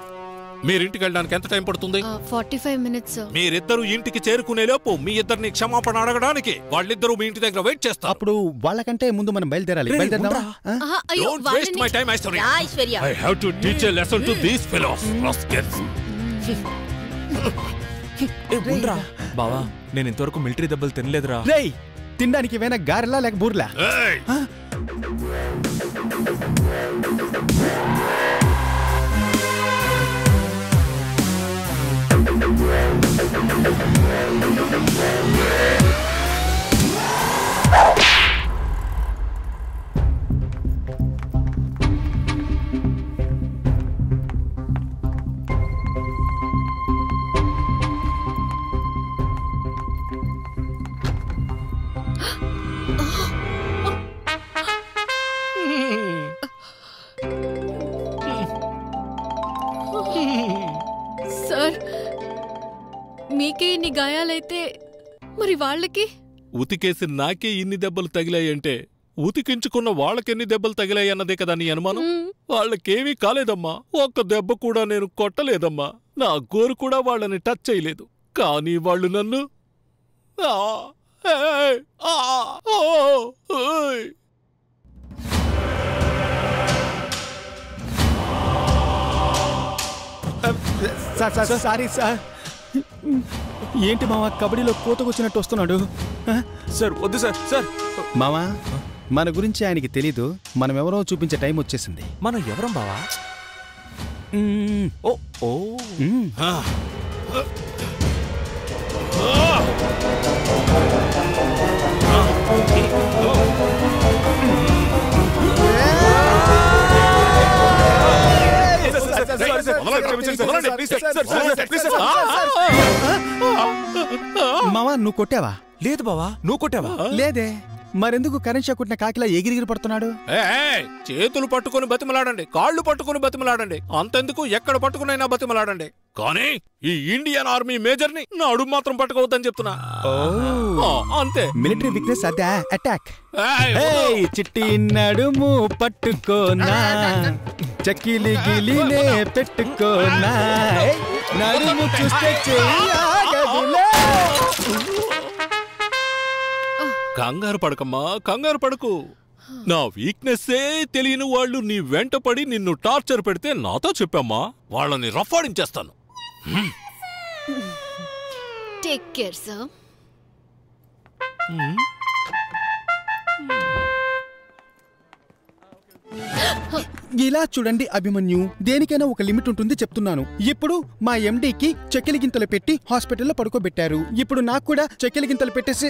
మీరింటికి వెళ్ళడానికి ఎంత టైం పడుతుంది 45 minutes మీరిద్దరు ఇంటికి చేరుకునే లోపు మీ ఇద్దరిని క్షమాపణ అడగడానికి వాళ్ళిద్దరూ మీ ఇంటి దగ్గర వెయిట్ చేస్తారు అప్పుడు వాళ్ళకంటే ముందు మనం బయలుదేరాలి బావా నేను ఇంతవరకు మిలిటరీ దెబ్బలు తినలేదురా తినడానికి ఏమైనా గారెలా లేక బూర్లా సార్ మీకే ఇన్ని గాయాలైతే మరి వాళ్ళకి? ఉతికేసి నాకే ఇన్ని దెబ్బలు తగిలాయంటే ఉతికించుకున్న వాళ్ళకెన్ని దెబ్బలు తగిలాయన్నదే కదా నీ అనుమానం. వాళ్ళకేమీ కాలేదమ్మా, ఒక్క దెబ్బ కూడా నేను కొట్టలేదమ్మా, నా గోరు కూడా వాళ్ళని టచ్ చేయలేదు. కానీ వాళ్ళు నన్ను సారీ సార్. ఏంటి మావా కబడ్డీలో కోతకొచ్చినట్టు వస్తున్నాడు? సార్ వద్దు సార్. సార్ మావా మన గురించి ఆయనకి తెలీదు, మనం ఎవరో చూపించే టైం వచ్చేసింది. మనం ఎవరం బావా? ఓ ఓ మావా నువ్వు కొట్టావా? లేదు బావా. నువ్వు కొట్టావా? లేదే. మరెందుకు కరెంట్ షాక్ కొట్టిన కాకిలా ఎగిరిగిరి పడుతున్నాడు? చేతులు పట్టుకుని బతిమలాడండి, కాళ్ళు పట్టుకుని బతిమలాడండి, అంతెందుకు ఎక్కడ పట్టుకునైనా బతిమలాడండి, కానీ ఈ ఇండియన్ ఆర్మీ మేజర్ ని నా అడుగు మాత్రం పట్టుకోవద్దని చెప్తున్నా. అంతే. మిలిటరీ వీక్నెస్ అదే. అటాక్. చిట్టి నడుము పట్టుకోనా, చక్కిలి గిలినే పెట్టుకోనా, నడుము చూస్తే చెయ్యగదులే. కంగారు పడకమ్మా, కంగారు పడకు. నా వీక్నెస్సే తెలియని వాళ్ళు నీ వెంట పడి నిన్ను టార్చర్ పెడితే నాతో చెప్పమ్మా, వాళ్ళని రఫాడించేస్తాను. Take care sir. ఇలా చూడండి అభిమన్యు, దేనికైనా ఒక లిమిట్ ఉంటుంది చెప్తున్నాను. ఇప్పుడు మా ఎండీకి చెక్కిలి గింతలు పెట్టి హాస్పిటల్లో పడుకోబెట్టారు, ఇప్పుడు నాకు కూడా చెక్కిలి గింతలు పెట్టేసి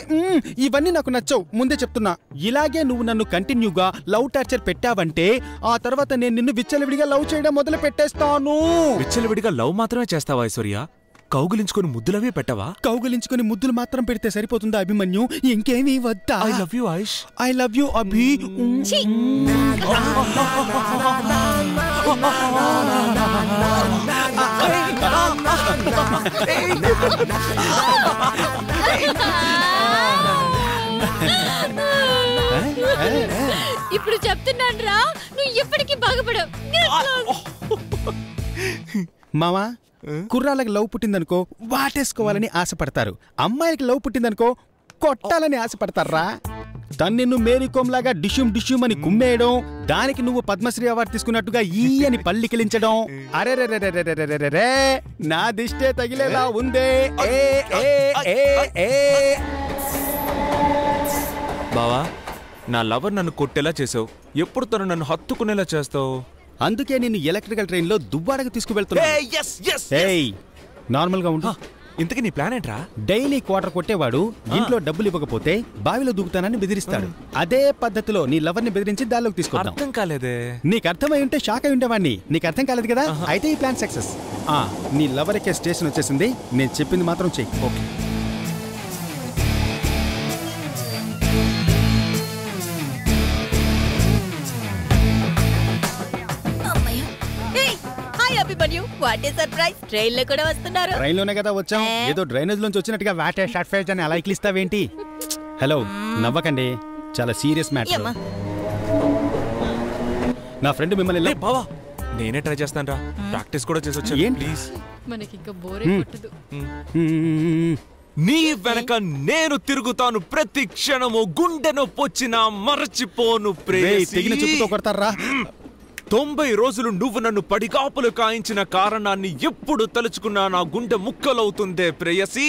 ఇవన్నీ నాకు నచ్చవు, ముందే చెప్తున్నా. ఇలాగే నువ్వు నన్ను కంటిన్యూగా లవ్ టార్చర్ పెట్టావంటే ఆ తర్వాత నేను నిన్ను విచ్చలవిడిగా లవ్ చేయడం మొదలు పెట్టేస్తాను. విచ్చలవిడిగా లవ్ మాత్రమే చేస్తావా ఐశ్వర్య? కౌగులించుకుని ముద్దులవే పెట్టవా? కౌగులించుకుని ముద్దులు మాత్రం పెడితే సరిపోతుందా అభిమన్యు? ఇంకేమీ వద్దా? I love you Ayush. I love you Abhi. ఇప్పుడు చెప్తున్నాను రా, నువ్వు ఎప్పటికీ బాగుపడవు. మామా, కుర్రాళ్ళకి లవ్ పుట్టిందనుకో వాటేసుకోవాలని ఆశపడతారు, అమ్మాయిలకి లవ్ పుట్టిందనుకో కొట్టాలని ఆశపడతారా. తను నిన్ను మేరీకోమ్లాగా డిష్యూమ్ డిష్యూమ్ అని కుమ్మేయడం, దానికి నువ్వు పద్మశ్రీ అవార్డు తీసుకున్నట్టుగా ఈ అని పల్లికిలించడం. అరే రే రే రే రే రే రే, నా దిష్టే తగిలేలా ఉందే. బావా, నా లవర్ నన్ను కొట్టేలా చేసావు, ఎప్పుడు తను నన్ను హత్తుకునేలా చేస్తావు. అందుకే నేను ఎలక్ట్రికల్ ట్రైన్లో దుబ్బాడకు తీసుకువెళ్తున్నా. ఇంతకీ నీ ప్లాన్ ఏంట్రా? డైలీ క్వార్టర్ కొట్టేవాడు ఇంట్లో డబ్బులు ఇవ్వకపోతే బావిలో దూకుతానని బెదిరిస్తాడు, అదే పద్ధతిలో నీ లవర్ ని బెదిరించి దానిలోకి తీసుకుంటాం. అర్థం కాలేదే. నీకు అర్థమై ఉంటే షాక్ అయి ఉండేవాడిని, నీకు అర్థం కాలేదు కదా. అయితే ఈ ప్లాన్ సక్సెస్. నీ లవర్ కే స్టేషన్ వచ్చేసింది, నేను చెప్పింది మాత్రం చెయ్యి. ఓకే. హలో, నవ్వకండి, చాలా సీరియస్ మ్యాటర్. నా ఫ్రెండ్ మిమ్మల్ని నేనే ట్రై చేస్తాను, ప్రాక్టీస్ కూడా చేసి వచ్చాను. నీ వెనక నేను తిరుగుతాను, ప్రతి క్షణము గుండె నొప్పి వచ్చినా మరచిపోను. 90 రోజులు నువ్వు నన్ను పడిగాపులు కాయించిన కారణాన్ని ఎప్పుడు తలుచుకున్నా నా గుండె ముక్కలవుతుందే ప్రేయసి.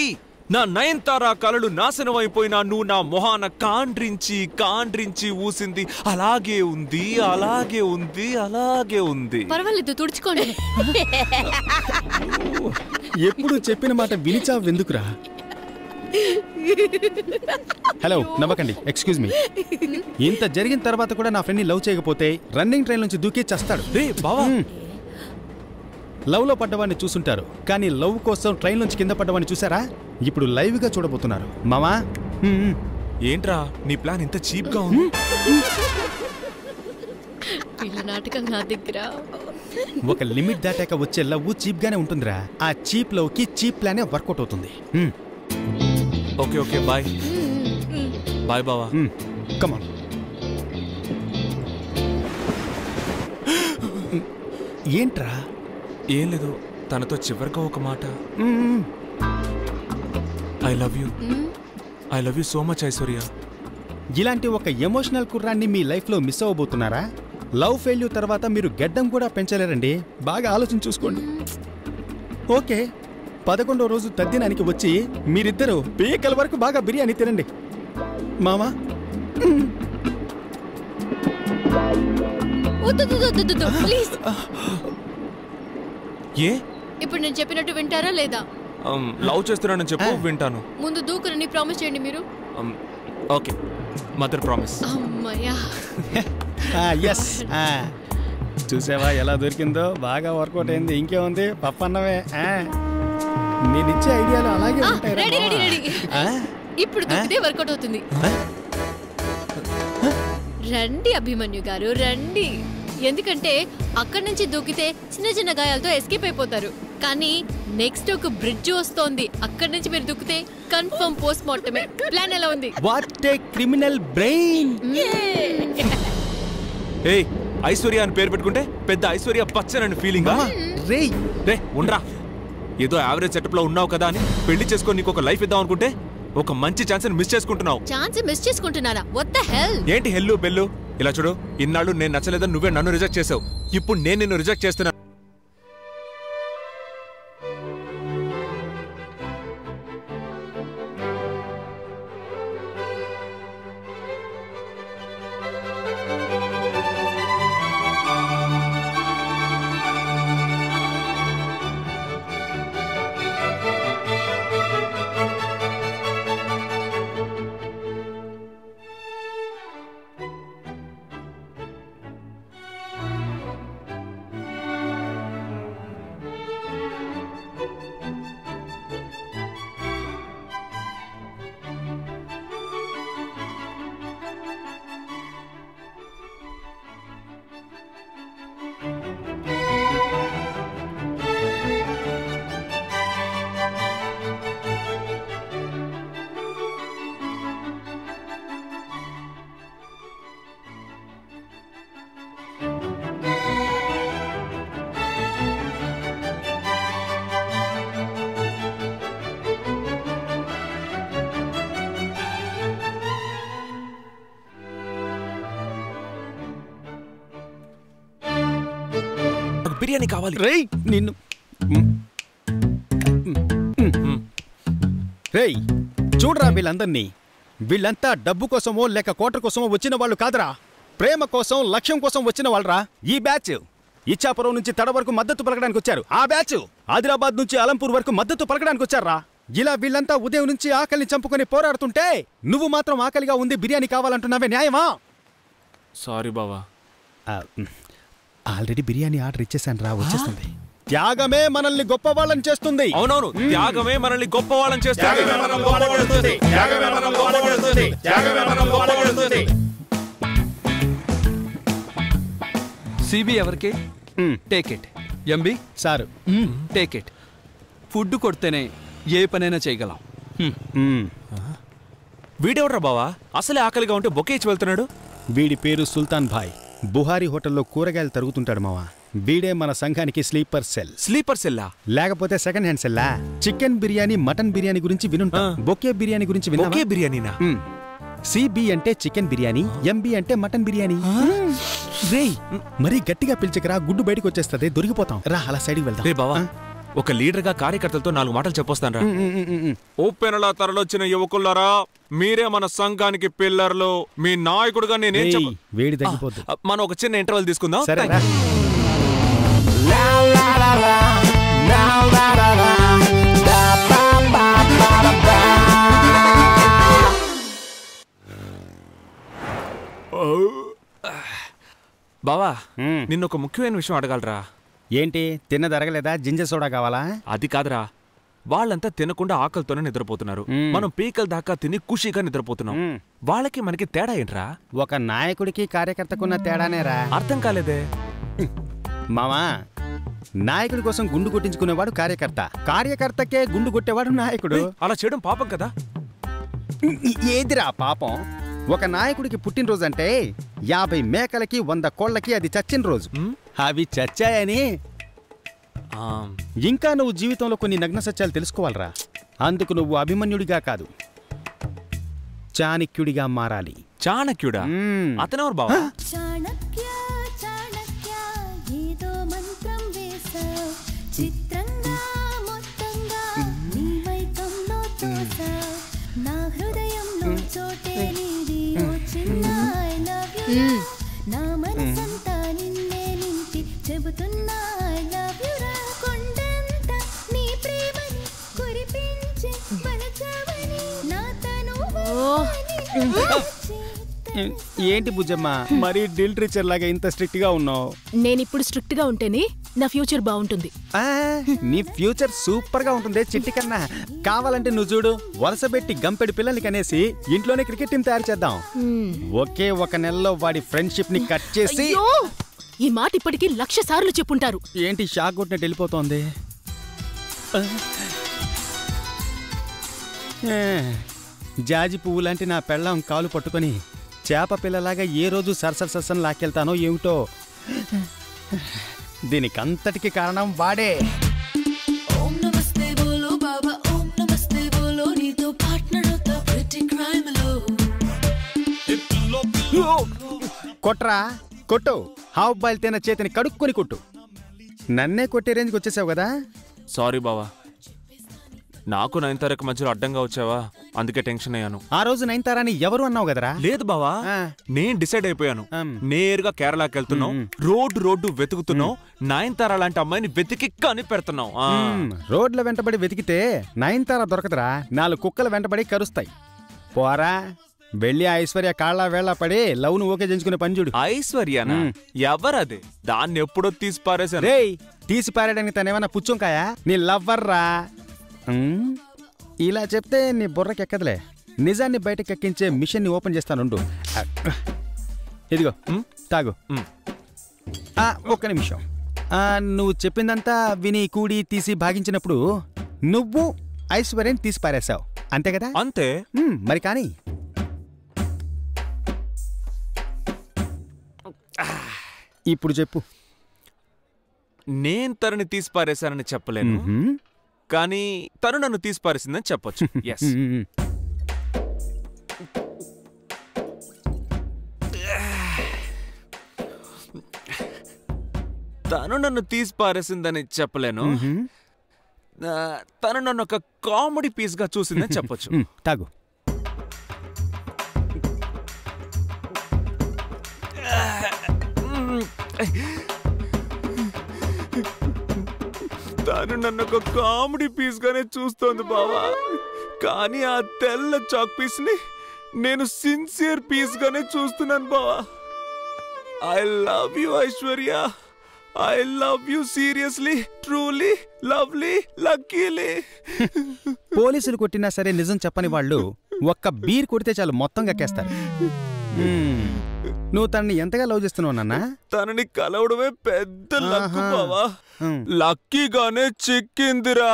నా నయనతార కలలు నాశనం అయిపోయినా నువ్వు నా మొహాన కాండ్రించి కాండ్రించి ఊసింది అలాగే ఉంది, అలాగే ఉంది, అలాగే ఉంది. పర్వాలేదు, తుడుచుకోండి. ఎప్పుడు చెప్పిన మాట వినిచావు ఎందుకురా? హలో, నవ్వకండి, ఎక్స్క్యూజ్ మీ. ఇంత జరిగిన తర్వాత కూడా నా ఫ్రెండ్ని లవ్ చేయకపోతే రన్నింగ్ ట్రైన్ నుంచి దూకే చేస్తాడు. లవ్ లో పడ్డవాడిని చూసుంటారు, కానీ లవ్ కోసం ట్రైన్ నుంచి కింద పడ్డవాడిని చూసారా? ఇప్పుడు లైవ్గా చూడబోతున్నారు. మామా, ఏంట్రా నీ ప్లాన్ ఇంత చీప్ గా ఉంది? వీళ్ళ నాటకం నా దగ్గర ఒక లిమిట్ దాటాక వచ్చే లవ్ చీప్ గానే ఉంటుందిరా. ఆ చీప్ లవ్ కి చీప్ ప్లానే వర్కౌట్ అవుతుంది. ఓకే ఓకే బాయ్ బాయ్ బావా. Come on. ఏంట్రా? ఏం లేదు, తనతో చివరిగా ఒక మాట. I love you so much Aishwarya. ఇలాంటి ఒక ఎమోషనల్ కుర్రాన్ని మీ లైఫ్లో మిస్ అవ్వబోతున్నారా? లవ్ ఫెయిల్యూర్ తర్వాత మీరు గడ్డం కూడా పెంచలేరండి. బాగా ఆలోచన చూసుకోండి. ఓకే, 11వ రోజు తద్దినానికి వచ్చి మీరిద్దరూ పీకల వరకు బాగా బిర్యానీ తినండి మామా. ఏ ఇప్పుడు నేను చెప్పినట్టు వింటారా లేదా? లవ్ చేస్తున్నానని చెప్పు, వింటాను. ముందు దూకురని ప్రామిస్ చేయండి మీరు. Okay mother promise. అమ్మయ్యా, yes. చూసావా ఎలా దొరికిందో? బాగా వర్కౌట్ అయింది. ఇంకేముంది, పప్పన్నమే. నేను ఇచ్చే ఐడియాలు అలాగే ఉంటాయి. Ready ready ready. ఇప్పుడు దూకితే వర్కౌట్ అవుతుంది. రండి అభిమన్యు గారు రండి, ఎందుకంటే అక్కడి నుంచి దూకితే చిన్న చిన్న గాయాలతో ఎస్కేప్ అయిపోతారు. కానీ నెక్స్ట్ ఒక బ్రిడ్జ్ వస్తోంది, అక్కడి నుంచి మీరు దూకితే కన్ఫర్మ్ పోస్ట్ మార్టమే. ప్లాన్ ఎలా ఉంది? What a criminal brain. ఏయ్ ఐశ్వర్య అని పేరు పెట్టుకుంటే పెద్ద ఐశ్వర్య బచ్చన్ ఫీలింగ్. రేయ్ రే ఉండరా, ఏదో యావరేజ్ సెటప్ లో ఉన్నావు కదా అని పెళ్లి చేసుకొని నీకు ఒక లైఫ్ ఇద్దాం అనుకుంటే ఒక మంచి ఛాన్స్ మిస్ చేసుకుంటున్నావు. ఛాన్స్ మిస్ చేసుకుంటున్నారా? What the hell. ఏంటి హెల్లు బెల్లు? ఇలా చూడు, ఇన్నాళ్ళు నేను నచ్చలేదని నువ్వే నన్ను రిజెక్ట్ చేసావు, ఇప్పుడు నేను నిన్ను రిజెక్ట్ చేస్తున్నాను. బిర్యానీ కావాలి. రేయ్ నిన్ను, రేయ్ చూడరా వీళ్ళందరినీ, వీళ్ళంతా డబ్బు కోసమో లేక కోటర్ కోసమో వచ్చిన వాళ్ళు కాదురా, ప్రేమ కోసం లక్ష్యం కోసం వచ్చిన వాళ్ళరా ఈ బ్యాచ్. ఇచ్చాపురం నుంచి తడ వరకు మద్దతు పలకడానికి వచ్చారు ఆ బ్యాచ్, ఆదిలాబాద్ నుంచి అలంపూర్ వరకు మద్దతు పలకడానికి వచ్చారా. ఇలా వీళ్ళంతా ఉదయం నుంచి ఆకలిని చంపుకొని పోరాడుతుంటే నువ్వు మాత్రం ఆకలిగా ఉంది బిర్యానీ కావాలంటున్నావే, న్యాయమా? సారీ బావా, ఆల్రెడీ బిర్యానీ ఆర్డర్ ఇచ్చేసాను రా, వచ్చేస్తుంది. త్యాగమే మనల్ని గొప్ప వాళ్ళని చేస్తుంది. అవునవును, త్యాగమే మనల్ని గొప్ప వాళ్ళని చేస్తుంది. సిబి ఎవరికి? Take it. MB sir take it. Food కొడితేనే ఏ పనైనా చేయగలం. వీడెవడరా బావా అసలే ఆకలిగా ఉంటే బొకే ఇచ్చి వెళ్తున్నాడు? వీడి పేరు సుల్తాన్ భాయ్, బుహారీ హోటల్లో కూరగాయలు తరుగుతుంటాడు మావా. వీడే మన సంఘానికి స్లీపర్ సెల్. స్లీపర్ సెల్లా? లేకపోతే సెకండ్ హ్యాండ్ సెల్లా? చికెన్ బిర్యానీ మటన్ బిర్యానీ గురించి వినుంటా, బొకే బిర్యానీ గురించి విన్నా? బొకే బిర్యానీనా? సిబి అంటే చికెన్ బిర్యానీ, ఎంబి అంటే మటన్ బిర్యానీ. రేయ్ మరీ గట్టిగా పిలిచకరా, గుడ్డు బయటకు వచ్చేస్తుంది, దొరికిపోతాం. రా అలా సైడ్కి వెళ్దాం. రే బావా, ఒక లీడర్ గా కార్యకర్తలతో 4 మాటలు చెప్పొస్తాను రా. ఓపెనలా తరలొచ్చిన యువకులారా, మీరే మన సంఘానికి పిల్లర్లు. మీ నాయకుడుగా నేనే వేడి తగ్గిపోద్దు. మనం ఒక చిన్న ఇంటర్వెల్ తీసుకుందాం. బావా నిన్న ఒక ముఖ్యమైన విషయం అడగాలరా. ఏంటి? తిన్నదరగలేదా? జింజర్ సోడా కావాలా? అది కాదురా, వాళ్ళంతా తినకుండా ఆకలితోనే నిద్రపోతున్నారు, మనం పీకల దాకా తిని ఖుషీగా నిద్రపోతున్నాం. వాళ్ళకి మనకి తేడా ఏంట్రా? ఒక నాయకుడికి కార్యకర్తకున్న తేడానేరా. అర్థం కాలేదే మామా. నాయకుడి కోసం గుండు కొట్టించుకునేవాడు కార్యకర్త, కార్యకర్తకే గుండు కొట్టేవాడు నాయకుడు. అలా చేయడం పాపం కదా. ఏదిరా పాపం? ఒక నాయకుడికి పుట్టినరోజు అంటే 50 మేకలకి 100 కోళ్ళకి అది చచ్చిన రోజు. అవి చచ్చాయని ఇంకా నువ్వు జీవితంలో కొన్ని నగ్న సత్యాలు తెలుసుకోవాలరా. అందుకు నువ్వు అభిమన్యుడిగా కాదు, చాణక్యుడిగా మారాలి. చాణక్యుడా? అతనెవరు బావ? ఏంటి బుజ్జమ్మ మరి డ్రిల్ టీచర్ లాగా ఇంత స్ట్రిక్ట్ గా ఉన్నావు? నేను ఇప్పుడు స్ట్రిక్ట్ గా ఉంటేనే నా ఫ్యూచర్ బాగుంటుంది. నీ ఫ్యూచర్ సూపర్ గా ఉంటుంది చిట్టి కన్నా. కావాలంటే నువ్వు చూడు, వలస పెట్టి గంపెడి పిల్లల్ని కనేసి ఇంట్లోనే క్రికెట్ టీం తయారు చేద్దాం. ఒకే ఒక నెలలో వాడి ఫ్రెండ్షిప్ ని కట్ చేసి. ఈ మాట ఇప్పటికీ 1,00,000 సార్లు చెప్పుంటారు. ఏంటి షాక్ కొట్టినట్టు వెళ్ళిపోతోంది? జాజి పువ్వు లాంటి నా పెళ్ళం కాలు పట్టుకొని చేప పిల్లలాగా ఏ రోజు సరసరసని లాక్కెళ్తానో ఏమిటో. దీనికంతటికి కారణం వాడే. కొట్రా కొట్టు, హాఫ్ బాయిల్ తిన్న చేతిని కడుక్కుని కొట్టు. నన్నే కొట్టే రేంజ్కి వచ్చేసావు కదా. సారీ బావా, నాకు నైన్తారకు మధ్యలో అడ్డంగా వచ్చావా, అందుకే టెన్షన్ అయ్యాను. ఆ రోజు నైన్తారాని ఎవరు అన్నావు కదరా? లేదు బావా, నేను డిసైడ్ అయిపోయాను. నేరుగా కేరళకి వెళ్తున్నావు, రోడ్డు వెతుకుతున్నావు, నైన్తారా లాంటి అమ్మాయిని వెతికి కనిపెడుతున్నావు. రోడ్ల వెంటబడి వెతికితే నైన్తారా దొరకదురా, 4 కుక్కలు వెంటబడి కరుస్తాయి. పోరా వెళ్ళి ఐశ్వర్య కాళ్ళ వేళ పడి లవ్ ను ఓకే చేయించుకునే పని చూడు. ఐశ్వర్యనా? ఎవరది? దాన్ని ఎప్పుడో తీసి పారేశాను. రే, తీసి పారేయడానికి తనేమన్నా పుచ్చంకాయా? నీ లవ్వర్రా. ఇలా చెప్తే నీ బుర్రకి ఎక్కదులే. నిజాన్ని బయటకు ఎక్కించే మిషన్ని ఓపెన్ చేస్తానుండు. ఇదిగో తాగు. ఒక్క నిమిషం. నువ్వు చెప్పిందంతా విని కూడి తీసి భాగించినప్పుడు నువ్వు ఐశ్వర్యం తీసి పారేశావు, అంతే కదా? అంతే మరి. కానీ ఇప్పుడు చెప్పు. నేను తనని తీసి పారేశానని చెప్పలేను, కానీ తను నన్ను తీసిపారేసిందని చెప్పొచ్చు. తను నన్ను తీసిపారేసిందని చెప్పలేను, తను నన్ను ఒక కామెడీ పీస్గా చూసిందని చెప్పొచ్చు. తాగు. తను నన్ను ఒక కామెడీ పీస్ గానే చూస్తోంది బావా, కానీ ఆ తెల్ల చాక్ పీస్ ని నేను సిన్సియర్ పీస్ గానే చూస్తున్నాను బావా. I love you Aishwarya, I love you seriously, truly, lovely, luckily. పోలీసులు కొట్టినా సరే నిజం చెప్పని వాళ్ళు ఒక్క బీర్ కొడితే చాలు మొత్తం గక్కేస్తారు. నువ్వు తనని ఎంతగా లవ్ చేస్తున్నావు నాన్న? తనని కలవడమే పెద్ద లక్ బావా, లక్కీగానే చిక్కిందిరా.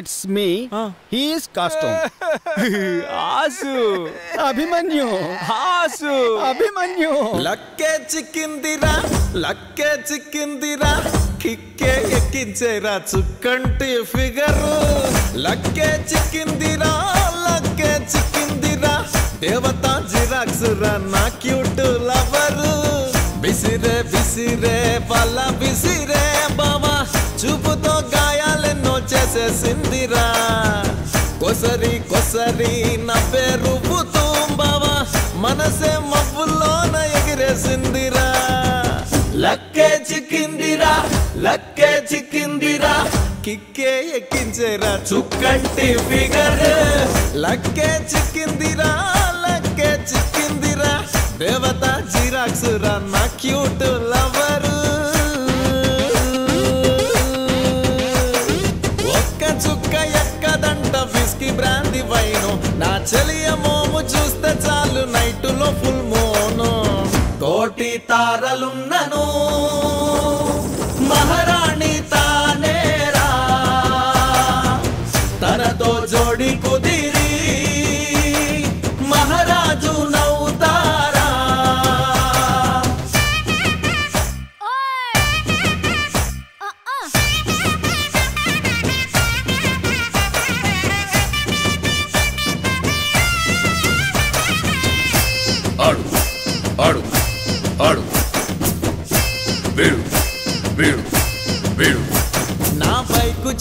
It's me. He is costume. Aasu. Abhimanyu. Aasu. Abhimanyu. Lakke chikkindira, lakke chikkindira, kikke ekkinchera chukkanti figure. Lakke chikkindira, lakke chikkindira, devata jirax ra na cute lover. बिसरे बिसरे वाला बिसरे बाबा चुप तो गायल नोचे से सिंदिरा कोसरी कोसरी ना पेरूप तुम बाबा मन से मफलो न एगिरे सिंदिरा लक्के चिकिंदिरा किक्के एकिंचेरा चुक्कंटी फिगर लक्के चिकिंदिरा देवता जिराक्स ना क्यूट लवर चुक्क एक्कदंट विस्की ब्रांदी वैनो ना चलिए मोमु चूस्ते चालू नैटुलो फुल मोनो तोटी तारलुन्ननु महाराणी तानेरा तनतो जोड़ी कुदिरी महाराजु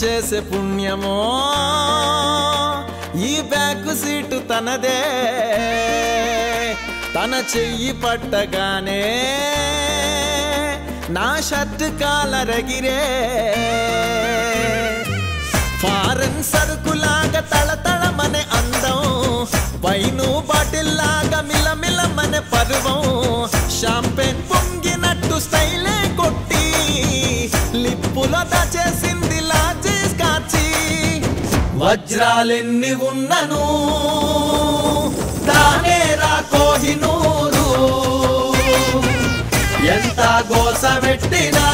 చేసే పుణ్యమో ఈ బ్యాక్ సీటు తనదే తన చెయ్యి పట్టగానే నా షర్ట్ కాలరగిరే ఫారెన్ సరుకులాగా తళతళమనే అందం వైను బాటిల్లాగా మిలమిలమనే పరువం షాంపేన్ పొంగినట్టు స్టైలే కొట్టి లిప్పులో దాచేసింది లాజీ స్కాచి వజ్రాలెన్ని ఉన్నను తానే రా కోహినూరు ఎంత గోస పెట్టినా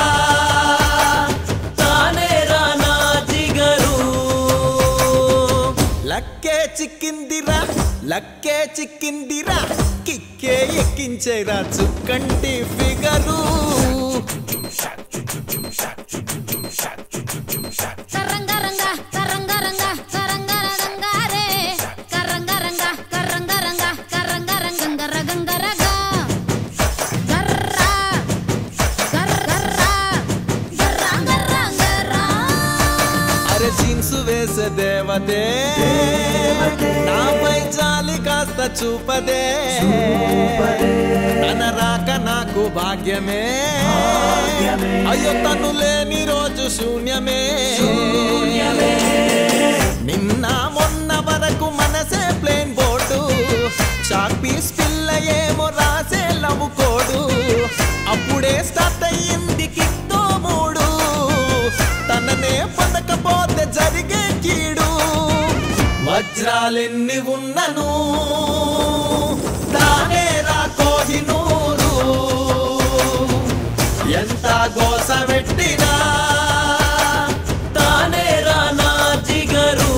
తానే రా నా జిగరు లక్కే చిక్కిందిరా కిక్కే ఎక్కించేరా చుక్కంటి ఫిగరు దేవతే నాపై జాలి కాస్త చూపదే తన రాక నాకు భాగ్యమే అయ్యో తను లేని రోజు శూన్యమే నిన్న మొన్న వరకు మనసే ప్లేన్ బోర్డు చాక్పీస్ పిల్ల ఏమో రాసే లవ్వుకోడు అప్పుడే స్టార్ట్ అయ్యింది కిక్తో మూడు తననే పదకపోతే జరిగే కీడు వజ్రాలెన్ని ఉన్నను తానే రా కోహినూరు ఎంత గోస పెట్టినా తానే రా నా జిగరు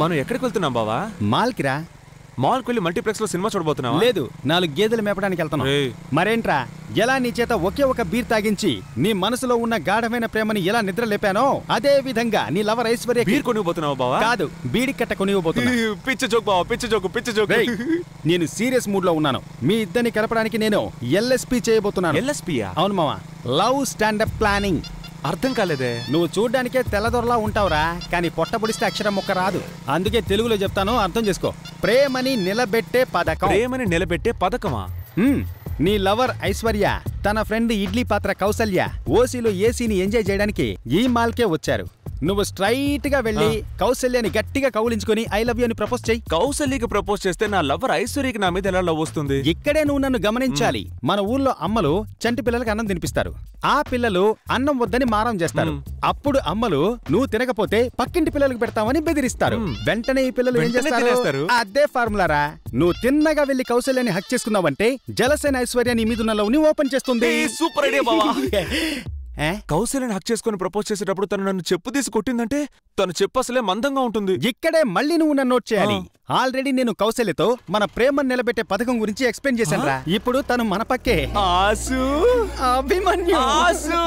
మనం ఎక్కడికి వెళ్తున్నాం బావా? మాల్కి రా. మాల్కి వెళ్ళి మల్టీప్లెక్స్ లో సినిమా చూడబోతున్నావా? లేదు, నాలుగు గేదెలు మేపడానికి వెళ్తాను. మరేంట్రా, ఎలా నీ చేత ఒకే ఒక బీర్ తాగించి నీ మనసులో ఉన్న గాఢమైన ప్రేమని ఎలా నిద్ర లేపానో అదే విధంగా నీ లవర్ ఐశ్వర్య బీర్ కొనివ్వబోతున్నావు బావా? కాదు, బీడి కట్ట కొనివ్వబోతున్నా. పిచ్చి జోక్ బావా, పిచ్చి జోక్, పిచ్చి జోక్. నేను సీరియస్ మూడ్ లో ఉన్నాను. మీ ఇద్దరిని కలపడానికి నేను ఎల్ఎస్పీ చేయబోతున్నాను. ఎల్ఎస్పీ? అవును మావా, లవ్ స్టాండప్ ప్లానింగ్. అర్థం కాలేదే. నువ్వు చూడ్డానికే తెల్లదొరలా ఉంటావురా, కానీ పొట్ట పొడిస్తే అక్షరం మొక్క రాదు. అందుకే తెలుగులో చెప్తాను, అర్థం చేసుకో. ప్రేమని నిలబెట్టే పథకం. ప్రేమని నిలబెట్టే పథకమా? నీ లవర్ ఐశ్వర్య తన ఫ్రెండ్ ఇడ్లీ పాత్ర కౌసల్య ఓసీలో ఏసీని ఎంజాయ్ చేయడానికి ఈ మాల్కే వచ్చారు. నువ్వు స్ట్రైట్ గా వెళ్ళి కౌసల్యని గట్టిగా కౌలించుకొని ఐ లవ్ యూ అని ప్రపోజ్ చేయి. కౌసల్యకి ప్రపోజ్ చేస్తే నా లవర్ ఐశ్వర్యకి నా మీద ఎలా లవ్ వస్తుంది? ఇక్కడే నువ్వు నన్ను గమనించాలి. మన ఊర్లో అమ్మలు చంటి పిల్లలకి అన్నం తినిపిస్తారు. ఆ పిల్లలు అన్నం వద్దని మారం చేస్తారు. అప్పుడు అమ్మలు నువ్వు తినకపోతే పక్కింటి పిల్లలకు పెడతామని బెదిరిస్తారు. వెంటనే ఈ పిల్లలు ఏం చేస్తారు? అదే ఫార్ములారా. నువ్వు తిన్నగా వెళ్లి కౌసల్యాన్ని హక్ చేసుకున్నావంటే జలసేన ఐశ్వర్యాన్ని మీద ఉన్న లవ్ని ఓపెన్ చేస్తుంది. సూపర్ ఐడియా బావా. కౌశల్యని హక్ చేసుకుని ప్రపోజ్ చేసేటప్పుడు తను నన్ను చెప్పు తీసి కొట్టిందంటే తను చెప్పు అసలే మందంగా ఉంటుంది. ఇక్కడే మళ్ళీ నువ్వు నన్ను నోట్ చేయాలి. ఆల్రెడీ నేను కౌశల్యతో మన ప్రేమను నిలబెట్టే పథకం గురించి ఎక్స్ప్లెయిన్ చేశాను రా. ఇప్పుడు తను మన పక్కే. ఆసు, అభిమన్యు, ఆసు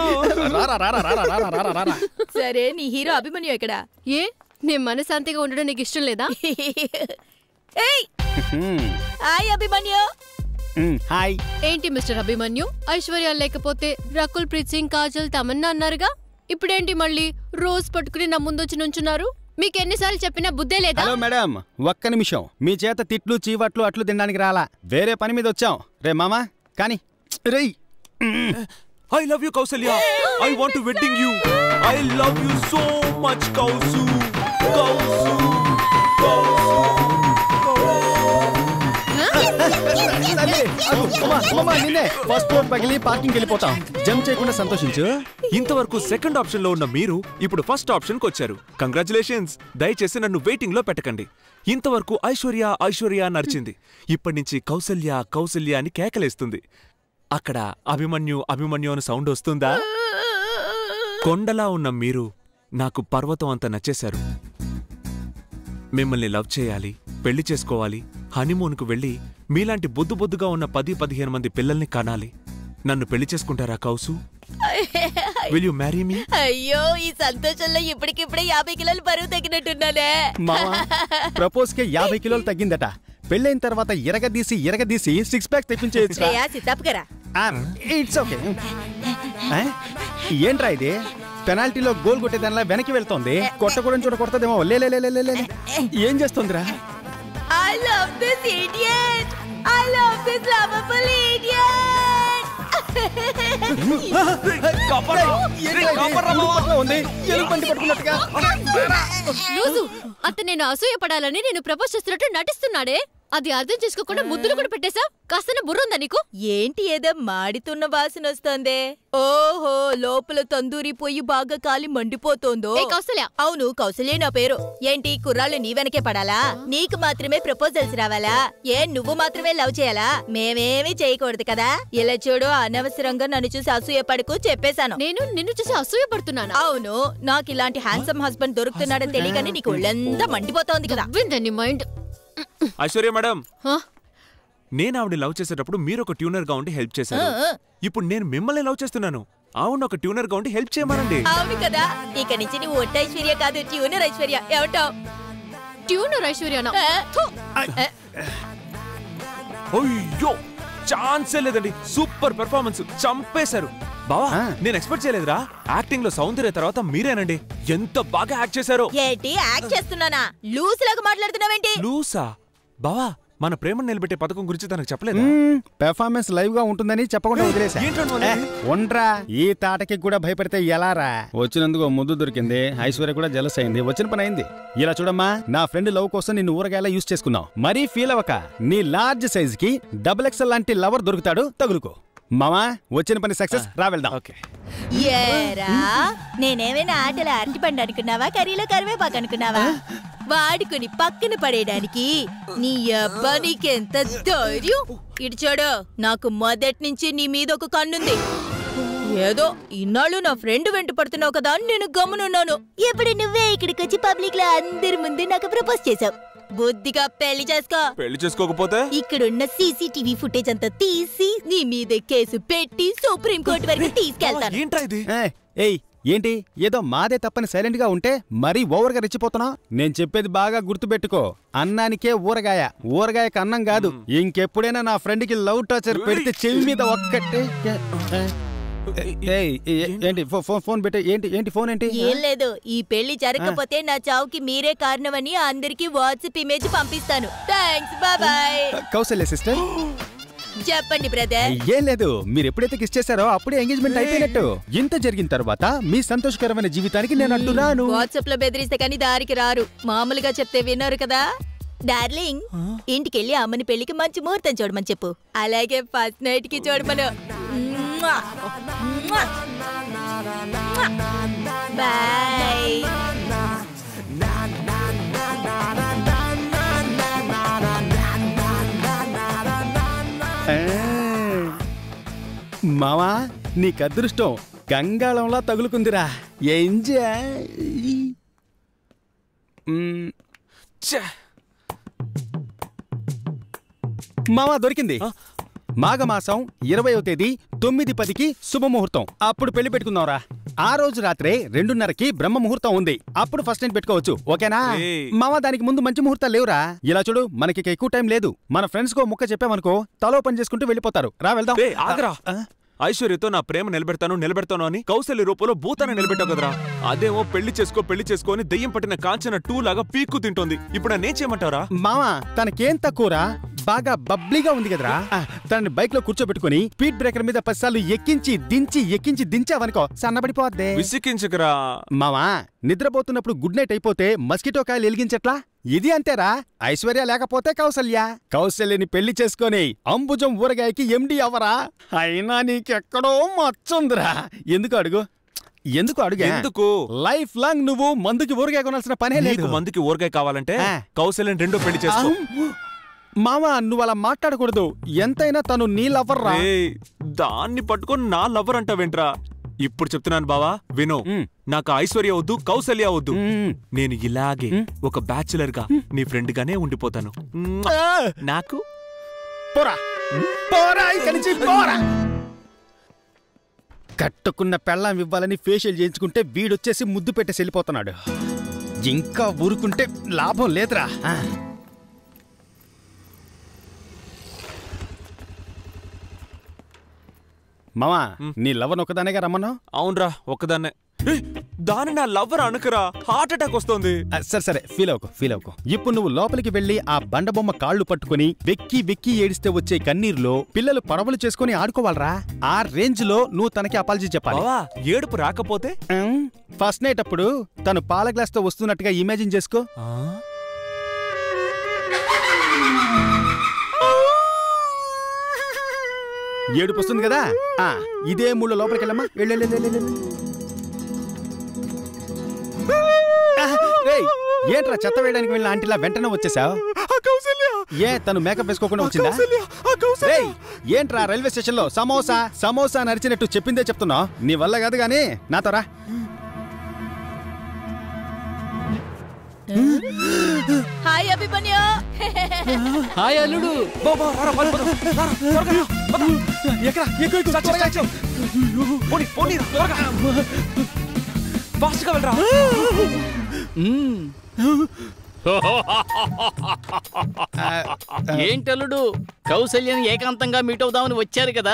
రారా రారా రారా రారా. సరే నీ హీరో అభిమన్యు ఇక్కడ. ఏ నేను మనశాంతిగా ఉండడం నీకు ఇష్టం లేదా? హాయ్ అభిమన్యు. హాయ్. ఏంటి మిస్టర్ అభిమన్యు, ఐశ్వర్య లేకపోతే రకుల్ ప్రీత్ సింగ్ కాజల్ తమన్నా అన్నారుగా, ఇప్పుడేంటి మళ్ళీ రోజ్ పట్టుకుని నా ముందొచ్చి నుంచున్నారు? మీకు ఎన్నిసార్లు చెప్పినా బుద్ధే లేదా? హలో మేడం, ఒక్క నిమిషం. మీ చేత తిట్లు చీవట్లు అట్లు తినడానికి రాలా, వేరే పని మీద వచ్చాం. రే మామా కానీ రేయ్. I love you Kausalya. I want to wedding you. I love you so much కౌసు. కౌసు Kousu. Passport పగిలి పార్కింగ్ వెళ్ళిపోతాం. జంప్ చేయకుండా సంతోషించు. ఇంతవరకు సెకండ్ ఆప్షన్ లో ఉన్న మీరు ఇప్పుడు ఫస్ట్ ఆప్షన్ కు వచ్చారు. కంగ్రాచులేషన్స్. దయచేసి నన్ను వెయిటింగ్ లో పెట్టకండి. ఇంతవరకు ఐశ్వర్య ఐశ్వర్య నడిచింది, ఇప్పటి నుంచి కౌసల్య కౌసల్య అని కేకలేస్తుంది. అక్కడ అభిమన్యు అభిమన్యు అని సౌండ్ వస్తుందా? కొండలా ఉన్న మీరు నాకు పర్వతం అంత నచ్చేశారు. మిమ్మల్ని లవ్ చేయాలి, పెళ్లి చేసుకోవాలి, హనీమూన్కు వెళ్ళి మీలాంటి బొద్దు బొద్దుగా ఉన్న 10-15 మంది పిల్లల్ని కనాలి. నన్ను పెళ్లి చేసుకుంటారా కౌసు? Will you marry me? అయ్యో ఈ సంతోషంలో ఇప్పటికిప్పుడే 50 కిలోలు బరువు తగ్గినట్టున్నానే. ప్రపోజ్ కి 50 కిలోలు తగ్గిందట. పెళ్ళైన తర్వాత ఇరగదీసి ఇరగదీసి 6 ప్యాక్ తెప్పించేయచ్చు. ఏంట్రా ఇది? పెనాల్టీలో గోల్ కొట్టేదానిలా వెనక్కి వెళ్తోంది. కొట్టకూడని చోట కొడతదేమో. లేలే ఏం చేస్తుందిరా? I love this idiot. I love this lovable idiot. అతను నేను అసూయపడాలని నేను ప్రపోజ్ చేస్తున్నట్టు నటిస్తున్నాడే, అది అర్థం చేసుకోకుండా ముద్దులు కూడా పెట్టేశా. కాస్త బుర్రుందా నీకు? ఏంటి ఏదో మాడుతున్న వాసన వస్తోందే. ఓహో, లోపల తందూరి పోయి బాగా కాలి మండిపోతోందో. కౌసల్య. అవును కౌసల్య నా పేరు. ఏంటి కుర్రాళ్ళు నీ వెనకే పడాలా? నీకు మాత్రమే ప్రపోజల్స్ రావాలా? ఏ నువ్వు మాత్రమే లవ్ చేయాలా? మేమేమీ చేయకూడదు కదా. ఇలా చూడు, అనవసరంగా నన్ను చూసి అసూయ పడుకు చెప్పేశాను. నేను నిన్ను చూసి అసూయ పడుతున్నాను? అవును, నాకు ఇలాంటి హ్యాండ్సమ్ హస్బెండ్ దొరుకుతున్నాడని తెలియగానే నీకు ఒళ్ళంతా మండిపోతోంది కదా. మైండ్ ఐశ్వర్య మేడం, నేను ఆవిడ లవ్ చేసేటప్పుడు మీరు ఒక ట్యూనర్ గా ఉండి హెల్ప్ చేశారు. ఇప్పుడు నేను మిమ్మల్ని లవ్ చేస్తున్నాను. అవును, ఒక ట్యూనర్ గా ఉండి హెల్ప్ చేయమనండి. అవును కదా, ఇక నుంచి నువ్వు ఒట్ట ఐశ్వర్య కాదు, ట్యూనర్ ఐశ్వర్య. ఏమంటావు? ట్యూనర్ ఐశ్వర్యనా? అయ్యో ఛాన్సే లేదండి. సూపర్ పెర్ఫార్మెన్స్, చంపేశారు. బావా నేను ఎక్స్పెక్ట్ చేయలేదురా. యాక్టింగ్ లో సౌందర్య తర్వాత మీరేనండి. ఎంత బాగా యాక్ట్ చేశారు. ఏంటి యాక్ట్ చేస్తున్నానా? లూస్ లాగా మాట్లాడుతున్నావేంటి? లూసా? బావా మన ప్రేమను నిలబెట్టే పథకం గురించి తనకు చెప్పలేదు. పెర్ఫార్మెన్స్ లైవ్ గా ఉంటుందని చెప్పకుండా వదిలేసా. ఈ తాటకి కూడా భయపడితే ఎలా రా? వచ్చినందుకు ముద్దు దొరికింది, ఐశ్వర్య కూడా జలస్ అయింది, వచ్చిన పని అయింది. ఇలా చూడమ్మా, నా ఫ్రెండ్ లవ్ కోసం నిన్ను ఊరగాయలా యూజ్ చేసుకున్నావు. మరీ ఫీల్ అవ్వక నీ లార్జ్ సైజ్ కి XXL లాంటి లవర్ దొరుకుతాడు, తగులుకో. మామా వచ్చిన పని సక్సెస్. రా వెళ్దాం. నేనేమైనా ఆటలు అరటి పండు అనుకున్నావా? కర్రీలో కరివేపాకు అనుకున్నావా? వాడుకుని పక్కన పడేయడానికి నీ అబ్బా నీకెంత ధైర్యం! ఇడిచాడు. నాకు మొదటి నుంచి నీ మీద ఒక కన్నుంది. ఏదో ఇన్నాళ్ళు నా ఫ్రెండ్ వెంట పడుతున్నావు కదా అని నేను గమనున్నాను. ఇప్పుడు నువ్వే ఇక్కడికి వచ్చి పబ్లిక్ లో అందరి ముందు నాకు ప్రపోజ్ చేసావు. బుద్ధిగా పెళ్లి చేసుకో. పెళ్లి చేసుకోకపోతే ఇక్కడున్న CCTV ఫుటేజ్ అంతా తీసి నీ మీద కేసు పెట్టి సుప్రీం కోర్టు వరకు తీసుకెళ్తాను. ఏంటి ఏదో మాదే తప్పని సైలెంట్ గా ఉంటే మరీ ఓవర్ గా రెచ్చిపోతున్నా. నేను చెప్పేది బాగా గుర్తుపెట్టుకో, అన్నానికే ఊరగాయ, ఊరగాయకు అన్నం కాదు. ఇంకెప్పుడైనా నా ఫ్రెండ్ కి లవ్ టార్చర్ పెడితే చెవి మీద ఒక్కటే. ఏంటి ఫోన్ పెట్టే? ఏంటి ఏంటి ఫోన్? ఏంటి ఏం లేదు. ఈ పెళ్లి జరగకపోతే నా చావుకి మీరే కారణమని అందరికి వాట్సాప్ ఇమేజ్ పంపిస్తాను. Thanks, bye bye. Kausalya sister చెప్పండి బ్రదర్. ఏం లేదు, మీరు ఎప్పుడైతే కిస్ చేశారో అప్పుడే ఎంగేజ్మెంట్ అయిపోయినట్టు. ఇంత జరిగిన తర్వాత మీ సంతోషకరమైన జీవితానికి నేను అడ్డురాను. వాట్సాప్ లో బెదిరిస్తే కానీ దారికి రారు, మామూలుగా చెప్తే విన్నారు కదా. డార్లింగ్, ఇంటికి వెళ్ళి అమ్మని పెళ్లికి మంచి ముహూర్తం చూడమని చెప్పు, అలాగే ఫస్ట్ నైట్ కి చూడమను. బాయ్. మావా, నీకు అదృష్టం గంగాళంలా తగులుకుందిరా. ఎంజాయ్. మావా దొరికింది. మాఘమాసం 20వ తేదీ 9:10కి శుభముహూర్తం, అప్పుడు పెళ్లి పెట్టుకుందాంరా. ఆ రోజు రాత్రే 2:30కి బ్రహ్మ ముహూర్తం ఉంది, అప్పుడు ఫస్ట్ నైట్ పెట్టుకోవచ్చు. ఓకేనా మామ? దానికి ముందు మంచి ముహూర్తాలు లేవురా. ఇలా చూడు, మనకి ఎక్కువ టైం లేదు. మన ఫ్రెండ్స్ కో ముక్క చెప్పామనుకో తలో పని చేసుకుంటూ వెళ్ళిపోతారు. రా వెళ్దాం. ఐశ్వర్యతో నా ప్రేమ నిలబెడతాను అని కౌశల్య రూపంలో భూతాన్ని నిలబెట్టావు కదరా. అదేమో పెళ్లి చేసుకో పెళ్లి చేసుకో అని దెయ్యం పట్టిన కాంచన 2 లాగా పీక్కు తింటోంది. ఇప్పుడు నన్ను ఏం చేయమంటారా? మామా తనకేం తక్కువరా, బాగా బబ్లీగా ఉంది కదరా. తనని బైక్ లో కూర్చోబెట్టుకుని స్పీడ్ బ్రేకర్ మీద 10 సార్లు ఎక్కించి దించి ఎక్కించి దించావనుకో సన్నబడిపోద్దే. విసికించకరా మామా, నిద్రపోతున్నప్పుడు గుడ్ నైట్ అయిపోతే మస్కిటో కాయలు ఎలిగించట్లా? ఇది అంతేరా, ఐశ్వర్య లేకపోతే కౌసల్య. కౌసల్యని పెళ్లి చేసుకొని అంబుజం ఊరగాయకి MD అవరా. అయినా నీకెక్కడో మచ్చుందిరా. ఎందుకు అడుగు? లైఫ్ లాంగ్ నువ్వు మందుకి ఊరగాయ కొనాల్సిన పనే లేదు. మందుకి ఊరగాయ కావాలంటే కౌసల్యని 2 పెళ్లి చేసుకో. మామ నువ్వు అలా మాట్లాడకూడదు, ఎంతైనా తను నీ లవర్ రా. దాన్ని పట్టుకొని నా లవర్ అంటావేంట్రా? ఇప్పుడు చెప్తున్నాను బావా విను, నాకు ఐశ్వర్య వద్దు కౌసల్య వద్దు, నేను ఇలాగే ఒక బ్యాచులర్ గా నీ ఫ్రెండ్ గానే ఉండిపోతాను. నాకు కట్టుకున్న పెళ్ళాం ఇవ్వాలని ఫేషియల్ చేయించుకుంటే వీడొచ్చేసి ముద్దు పెట్టేసి వెళ్ళిపోతున్నాడు. ఇంకా ఊరుకుంటే లాభం లేదురా. మామా నీ లవర్ ఒక్కదానేగా రమ్మను? అవునరా ఒక్కదాన్నే. దాని నా లవర్ అనుకురా, హార్ట్ అటాక్ వస్తుంది. సరే ఫీల్ అవుకో. ఇప్పుడు నువ్వు లోపలికి వెళ్ళి ఆ బండబొమ్మ కాళ్ళు పట్టుకుని వెక్కి వెక్కి ఏడిస్తే వచ్చే కన్నీరులో పిల్లలు పడవలు చేసుకుని ఆడుకోవాలరా. ఆ రేంజ్ లో నువ్వు తనకి అపాలజీ చెప్పాలి. ఏడుపు రాకపోతే ఫస్ట్ నైట్ అప్పుడు తను పాల గ్లాస్ తో వస్తున్నట్టుగా ఇమాజిన్ చేసుకో. ఏడుపు వస్తుంది కదా, ఇదే మూడు లోపలికి వెళ్ళమ్మా. ఏంట్రా చెత్త వేయడానికి వెళ్ళిన ఆంటీలా వెంటనే వచ్చేసావు? ఏ తను మేకప్ వేసుకోకుండా వచ్చిందా? ఏంట్రా రైల్వే స్టేషన్ లో సమోసా సమోసా నరిచినట్టు చెప్పిందే చెప్తున్నావు. నీ వల్ల కాదు గానీ నాతో రా. హాయ్ అభిమన్యు. హాయ్ అల్లుడు. బాబా రా రా రా త్వరగా పద. ఎక్కడ ఎక్కువ త్వరగా వచ్చావు. పోనీ త్వరగా ఫాస్ట్‌గా వెళ్ళరా. ఏంటల్లుడు, కౌసల్యని ఏకాంతంగా మీట్ అవుదామని వచ్చారు కదా,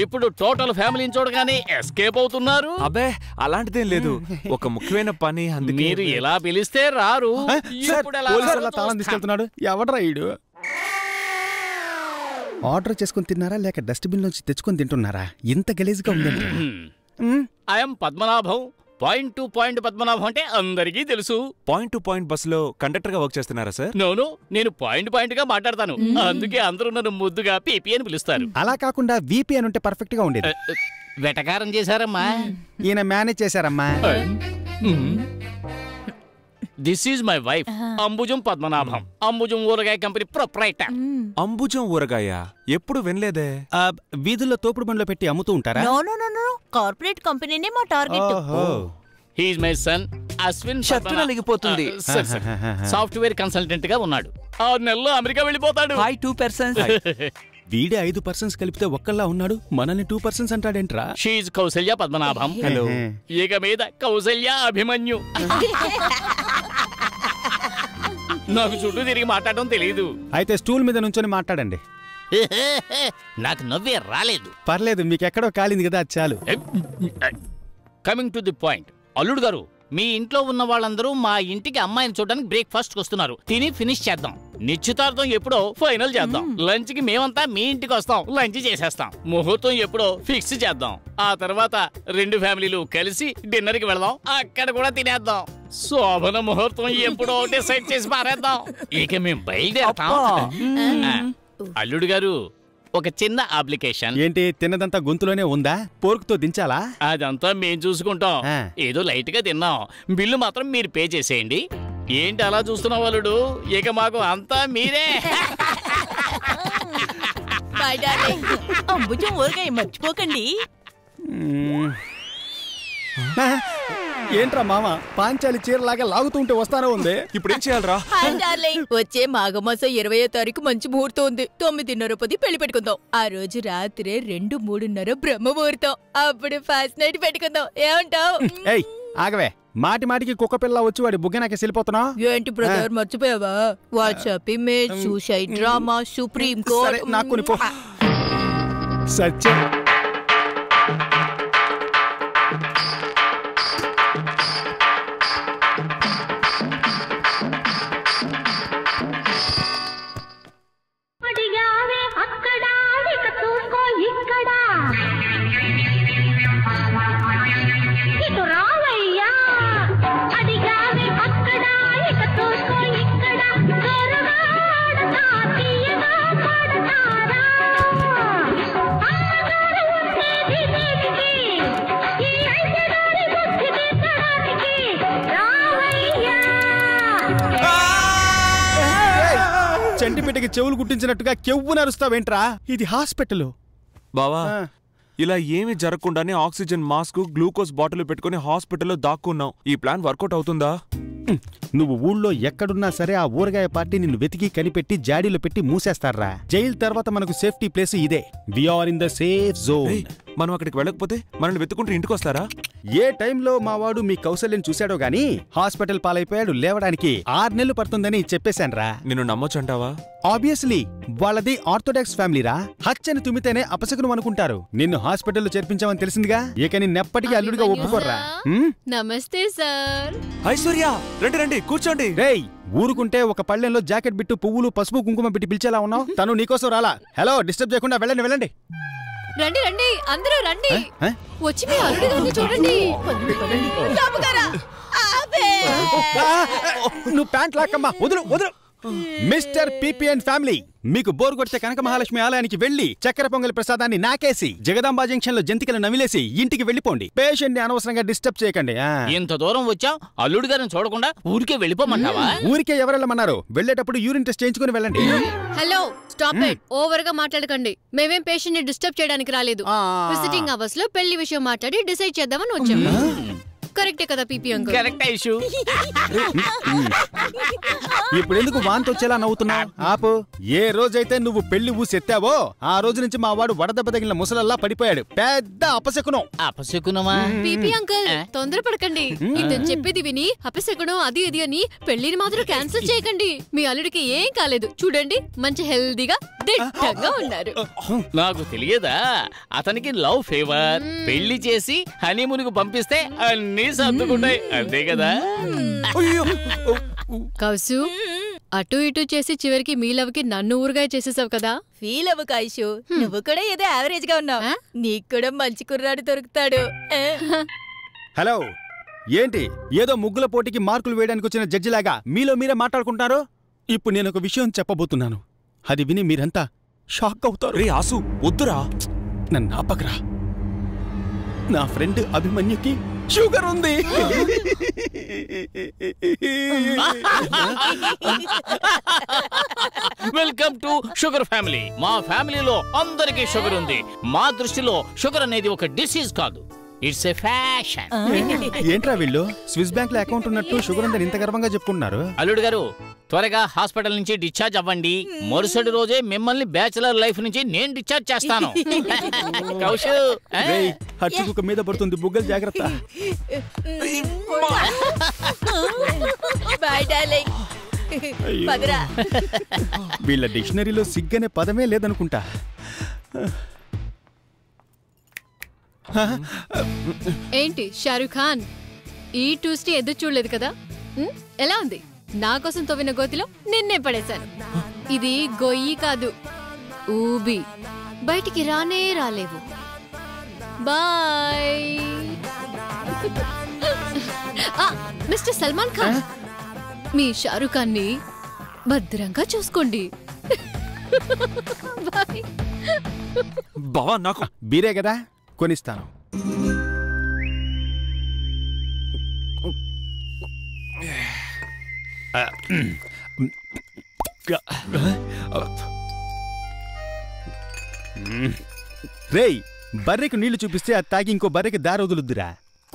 ఇప్పుడు టోటల్ ఫ్యామిలీని చూడగానే ఎస్కేప్ అవుతున్నారు? అబ్బే అలాంటిదేం లేదు, ఒక ముఖ్యమైన పని. మీరు ఎలా పిలిస్తే రారు. ఎవడ్రా ఈడు? ఆర్డర్ చేసుకుని తిన్నారా లేక డస్ట్బిన్ లోంచి తెచ్చుకొని తింటున్నారా? ఇంత గలీజ్గా ఉందండి. I'm Padmanabham. Point to point Padmanabham అంటే అందరికీ తెలుసు. పాయింట్ టు పాయింట్ బస్సులో కండక్టర్ గా వర్క్ చేస్తున్నారా సార్? నోను, నేను పాయింట్ పాయింట్ గా మాట్లాడతాను, అందుకే అందరూ నన్ను ముద్దుగా పీపీ అని పిలుస్తారు. అలా కాకుండా వీపీ అని ఉంటే పర్ఫెక్ట్ గా ఉండేది. వెటకారం చేశారమ్మా, ఈయన మేనేజ్ చేశారమ్మా. This is my wife Ambujam Padmanabham, Ambujam ఊరగాయ కంపెనీ ప్రొప్రైటర్. అంబుజం ఊరగాయ ఎప్పుడు వినలేదే. వీధుల్లో తోపుడు బండ్లో పెట్టి అమ్ముతూ ఉంటారా? నో నో నో, కార్పొరేట్ కంపెనీనే మా target. He is my son Ashwin. షర్టున లిగిపోతుంది. సాఫ్ట్‌వేర్ కన్సల్టెంట్ గా ఉన్నాడు. 6 నెలల్లో అమెరికా వెళ్ళిపోతాడు. హై 2%. వీడే 5% కలిపితే ఒక్కళ్ళ ఉన్నాడు, మనల్ని 2% అంటాడేంట్రా? She is Kausalya Padmanabham. Hello. ఇక మీద కౌసల్య అభిమన్యు. నాకు చుట్టూ తిరిగి మాట్లాడడం తెలియదు. అయితే స్టూల్ మీద నుంచొని మాట్లాడండి. నాకు నవ్వే రాలేదు. పర్లేదు, మీకెక్కడో కాలింది కదా చాలు. కమింగ్ టు ది పాయింట్ అల్లుడు గారు, మీ ఇంట్లో ఉన్న వాళ్ళందరూ మా ఇంటికి అమ్మాయిని చూడడానికి బ్రేక్ఫాస్ట్కి వస్తున్నారు. తిని ఫినిష్ చేద్దాం. నిశ్చితార్థం ఎప్పుడో ఫైనల్ చేద్దాం. లంచ్ కి మేమంతా మీ ఇంటికి వస్తాం, లంచ్ చేసేస్తాం. ముహూర్తం ఎప్పుడో ఫిక్స్ చేద్దాం. ఆ తర్వాత రెండు ఫ్యామిలీలు కలిసి డిన్నర్ కి వెళ్దాం, అక్కడ కూడా తినేద్దాం. శోభన ముహూర్తం ఎప్పుడో డిసైడ్ చేసి మారేద్దాం. ఇక మేము బయలుదేరుతాం. అల్లుడు గారు, ఒక చిన్న అప్లికేషన్. ఏంటి, తిన్నదంతా గొంతులోనే ఉందా? పోర్కుతో దించాలా? అదంతా మేము చూసుకుంటాం. ఏదో లైట్ గా తిన్నాం, బిల్లు మాత్రం మీరు పే చేసేయండి. ఏంటి అలా చూస్తున్నావు అల్లుడు? ఇక మాకు అంతా మీరే. అంబుజం ఊరగా మర్చిపోకండి. ఏంట్రా మామ, పాంచాలి చీరలాగా లాగుతూ ఉంటే వస్తానే ఉంది, ఇప్పుడు ఏం చేయాలరా? వచ్చే మాఘమాసం 20వ తారీఖు మంచి ముహూర్తం ఉంది. 9:30 పెళ్లి పెట్టుకుందాం. ఆ రోజు రాత్రే 2-3:30 బ్రహ్మ ముహూర్తం. అప్పుడు ఫస్ట్ నైట్ పెట్టుకుందాం. ఏమంటావు? ఆగవే, మాటి మాటికి కుక్క పిల్ల వచ్చి వాడి బుగ్గనాకే వెళ్ళిపోతున్నావు ఏంటి బ్రదర్? మర్చిపోయావా? WhatsApp image, suicide drama, supreme court. నాకు సత్యం చంటిపిటకి చెవులు గుట్టించినట్టుగా కెవ్వు నరుస్తావేంట్రా? ఇది హాస్పిటల్ బావా. ఇలా ఏమీ జరగకుండానే ఆక్సిజన్ మాస్క్, గ్లూకోజ్ బాటిల్ పెట్టుకుని హాస్పిటల్లో దాక్కున్నావు. ఈ ప్లాన్ వర్కౌట్ అవుతుందా? నువ్వు ఊళ్ళో ఎక్కడున్నా సరే ఆ ఊరగాయ పార్టీ నిన్ను వెతికి కనిపెట్టి జాడీలో పెట్టి మూసేస్తారా. జైలు తర్వాత మనకు సేఫ్టీ ప్లేస్ ఇదే. We are in the safe zone. మనం అక్కడికి వెళ్ళకపోతే మనల్ని వెతుకుంటే ఇంటికి వస్తారా? ఏ టైంలో మావాడు మీ కౌశల్యం చూశాడో గానీ హాస్పిటల్ పాలైపోయాడు. లేవడానికి 6 నెలలు పడుతుందని చెప్పేశాన్రా. నిన్ను నమ్మొచ్చంటావా? ఆబ్వియస్లీ. వాళ్ళది ఆర్థోడాక్స్ ఫ్యామిలీరా, హచ్చని తుమ్మితేనే అపశకునం అనుకుంటారు. నిన్ను హాస్పిటల్లో చేర్పించామని తెలిసిందిగా, ఇక నిన్నెప్పటికీ అల్లుడిగా ఒప్పుకోర్రా. నమస్తే సార్. ఐశ్వర్య, రండి రండి కూర్చోండి. రేయ్, ఊరుకుంటే ఒక పళ్ళెంలో జాకెట్ బిట్టు, పువ్వులు, పసుపు, కుంకుమ బిట్టు పిలిచేలా ఉన్నావు. తను నీకోసం రాలా. హలో, డిస్టర్బ్ చేయకుండా వెళ్ళండి వెళ్ళండి. రండి రండి అందరూ రండి. వచ్చి మీ అల్లుడి గారిని చూడండి. నువ్వు ప్యాంట్ లాక్కమ్మా, వదులు వదులు. మిస్టర్ పిపిఎన్ ఫ్యామిలీ, మీకు బోర్ కొడితే కనక మహాలక్ష్మి ఆలయానికి వెళ్లి చక్కెర పొంగలి ప్రసాదాన్ని నాకేసి జగదాంబా జంక్షన్ లో జంతికలు నమిలేసి ఇంటికి వెళ్ళిపోండి. పేషెంట్ ని అనవసరంగా డిస్టర్బ్ చేయకండి. ఇంత దూరం వచ్చాం, అల్లుడి గారిని చూడకుండా ఊరికే వెళ్ళిపోమంటావా? ఊరికే ఎవరెళ్ళమన్నారు? వెళ్ళేటప్పుడు యూరిన్ టెస్ట్ చేయించుకుని వెళ్ళండి. Hello, stop it. ఓవర్ గా మాట్లాడకండి. మేమేం పేషెంట్ ని డిస్టర్బ్ చేయడానికి రాలేదు. విజిటింగ్ అవర్స్ లో పెళ్లి విషయం మాట్లాడి డిసైడ్ చేద్దామని వచ్చాము. కరెక్టే కదా పిపి అంకుల్? Correct issue. ఇప్పుడు ఎందుకు వాంతి వచ్చేలా నవ్వుతున్నావు? ఆపు. ఏ రోజైతే నువ్వు పెళ్లి ఊసెత్తావో ఆ రోజు నుంచి మా వాడు వడదెబ్బ తగిలిన ముసలల్లా పడిపోయాడు. పెద్ద అపశకునం. అపశకునమా? పిపి అంకుల్, తొందరపడకండి. ఇతను చెప్పేది విని అపశకునం అది ఇది అని పెళ్లిని మాత్రం క్యాన్సిల్ చేయకండి. మీ అల్లుడికి ఏం కాలేదు, చూడండి మంచి హెల్దీగా దిట్టంగా ఉన్నారు. నాకు తెలియదా అతనికి లవ్ ఫేవర్? పెళ్లి చేసి హనీమూన్ కు పంపిస్తే అన్ని సర్దుకుంటాయి, అంతే కదా? కౌసు, అటు ఇటు చేసి చివరికి మీ లవ్ కి నన్ను ఊరుగా చేసేసావు కదా. ఫీల్ అవ్వ కైషు, నువ్వు కూడా ఏదో యావరేజ్ గా ఉన్నావు. నీకు కూడా మంచి కుర్రాడు దొరుకుతాడు. హలో, ఏంటి ఏదో ముగ్గుల పోటీకి మార్కులు వేయడానికి వచ్చిన జడ్జిలాగా మీలో మీరే మాట్లాడుకుంటున్నారు? ఇప్పుడు నేను ఒక విషయం చెప్పబోతున్నాను, అది విని మీరంతా షాక్ అవుతారు. రే ఆసు, వద్దురా, నన్ను ఆపకరా. నా ఫ్రెండ్ అభిమన్యుకి షుగర్ ఉంది. Welcome to sugar family. మా ఫ్యామిలీలో అందరికీ షుగర్ ఉంది. మా దృష్టిలో షుగర్ అనేది ఒక డిసీజ్ కాదు, ఇట్స్ ఏ ఫ్యాషన్. ఏంట్రా వీళ్ళు స్విస్ బ్యాంక్ లో అకౌంట్ ఉన్నట్టు షుగర్ ఉందని ఇంత గర్వంగా చెప్పుకుంటున్నారు? అల్లుడు గారు, త్వరగా హాస్పిటల్ నుంచి డిశ్చార్జ్ అవ్వండి. మరుసటి రోజే మిమ్మల్ని బ్యాచులర్ లైఫ్ నుంచి నేను డిశ్చార్జ్ చేస్తాను. హర్చుకు మీద పడుతుంది బుగ్గలు, జాగ్రత్త. వీళ్ళ డిక్షనరీలో సిగ్ అనే పదమే లేదనుకుంటా. ఏంటి షారుఖ్ ఖాన్, ఈ ట్యూస్డే ఎదురు చూడలేదు కదా, ఎలా ఉంది? నా కోసం తవ్విన గోతిలో నిన్నే పడేశాను. ఇది గొయ్యి కాదు, ఊబి. బయటికి రానే రాలేవు. బాయ్ మిస్టర్ సల్మాన్ ఖాన్, మీ షారుఖ్ ఖాన్ ని భద్రంగా చూసుకోండి. బావా నాకు బీరే కదా కొనిస్తాను. రేయ్, బర్రెకి నీళ్లు చూపిస్తే అది తాగి ఇంకో బర్రెకి దారి వదులుద్దురా.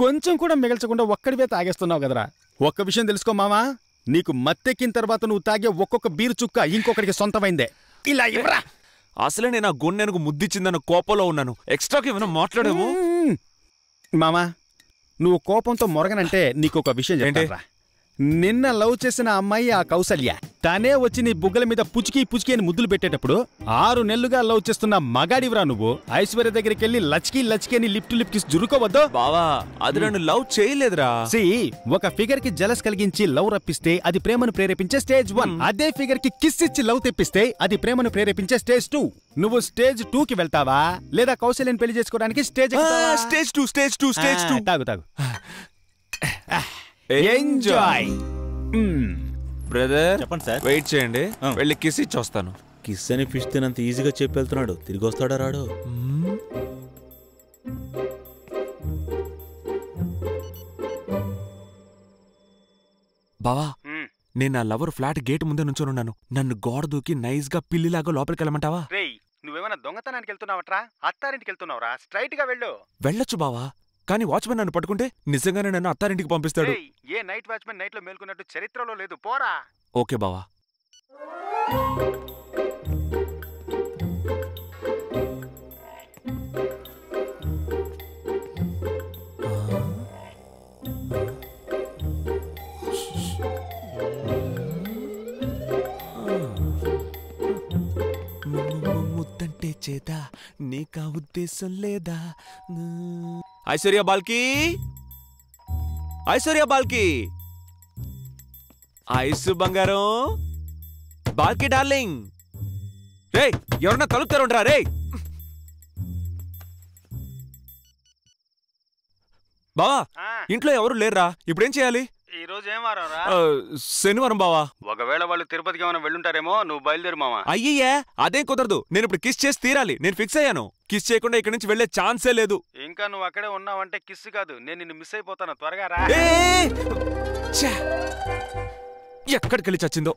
కొంచెం కూడా మిగల్చకుండా ఒక్కడివే తాగేస్తున్నావు కదరా. ఒక్క విషయం తెలుసుకో మామా, నీకు మత్తెక్కిన తర్వాత నువ్వు తాగే ఒక్కొక్క బీరు చుక్క ఇంకొకరికి సొంతమైందే. ఇలా ఇవ్వరా. అసలే నేను ఆ గుండెనకు ముద్దిచ్చిందన్న కోపంలో ఉన్నాను. ఎక్స్ట్రాకి ఏమైనా మాట్లాడేమో మామా. నువ్వు కోపంతో మొరగనంటే నీకు ఒక విషయం ఏంటంటే, నిన్న లవ్ చేసిన అమ్మాయి ఆ కౌసల్య తనే వచ్చి నీ బుగ్గల మీద పుచికి పుచికి అని ముద్దులు పెట్టేటప్పుడు 6 నెలలుగా లవ్ చేస్తున్న మగాడివరా నువ్వు. ఐశ్వర్య దగ్గరికి వెళ్ళి లచ్కి లచ్కి అని లిప్ టు లిప్ కిస్ జురుకోవద్దు. బావా అది నన్ను లవ్ చేయలేదురా. సి, ఒక ఫిగర్ కి జలస్ కలిగించి లవ్ రప్పిస్తే అది ప్రేమను ప్రేరేపించే స్టేజ్ 1. అదే ఫిగర్ కి కిస్ ఇచ్చి లవ్ తెప్పిస్తే అది ప్రేమను ప్రేరేపించే స్టేజ్ 2. నువ్వు స్టేజ్ 2 కి వెళ్తావా లేదా కౌశల్యని పెళ్లి చేసుకోవడానికి స్టేజ్ 2? తాగు ఎంజాయ్ బ్రదర్. చెప్పండి సార్. వెయిట్ చేయండి, వెళ్ళి కిస్ ఇచ్చి వస్తాను. కిస్ అని ఫిష్ తినంత ఈజీగా చెప్పి వెళ్తున్నాడు, తిరిగి వస్తాడా రాడు. బావా నేను నా లవర్ ఫ్లాట్ గేట్ ముందే నుంచోనున్నాను. నన్ను గోడ దూకి నైస్ గా పిల్లిలాగా లోపలికి వెళ్ళమంటావా? నువ్వేమైనా దొంగతనానికి వెళ్తున్నావట్రా, అత్తారింటికి వెళ్తున్నావురా. స్ట్రైట్ గా వెళ్ళు. వెళ్ళొచ్చు బావా, కానీ వాచ్మెన్ నన్ను పట్టుకుంటే నిజంగానే నన్ను అత్తారింటికి పంపిస్తాడు. ఏ నైట్ వాచ్మెన్ నైట్ లో మేల్కొన్నట్టు చరిత్రలో లేదు. పోరా. ఓకే బావా. ముద్దంటే చేదా, నీకా ఉద్దేశం లేదా? ఐశ్వర్య బాల్కి, ఐశ్వర్య బాల్కి, ఐసు బంగారం బాల్కి డార్లింగ్. రే ఎవరన్నా కలుపుతారుంటారా? రే బావా ఇంట్లో ఎవరు లేరురా, ఇప్పుడేం చేయాలి? ఈ రోజు ఏం వారం రా? శనివారం బావా. ఒకవేళ వాళ్ళు తిరుపతికి ఏమైనా వెళ్ళుంటారేమో, నువ్వు బయలుదేరు మామా. అయ్యే అదేం కుదరదు, నేను ఇప్పుడు కిస్ చేసి తీరాలి. నేను ఫిక్స్ అయ్యాను, కిస్ చేయకుండా ఇక్కడ నుంచి వెళ్లే ఛాన్సే లేదు. ఇంకా నువ్వు అక్కడే ఉన్నావంటే కిస్ కాదు, నేను నిన్ను మిస్ అయిపోతాను. త్వరగా రా. ఎక్కడికి వెళ్ళి చచ్చిందో.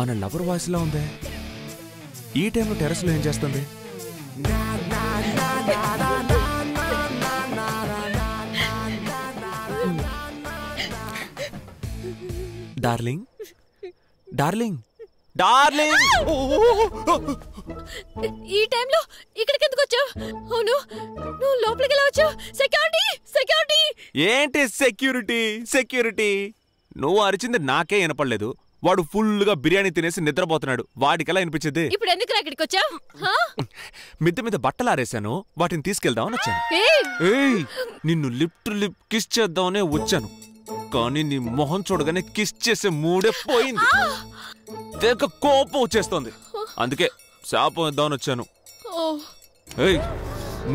మన లవర్ వాయిస్ లా ఉందే. ఈ టైంలో టెర్రస్లో ఏం చేస్తుంది? డార్లింగ్ డార్లింగ్ డార్లింగ్, ఈ టైంలో ఇక్కడికి ఎందుకు వచ్చావు? అవును నువ్వు లోపలికి ఎలా వచ్చావు? Security security. ఏంటి సెక్యూరిటీ సెక్యూరిటీ? నువ్వు అరిచింది నాకే వినపడలేదు. వాడు ఫుల్గా బిర్యానీ తినేసి నిద్రపోతున్నాడు, వాడికెలా అనిపించింది? ఇప్పుడు ఎందుకు ఇక్కడికి వచ్చావు? మిద్ద మీద బట్టలు ఆరేసాను, వాటిని తీసుకెళ్దామని వచ్చాను. నిన్ను లిప్ టు లిప్ కిస్ చేద్దామనే వచ్చాను, కానీ నీ మొహం చూడగానే కిస్ చేసే మూడే పోయింది. తెగ కోపం వచ్చేస్తోంది, అందుకే శాపం ఇద్దామని వచ్చాను.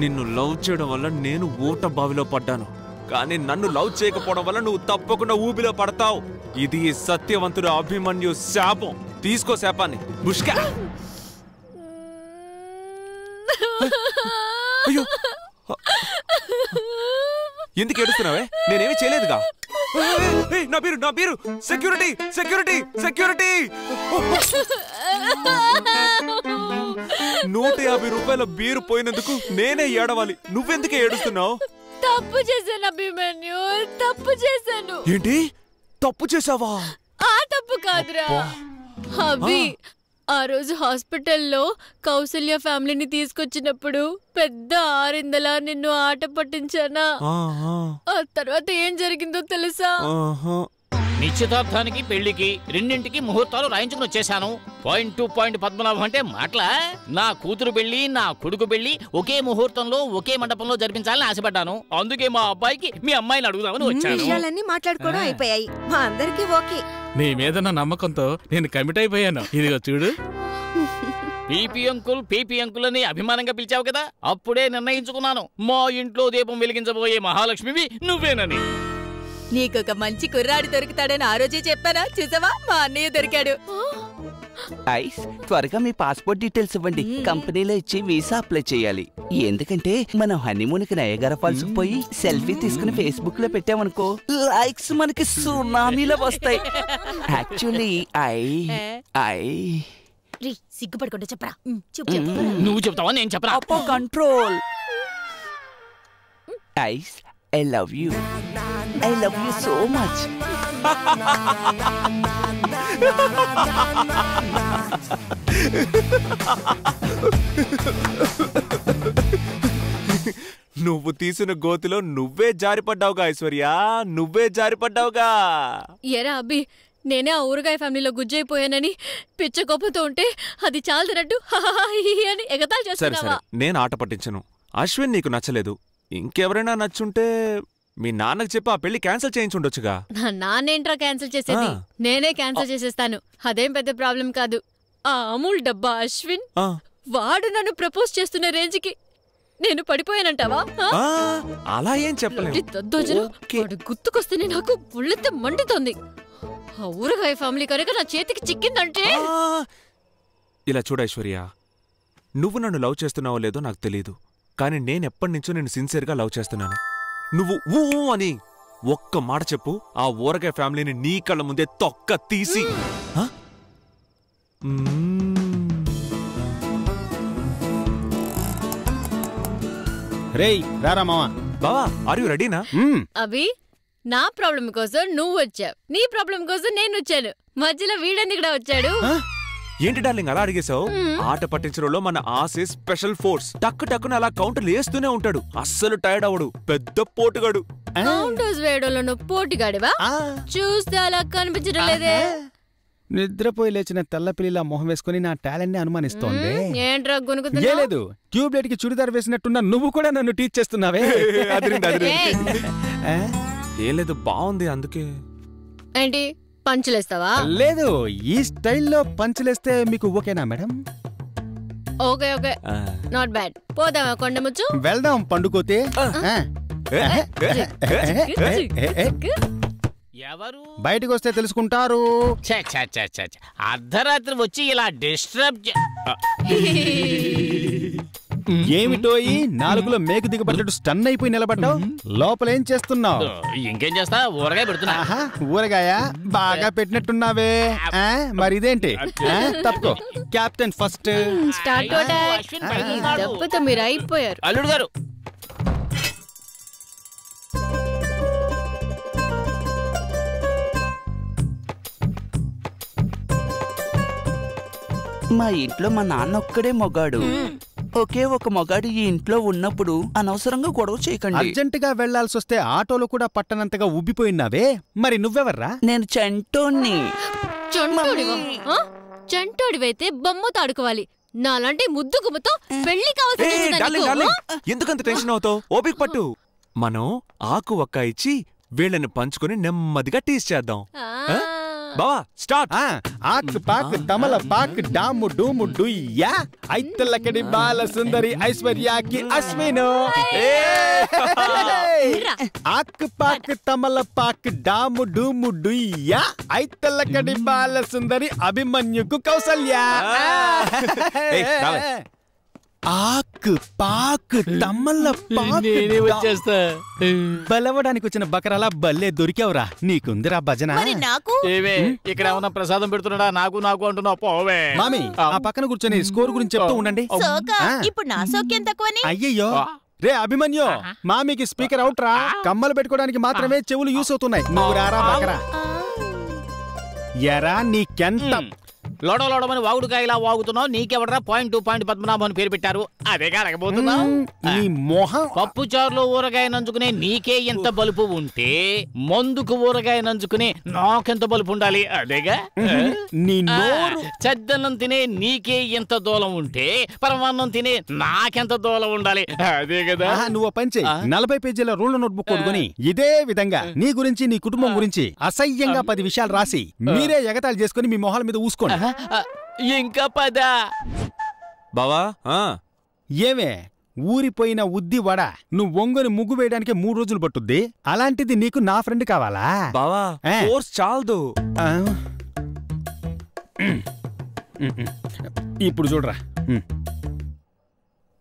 నిన్ను లవ్ చేయడం వల్ల నేను ఊట బావిలో పడ్డాను, కానీ నన్ను లవ్ చేయకపోవడం వల్ల నువ్వు తప్పకుండా ఊబిలో పడతావు. ఇది సత్యవంతుడు అభిమన్యు శాపం. తీసుకో శాపాన్ని. ఎందుకు ఏడుస్తున్నావే? నేనేమి చేయలేదుగా. నా బీరు నా బీరు. Security security security. 150 రూపాయల బీరు పోయినందుకు నేనే ఏడవాలి, నువ్వెందుకే ఏడుస్తున్నావు? తప్పు చేశాను అభిమన్యు, తప్పు చేశాను. ఏంటి తప్పు చేసావా? ఆ తప్పు కాదురా అభి. ఆ రోజు హాస్పిటల్లో కౌసల్య ఫ్యామిలీని తీసుకొచ్చినప్పుడు పెద్ద ఆరిందలా నిన్ను ఆట పట్టించానా? ఆ తర్వాత ఏం జరిగిందో తెలుసా? నిశ్చితార్థానికి పెళ్లికి రెండింటికి ముహూర్తాలు రాయించుకుని వచ్చేసాను. పాయింట్ టు పాయింట్ పద్మనాభం అంటే మాటలా? నా కూతురు పెళ్లి, నా కొడుకు పెళ్లి ఒకే ముహూర్తంలో ఒకే మండపంలో జరిపించాలని ఆశపడ్డాను. అందుకే మా అబ్బాయికి మీ అమ్మాయిని అడుగుదామని వచ్చాను. మాట్లాడుకోవడం అయిపోయాయి. మా అందరికీ ఓకే. నీ మీద నా నమ్మకంతో నేను కమిట్ అయిపోయాను. ఇదిగో చూడు. పీపీ అంకుల్ అని అభిమానంగా పిలిచావు కదా, అప్పుడే నిర్ణయించుకున్నాను, మా ఇంట్లో దీపం వెలిగించబోయే మహాలక్ష్మివి నువ్వేనని. నీకొక మంచి కుర్రాడు దొరుకుతాడని ఆ రోజే చెప్పానా? చూసావా, మా అన్నయ్య దొరికాడు. ఐస్, త్వరగా మీ పాస్పోర్ట్ డీటెయిల్స్ ఇవ్వండి. కంపెనీలో ఇచ్చి వీసా అప్లై చేయాలి. ఎందుకంటే మనం హనీమూన్ కి నయాగరా ఫాల్స్ పోయి సెల్ఫీ తీసుకుని ఫేస్బుక్ లో పెట్టామనుకో, లైక్స్ మనకి సునామీలో వస్తాయి. యాక్చువల్లీ ఐ సిగ్గుపడకుండా చెప్పరా. నువ్వు చెప్తావా, నేను చెప్పరా? అప్పో కంట్రోల్. ఐస్, I love you so much. నువ్వు తీసిన గోతిలో నువ్వే జారిపడ్డావుగా ఐశ్వర్య, నువ్వే జారిపడ్డావుగా. ఎరా అబ్బి, నేనే ఆ ఊరగాయ ఫ్యామిలీలో గుజ్జైపోయానని పిచ్చ కోపంతో ఉంటే అది చాలదనట్టు అని ఎగతాళి చేస్తున్నావా? నేను ఆట పట్టించను. అశ్విన్ నీకు నచ్చలేదు, ఇంకెవరైనా నచ్చుంటే మీ నాన్నకు చెప్పి ఆ పెళ్లి క్యాన్సిల్ చేయించుండొచ్చుగా. నాన్నేంట్రా క్యాన్సిల్ చేసేది, నేనే క్యాన్సిల్ చేసేస్తాను. అదేం పెద్ద ప్రాబ్లం కాదు. ఆ అమూల్ డబ్బా అశ్విన్, వాడు నన్ను ప్రపోజ్ చేస్తున్న రేంజ్ కి నేను పడిపోయానంటావా? అలా ఏం చెప్పలేదు. వాడు గుర్తుకొస్తేనే నాకు ఒళ్ళంతా మండుతోంది. ఆ ఊరగాయ ఫ్యామిలీ కనుక నా చేతికి చిక్కిందంటే. ఇలా చూడు ఐశ్వర్య, నువ్వు నన్ను లవ్ చేస్తున్నావో లేదో నాకు తెలీదు, కానీ నేనెప్పటినుంచో నేను సిన్సియర్గా లవ్ చేస్తున్నాను. నువ్వు ఊ అని ఒక్క మాట చెప్పు, ఆ ఊరగాయ ఫ్యామిలీని నీ కళ్ళ ముందే తొక్క తీసి. రేయ్ రారా మావా. బావా, ఆర్ యు రెడీనా? అభి, నా ప్రాబ్లం కోసం నువ్వు వచ్చావు, నీ ప్రాబ్లం కోసం నేను వచ్చాను, మధ్యలో వీడని కూడా వచ్చాడు. ఏంటి డార్లింగ్ అలా అడిగేశావు? ఆట పట్టించడంలో మన ఆసే స్పెషల్ ఫోర్స్. టక్కు టక్కున అలా కౌంటర్లు వేస్తూనే ఉంటాడు, అస్సలు టైర్డ్ అవడు, పెద్ద పోటుగాడు. కౌంటర్స్ వేయడంలో పోటుగాడివా? చూస్తే అలా కనిపించడం లేదే. నిద్రపోయి లేచిన తెల్లపిల్లిలా మొహం వేసుకుని నా టాలెంట్ ని అనుమానిస్తోంది. లేదు, ట్యూబ్ లైట్ కి చుడిదార్ వేసినట్టున్నా నువ్వు కూడా నన్ను టీచ్ చేస్తున్నావే. ఏం లేదు, బాగుంది అందుకే. ఏంటి పంచలేస్తావా? లేదు, ఈ స్టైల్లో పంచలేస్తే మీకు ఓకేనా madam? Okay okay, not bad. పోదామా కొండముచ్చు? వెళ్దాం పండుకోతే. ఎవరు బయటకు వస్తే తెలుసుకుంటారు. అర్ధరాత్రి వచ్చి ఇలా డిస్టర్బ్ ఏమిటోయి? నాలుగులో మేకు దిగబడ్డట్టు స్టన్ అయిపోయి నిలబడ్డావు. లోపల ఏం చేస్తున్నావు? ఇంకేం చేస్తా, ఊరగాయ పెడుతున్నా. ఊరగాయ బాగా పెట్టినట్టున్నావే, మరి ఇదేంటి? తప్పుకో. Captain first. మీరు అయిపోయారు అల్లుడు గారు. మా ఇంట్లో మా నాన్న ఒక్కడే మొగాడు. ఒకే ఒక మొగాడు ఈ ఇంట్లో ఉన్నప్పుడు అనవసరంగా గొడవ చేయకండి. అర్జెంట్ గా వెళ్లాల్సి వస్తే ఆటోలో కూడా పట్టనంతగా ఉబ్బిపోయినావే, మరి నువ్వెవర్రా? నేను చంటోణ్ణి. చంటోడివైతే బొమ్మతో ఆడుకోవాలి, నాలాంటి ముద్దు గుమ్మతో పెళ్లి కావాలి. ఎందుకంత టెన్షన్ అవుతావు? ఓపిక పట్టు. మనం ఆకు ఒక్క ఇచ్చి వీళ్ళని పంచుకుని నెమ్మదిగా టీస్ చేద్దాం. బావా స్టార్ట్. ఆక్ పాక్ తమల పాక్ డాము డూము డుయ్యా ఐతలకడి బాల సుందరి ఐశ్వర్యాకి అశ్విను. ఆక్ పాక్ తమల పాక్ డాము డూము డుయ్యా ఐతలకడి బాల సుందరి అభిమన్యుకు కౌసల్యా. ఆక్ పాక్ తమల పాక్. బలవడానికి వచ్చిన బకరాలా బల్లే దొరికావురా, నీకుందిరా భజన. ఇక్కడ ఏమన్నా ప్రసాదం పెడుతున్నాడా? నాకు నాకు అంటున్నావు పోవే. మామి, ఆ పక్కన కూర్చొని స్కోర్ గురించి చెప్తూ ఉండండి. అయ్యయ్యో రే అభిమన్యో, మామికి స్పీకర్ అవుట్ రా. కమ్మలు పెట్టుకోవడానికి మాత్రమే చెవులు యూస్ అవుతున్నాయి. నువ్వు రారా బకరా. ఎరా నీకెంత లోడ లోడమని వాగుడుకాయలా వాగుతున్నావు, నీకెవడరా పాయింట్ టు పాయింట్ పద్మనాభం అని పేరు పెట్టారు? అదే అడగబోతున్నావు. ఈ మొహం పప్పు చారులో ఊరగాయ నంచుకునే నీకే ఎంత బలుపు ఉంటే మందుకు ఊరగాయ నంచుకునే నాకెంత బలుపు ఉండాలి? అదేగా నీ నోరు. చెద్దన్నం తినే నీకే ఎంత దూలం ఉంటే పరమాన్నం తినే నాకెంత దూలం ఉండాలి? అదే కదా. నువ్వు పంచే 40 పేజీల రూల్ నోట్ బుక్ కొనుక్కొని ఇదే విధంగా నీ గురించి నీ కుటుంబం గురించి అసహ్యంగా 10 విషయాలు రాసి మీరే ఎగతాళి చేసుకుని మీ మొహాల మీద ఊసుకోండి. ఇంకా 10 బావా. ఏమే ఊరిపోయిన ఉద్ది వడ, నువ్వు ఒంగొని ముగ్గు వేయడానికి 3 రోజులు పట్టుద్ది, అలాంటిది నీకు నా ఫ్రెండ్ కావాలా? బావా కోర్స్ చాలదు. ఇప్పుడు చూడరా,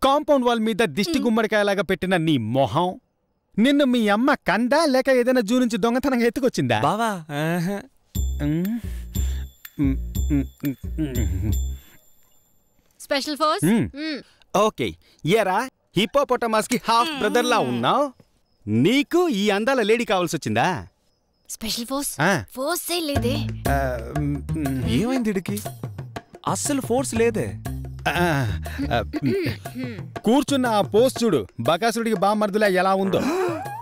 కాంపౌండ్ వాల్ మీద దిష్టి గుమ్మడికాయలాగా పెట్టిన నీ మొహం నిన్ను మీ అమ్మ కందా లేక ఏదైనా జూ నుంచి దొంగతనంగా ఎత్తుకొచ్చిందా? బావా స్పెషల్ ఫోర్స్. ఓకే ఏరా, హిపోపోటమస్ కి హాఫ్ బ్రదర్ లా ఉన్నావు, నీకు ఈ అందాల లేడీ కావాల్సి వచ్చిందా? స్పెషల్ ఫోర్స్ ఫోర్స్ లేదే. ఏమైంది ఇడికి? అస్సలు ఫోర్స్ లేదే. కూర్చున్న ఆ పోస్ట్ చూడు, బకాసుడికి బామ్మర్దులా ఎలా ఉందో.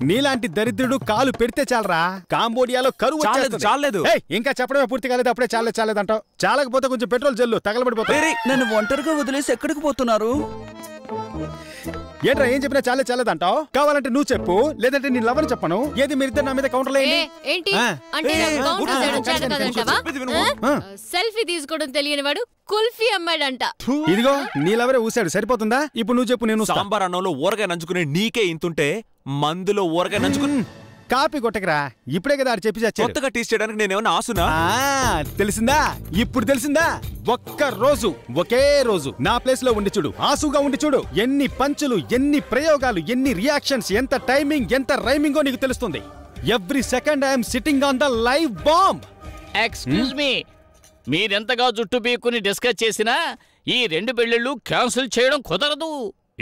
నీలాంటి దరిద్రుడు కాలు పెడితే చాలరా కాంబోడియాలో కరువు. చాలలేదు, ఇంకా చెప్పడమే పూర్తి కాలేదు అప్పుడే చాలలేదు చాలేదు అంటావు. చాలకపోతే కొంచెం పెట్రోల్ జల్లు, తగలబడిపోతుంది. నన్ను ఒంటరిగా వదిలేసి ఎక్కడికి పోతున్నారు ఏంట్రా? ఏం చెప్పినా చాలే చాలేదు అంటావు. కావాలంటే నువ్వు చెప్పు, లేదంటే నీ లవర్ చెప్పను. ఏది మీరిద్దరు నా మీద కౌంటర్ సెల్ఫీ తీసుకోవడం తెలియని వాడు కుల్ఫీ అమ్మాడంట. ఇదిగో నీ లవరే ఊసాడు, సరిపోతుందా? ఇప్పుడు నువ్వు చెప్పు. నేను సాంబార్ అన్నంలో ఊరగా నంచుకునే నీకే ఇంతుంటే మందులో ఊరగా నంచుకుని కాపీ కొట్టకరా. ఇప్పుడే కదా చెప్పి కొత్తగా టీస్ చేయడానికి నేనేమన్నా ఆసునా? తెలిసిందా ఇప్పుడు? తెలిసిందా? ఒక్క రోజు, ఒకే రోజు నా ప్లేస్ లో ఉండి చూడు, ఆసుగా ఉండి చూడు. ఎన్ని పంచులు, ఎన్ని ప్రయోగాలు, ఎన్ని రియాక్షన్స్, ఎంత టైమింగ్, ఎంత రైమింగో నీకు తెలుస్తుంది. Every second I'm sitting on the live bomb. Excuse me, మీరెంతగా జుట్టు బీక్కుని డిస్కస్ చేసినా ఈ 2 పెళ్లిళ్ళు క్యాన్సిల్ చేయడం కుదరదు.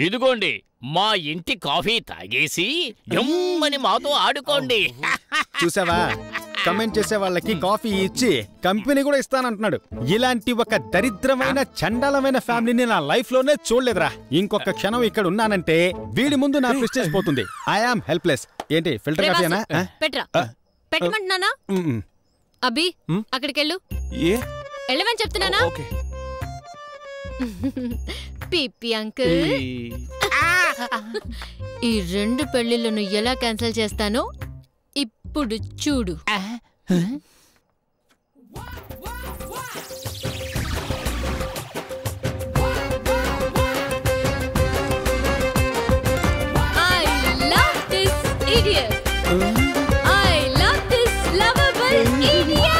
ఇదిగోండి మా ఇంటి కాఫీ తాగేసి ఎమ్మని మాతో ఆడుకోండి. చూసావా, కమెంట్ చేసే వాళ్ళకి కాఫీ ఇచ్చి కంపెనీ కూడా ఇస్తానంటున్నాడు. ఇలాంటి ఒక దరిద్రమైన చండాలమైన ఫ్యామిలీని నా లైఫ్ లోనే చూడలేదురా. ఇంకొక క్షణం ఇక్కడ ఉన్నానంటే వీడి ముందు నా ప్రెస్టేజ్ పోతుంది. I am helpless. ఏంటి ఫిల్టర్ కాఫీనా? పెట్టమంటున్నానా? అబ్బి అక్కడికెళ్ళు. వెళ్ళమని చెప్తున్నానా? పిపి అంకుల్, ఈ 2 పెళ్లిళ్లను ఎలా క్యాన్సిల్ చేస్తానో ఇప్పుడు చూడు. I love this idiot. I love this lovable idiot.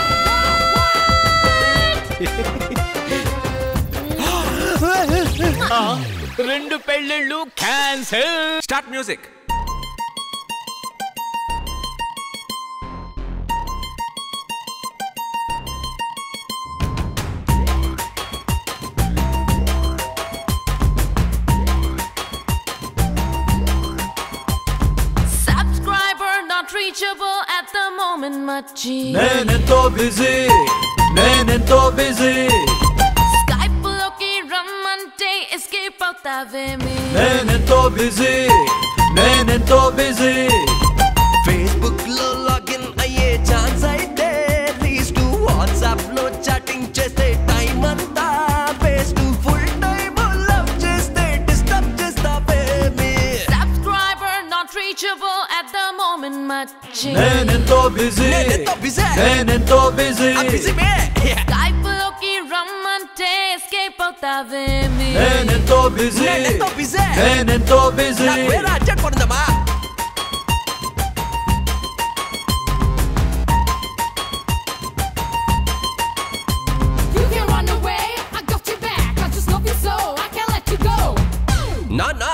2 పెళ్లిళ్ళు cancel. Start music. Subscriber not reachable at the moment machi. Nenento busy, nenento busy. Nenento busy, nenento busy. Facebook lo login ayye chance aithe please do WhatsApp lo chatting chesthe time anta face to full time love chesthe disturb chestave me. Subscriber not reachable at the moment machi. Nenento busy, nenento busy, nenento busy. I'm busy man. Skype lo ki ramante escape outave me. Nenento busy, nenento busy, nenento busy. Na vera chat ponadama. You can run away, I got you back. I just love you so, I can't let you go. Na na,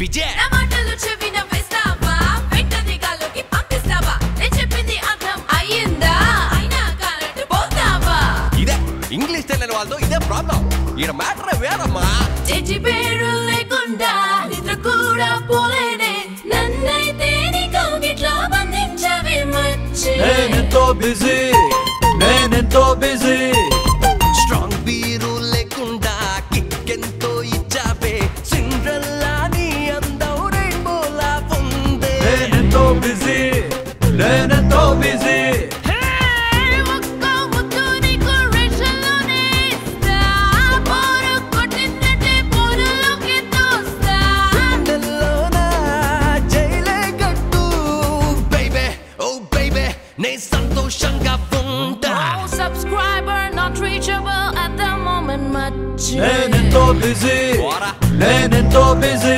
bije. Na matalo chevina vestava, ventani galoki pakistava. Nechepindi atham ayinda, aina karatu botava. Ida English telani valdo ida problem. Ida matter verama. Jiji beru lekunda nidra kuda polene nannaithe nikogitla bandinchave machi. Nenento busy, nenento busy. Strong Learning to busy, learning to busy.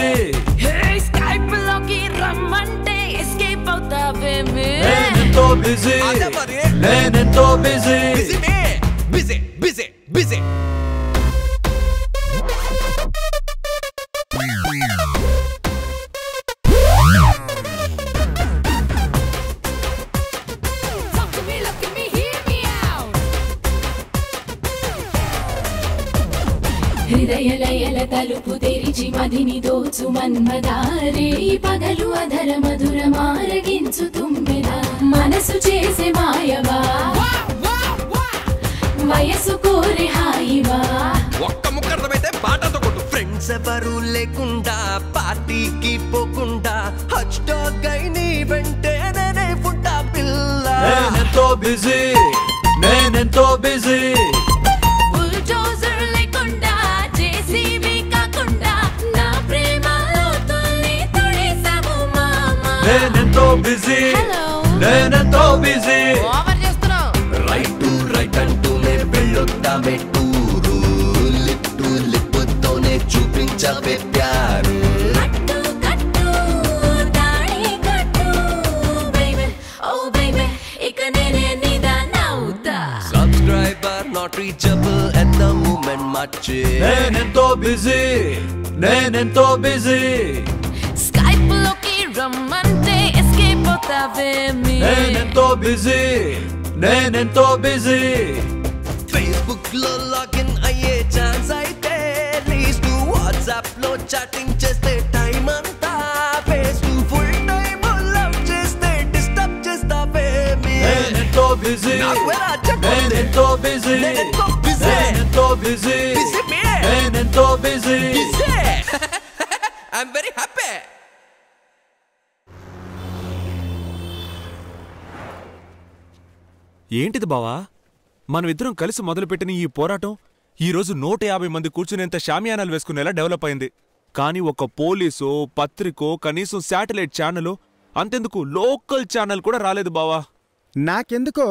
Hey, sky blocky from Monday, escape out the way me. Learning to busy, learning to busy. Busy me, busy, busy, busy. हृदय लयल तलुपु तेरिचि मदिनि दोचु मन्मदारे पगलु अधर मधुर मारगिंचु तुम्बेदा मनसु चेसे मायवा वयसु कोरे Hyva ఒక్క ముక్కర్దమైతే పాటతో కొట్టు friends ఎవరు లేకుండా పార్టీకి పోకుండా హాట్ డాగ్ అయిని వెంటనే ఉంటా పిల్ల నేనెంతో బిజీ నేనెంతో busy busy then and to busy over chestunna right antu ne vellottame touru lip tone chupinchave pyaru kattu daadi kattu baby oh baby ikane ne nidana uta subscriber not reachable at the moment much then and to busy skype blocky ramante నేనెంతో busy Facebook లో login అయ్యే chance అయితే least WhatsApp లో chatting చేస్తే time అంతా ఫేస్ట్ full time love చేస్తే disturb చేస్తావే నేనెంతో బిజీ నేనెంతో బిజీ నేనెంతో బిజీ ఐ'm very happy. ఏంటిది బావా, మనమిద్దరం కలిసి మొదలుపెట్టిన ఈ పోరాటం ఈరోజు 150 మంది కూర్చునేంత షామియానాలు వేసుకునేలా డెవలప్ అయింది. కానీ ఒక పోలీసో పత్రికో కనీసం శాటిలైట్ ఛానలో అంతెందుకు లోకల్ ఛానల్ కూడా రాలేదు బావా. నాకెందుకో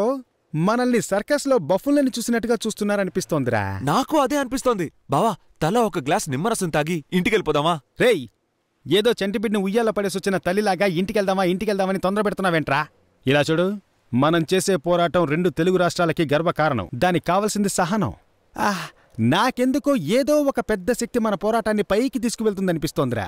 మనల్ని సర్కస్లో బఫుల్ని చూసినట్టుగా చూస్తున్నారనిపిస్తోందిరా. నాకు అదే అనిపిస్తోంది బావా. తల ఒక గ్లాస్ నిమ్మరసం తాగి ఇంటికెళ్ళిపోదామా? రేయ్, ఏదో చంటిబిడ్ని ఉయ్యాల పడేసొచ్చిన తల్లిలాగా ఇంటికెళ్దామని తొందర పెడుతున్నావేంట్రా? ఇలా చూడు, మనం చేసే పోరాటం 2 తెలుగు రాష్ట్రాలకి గర్వకారణం. దానికి కావలసింది సహనం. నాకెందుకో ఏదో ఒక పెద్ద శక్తి మన పోరాటాన్ని పైకి తీసుకువెళ్తుందనిపిస్తోందిరా.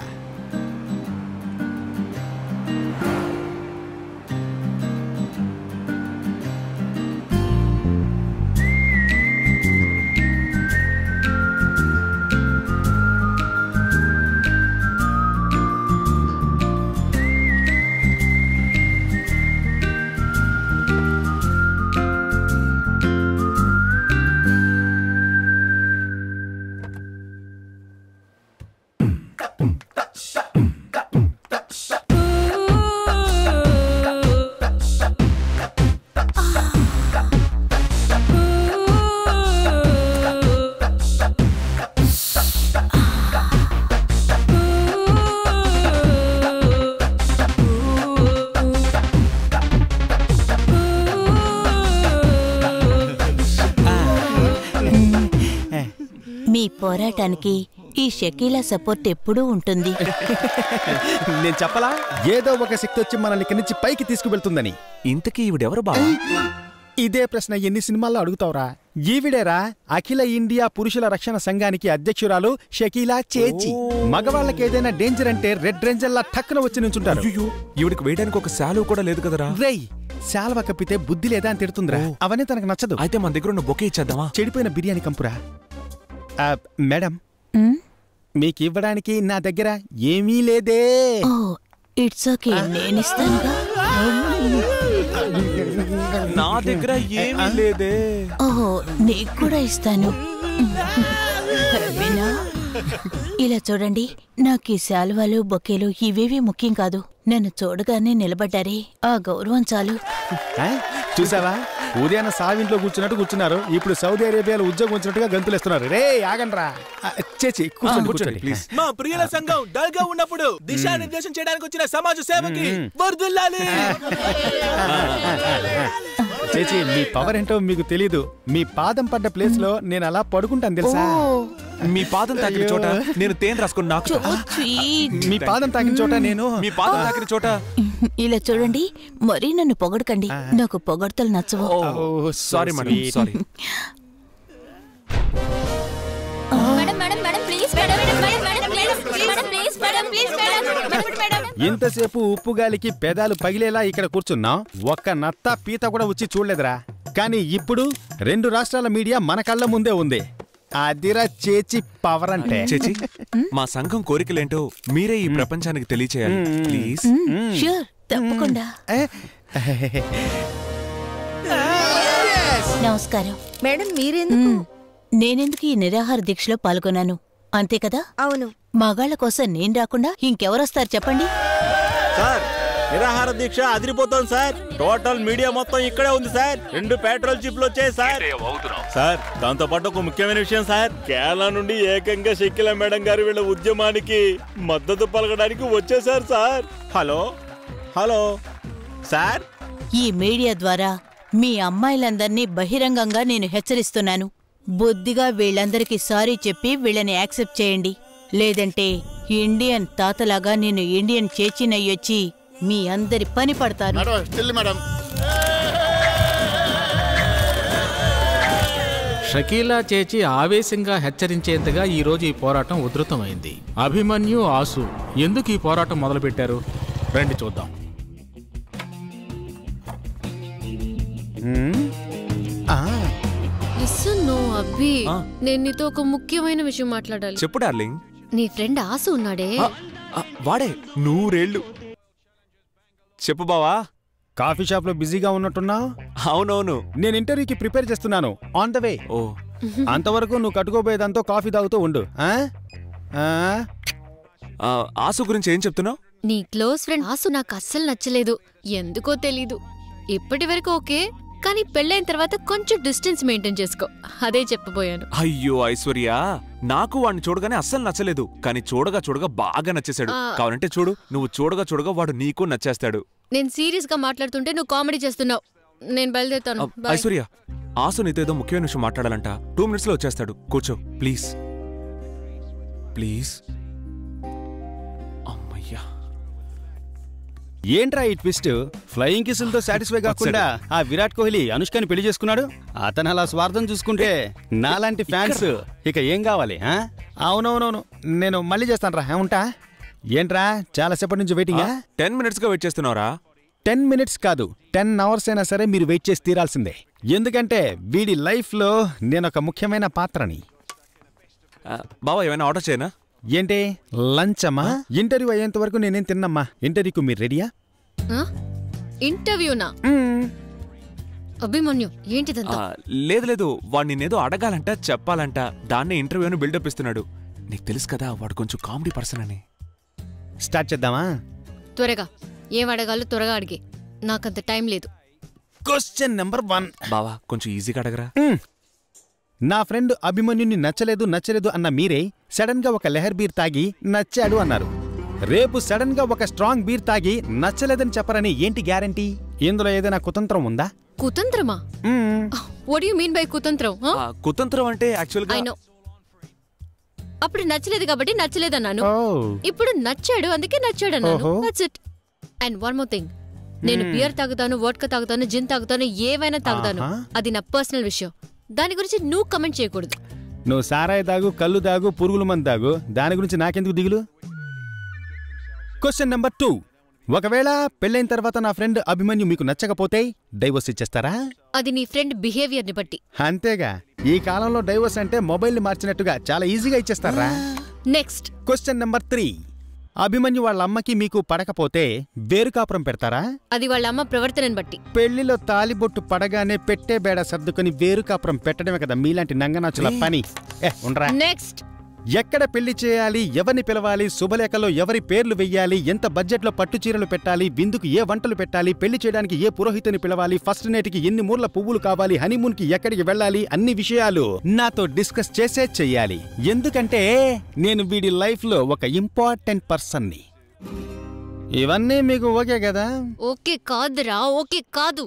పోరాటానికి ఈ షకీలా సపోర్ట్ ఎప్పుడూ ఉంటుంది. నేను చెప్పలా, ఏదో ఒక శక్తి వచ్చి మనల్ని కిందికి పైకి తీసుకువెళ్తుందని. ఇంతకీ ఈవిడెవరు బావ? ఇదే ప్రశ్న ఎన్ని సినిమాల్లో అడుగుతావురా. ఈవిడేరా అఖిల ఇండియా పురుషుల రక్షణ సంఘానికి అధ్యక్షురాలు షకీలా చేచి. మగవాళ్ళకి ఏదైనా డేంజర్ అంటే రెడ్ రేంజర్లా ఠక్కున వచ్చి నుంచుంటారు. ఈవిడికి వేయడానికి ఒక శాలువ కూడా లేదు కదరా. రేయ్, శాలువ కప్పితే బుద్ధి లేదా అని తిడుతుందిరా. అవన్నీ తనకు నచ్చదు. అయితే మన దగ్గర ఉన్న బొకే ఇచ్చేద్దామా? చెడిపోయిన బిర్యానీ కంపురా. మేడం, మీకివ్వడానికి నా దగ్గర ఏమీ లేదే. ఇట్స్ ఓకే, నేను ఇస్తానుగా. నా దగ్గర ఏమీ లేదే. ఓహో, నీకు కూడా ఇస్తాను. ఇలా చూడండి, నాకు ఈ శాలువాలు బొకేలు ఇవేవి ముఖ్యం కాదు. నన్ను చూడగానే నిలబడ్డారే, ఆ గౌరవం చాలు. చూసావా, ఉదయాన్న సావింట్లో కూర్చున్నట్టు కూర్చున్నారు, ఇప్పుడు సౌదీ అరేబియాలో ఉద్యోగం వచ్చినట్టుగా గంతులేస్తున్నారు. రే ఆగండ్రా చేచి, కూర్చోండి. మా ప్రియుల సంఘం డల్ గా ఉన్నప్పుడు దిశానిర్దేశం చేయడానికి వచ్చిన సమాజ సేవకి వర్ధిల్లాలి. చేచి, మీ పవర్ ఏంటో మీకు తెలీదు. మీ పాదం పడ్డ ప్లేస్ లో నేను అలా పడుకుంటాను తెలుసా. మీ పాదం తాకిన చోట నేను తేన్ రాసుకున్నా మీ పాదం తాకిన చోట నేను మీ పాదం తాకిన చోట ఇలా చూడండి మరీ నన్ను పొగడకండి నాకు పొగడతలు నచ్చవు sorry madam sorry madam madam madam please madam madam madam please madam please madam ఇంతసేపు ఉప్పు గాలికి పెదాలు పగిలేలా ఇక్కడ కూర్చున్నాం ఒక్క నత్త పీత కూడా వచ్చి చూడలేదురా కానీ ఇప్పుడు రెండు రాష్ట్రాల మీడియా మన కళ్ళ ముందే ఉంది అదిరా చేచి పవర్ అంటే చేచి మా సంఘం కోరికలేంటో మీరే ఈ ప్రపంచానికి తెలియచేయాలి ప్లీజ్ ష్యూర్ తప్పకుండా నమస్కారం మేడం మీరెందుకు నేనెందుకు ఈ నిరాహార దీక్షలో పాల్గొన్నాను అంతే కదా అవును మగాళ్ళ కోసం నేను రాకుండా ఇంకెవరొస్తారు చెప్పండి సార్ నిరాహార దీక్ష అదిరిపోతాం సార్ టోటల్ మీడియా మొత్తం ఇక్కడే ఉంది సార్ రెండు పెట్రోల్ జీప్లు వచ్చాయి సార్ సార్ దాంతో పాటు ఒక ముఖ్యమైన విషయం సార్ కేరళ నుండి ఏకంగా షకిల మేడం గారు వీళ్ళ ఉద్యమానికి మద్దతు పలకడానికి వచ్చేసారు సార్ హలో హలో సార్ ఈ మీడియా ద్వారా మీ అమ్మాయిలందరినీ బహిరంగంగా నేను హెచ్చరిస్తున్నాను బొద్దిగా వీళ్ళందరికీ సారీ చెప్పి వీళ్ళని యాక్సెప్ట్ చేయండి లేదంటే ఇండియన్ తాతలాగా నేను ఇండియన్ చేచినయ్యొచ్చి మీ అందరి పని పడతాను షకీలా చేచి ఆవేశంగా హెచ్చరించేంతగా ఈరోజు ఈ పోరాటం ఉధృతమైంది అభిమన్యు ఆసు ఎందుకు ఈ పోరాటం మొదలుపెట్టారు రండి చూద్దాం అబ్బి నేను నీతో ఒక ముఖ్యమైన విషయం మాట్లాడాలి చెప్పు డార్లింగ్ నీ ఫ్రెండ్ ఆసు ఉన్నాడే వాడే నూరేళ్ళు చెప్పు బావా కాఫీ షాప్ లో బిజీగా ఉన్నట్టున్నా అవునవును నేను ఇంటర్వ్యూకి ప్రిపేర్ చేస్తున్నాను ఆన్ ద వే ఓ అంతవరకు నువ్వు కట్టుకోబోయేదంతో కాఫీ తాగుతూ ఉండు ఆసు గురించి ఏం చెప్తున్నావు నీ క్లోజ్ ఫ్రెండ్ ఆసు నాకు అస్సలు నచ్చలేదు ఎందుకో తెలీదు ఇప్పటి వరకు ఓకే కానీ పెళ్ళైన తర్వాత కొంచెం డిస్టెన్స్ మెయింటైన్ చేసుకో అదే చెప్పబోయాను అయ్యో ఐశ్వర్య నాకు వాడిని చూడగానే అస్సలు నచ్చలేదు కానీ చూడగా చూడగా బాగా నచ్చేశాడు కావాలంటే చూడు నువ్వు చూడగా చూడగా వాడు నీకు నచ్చేస్తాడు నేను సీరియస్ గా మాట్లాడుతుంటే నువ్వు కామెడీ చేస్తున్నావు నేను బయలుదేరుతాను ఐశ్వర్య ఆసు నీతో ఏదో ముఖ్యమైన విషయం మాట్లాడాలంట 2 minutes లో వచ్చేస్తాడు కూర్చో ప్లీజ్ ప్లీజ్ ఏంట్రా ఈ ట్విస్ట్ ఫ్లయింగ్ కిసులతో సాటిస్ఫై కాకుండా ఆ విరాట్ కోహ్లీ అనుష్కని పెళ్లి చేసుకున్నాడు అతను అలా స్వార్థం చూసుకుంటే నాలాంటి ఫ్యాన్స్ ఇక ఏం కావాలి అవునవునవును నేను మళ్ళీ చేస్తాను రా ఉంటా ఏంట్రా చాలా సేపటి నుంచి వెయిటింగ్ 10 minutes గా వెయిట్ చేస్తున్నావురా 10 minutes కాదు 10 hours అయినా సరే మీరు వెయిట్ చేసి తీరాల్సిందే ఎందుకంటే వీడి లైఫ్ లో నేను ఒక ముఖ్యమైన పాత్రని బాబా ఏమైనా ఆర్డర్ చేయనా ఏంటి లంచమ్మా ఇంటర్వ్యూ అయ్యేంత వరకు నేనేం తిన్నమ్మా ఇంటర్వ్యూకు మీరు రెడీయా ఇంటర్వ్యూనా అభిమన్యు ఏంటిదంతా లేదు లేదు వాడు నిన్నేదో అడగాలంట చెప్పాలంట దాన్నే ఇంటర్వ్యూను బిల్డప్ ఇస్తున్నాడు నీకు తెలుసు కదా వాడు కొంచెం కామెడీ పర్సన్ అని స్టార్ట్ చేద్దామా త్వరగా ఏం అడగాలో త్వరగా అడిగే నాకంత టైం లేదు క్వశ్చన్ నెంబర్ 1 బావా కొంచెం ఈజీగా అడగరా నా ఫ్రెండ్ అభిమన్యుని నచ్చలేదు నచ్చలేదు అన్న మీరే సడన్ గా ఒక లెహర్ బీర్ తాగి నచ్చాడు అన్నారు రేపు సడన్ గా ఒక స్ట్రాంగ్ బీర్ తాగి నచ్చలేదని చెప్పరని ఏంటి గ్యారంటీ ఇందులో ఏదైనా కుతంత్రం ఉందా కుతంత్రమా what do you mean by కుతంత్రం కుతంత్రం అంటే యాక్చువల్ గా అప్పుడు నచ్చలేదు కాబట్టి నచ్చలేదు అన్నాను ఇప్పుడు నచ్చాడు అందుకే నచ్చాడు అన్నాను that's it and one more thing నేను బియర్ తాగుతాను వోడ్కా తాగుతాను జిన్ తాగుతాను ఏవైనా తాగుతాను అది నా పర్సనల్ విషయం దాని గురించి నువ్వు కమెంట్ చేయకూడదు నువ్వు సారాయి దాగు కళ్ళు దాగు పురుగుల మందు దాగు దాని గురించి నాకెందుకు దిగులు క్వశ్చన్ నెంబర్ 2 ఒకవేళ పెళ్ళైన తర్వాత నా ఫ్రెండ్ అభిమన్యు మీకు నచ్చకపోతే డైవర్స్ ఇచ్చేస్తారా అది నీ ఫ్రెండ్ బిహేవియర్ ని బట్టి అంతేగా ఈ కాలంలో డైవర్స్ అంటే మొబైల్ ని మార్చినట్టుగా చాలా ఈజీగా ఇచ్చేస్తారా నెక్స్ట్ క్వశ్చన్ నెంబర్ 3 అభిమన్యు వాళ్ళ అమ్మకి మీకు పడకపోతే వేరు కాపురం పెడతారా అది వాళ్ళ అమ్మ ప్రవర్తనని బట్టి పెళ్లిలో తాలిబొట్టు పడగానే పెట్టే బేడ సర్దుకుని వేరు కాపురం పెట్టడమే కదా మీలాంటి నంగనాచుల పని ఉండరా నెక్స్ట్ ఎక్కడ పెళ్లి చేయాలి ఎవరిని పిలవాలి శుభలేఖలో ఎవరి పేర్లు వెయ్యాలి ఎంత బడ్జెట్లో పట్టు చీరలు పెట్టాలి విందుకు ఏ వంటలు పెట్టాలి పెళ్లి చేయడానికి ఏ పురోహితుని పిలవాలి ఫస్ట్ నైట్కి ఎన్ని మూర్ల పువ్వులు కావాలి హనీమూన్ కి ఎక్కడికి వెళ్ళాలి అన్ని విషయాలు నాతో డిస్కస్ చేసే చెయ్యాలి ఎందుకంటే నేను వీడి లైఫ్ లో ఒక ఇంపార్టెంట్ పర్సన్ ని ఇవన్నీ మీకు ఓకే కదా ఓకే కాదురా ఓకే కాదు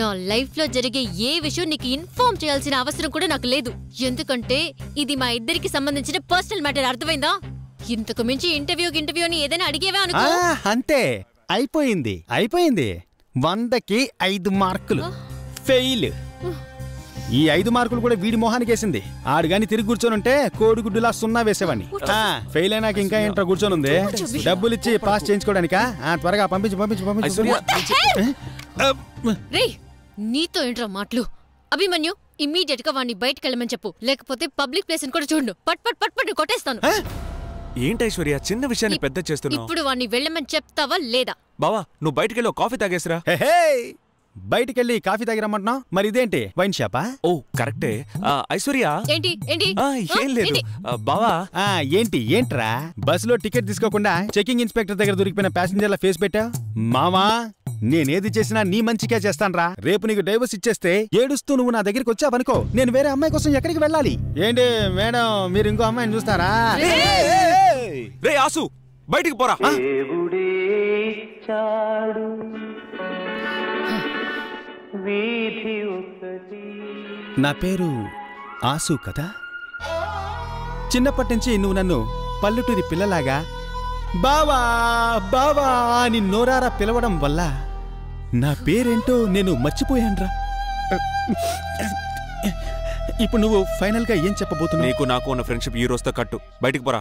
నా లైఫ్ లో జరిగే ఏ విషయం నీకు ఇన్ఫార్మ్ చేయాల్సిన అవసరం కూడా నాకు లేదు, ఎందుకంటే ఇది మా ఇద్దరికి సంబంధించిన పర్సనల్ మ్యాటర్. అర్థమైందా? ఇంతకు మించి ఇంటర్వ్యూ అని ఏదైనా అడిగేవా అనుకో. అంతే, అయిపోయింది. 100కి 5 మార్కులు ఫెయిల్. ఈ 5 మార్కులు కూడా వీడి మొహానికి వేసింది. ఆడు గాని తిరిగి కూర్చొనుంటే కోడిగుడ్డులా 0 వేసేవాడిని. ఫెయిల్ అయినాక ఇంకా ఏంట్రా కూర్చొనుంది? డబ్బులు ఇచ్చి పాస్ చేయించుకోవడానికా? త్వరగా పంపించు. నీతో ఏంట్రా మాటలు? అభిమన్యు, ఇమ్మీడియట్ గా వాడిని బయటకు వెళ్ళమని చెప్పు, లేకపోతే పబ్లిక్ ప్లేస్ కూడా చూడు పట్ పట్ కొట్టేస్తాను. ఏంటి ఐశ్వర్య చిన్న విషయాన్ని పెద్ద చేస్తున్నావు? ఇప్పుడు వాడిని వెళ్ళమని చెప్తావా లేదా? బావా నువ్వు బయటకెళ్ళి కాఫీ తాగేసిరా. బయటకెళ్ళి కాఫీ తాగిరమ్మంటున్నా, మరి ఇదేంటి వైన్ షాపా? ఓ కరెక్టే. ఐశ్వర్య బావా ఏంట్రా బస్సులో టికెట్ తీసుకోకుండా చెకింగ్ ఇన్స్పెక్టర్ దగ్గర దొరికిపోయిన ప్యాసింజర్ల ఫేస్ పెట్టా. మామా నేనేది చేసినా నీ మంచిగా చేస్తానరా. రేపు నీకు డైవర్స్ ఇచ్చేస్తే ఏడుస్తూ నువ్వు నా దగ్గరికి వచ్చావనుకో, నేను వేరే అమ్మాయి కోసం ఎక్కడికి వెళ్ళాలి? ఏంటి మేడం మీరు ఇంకో అమ్మాయిని చూస్తారా? రే ఆసు బయటికి పోరా. నా పేరు ఆసు కదా. చిన్నప్పటి నుంచి నువ్వు నన్ను పల్లెటూరి పిల్లలాగా బావా బావా అని నోరారా పిలవడం వల్ల నా పేరేంటో నేను మర్చిపోయానురా. ఇప్పుడు నువ్వు ఫైనల్గా ఏం చెప్పబోతున్నావు? నీకు నాకు ఉన్న ఫ్రెండ్షిప్ ఈ రోజుతో కట్టు. బయటికి పోరా.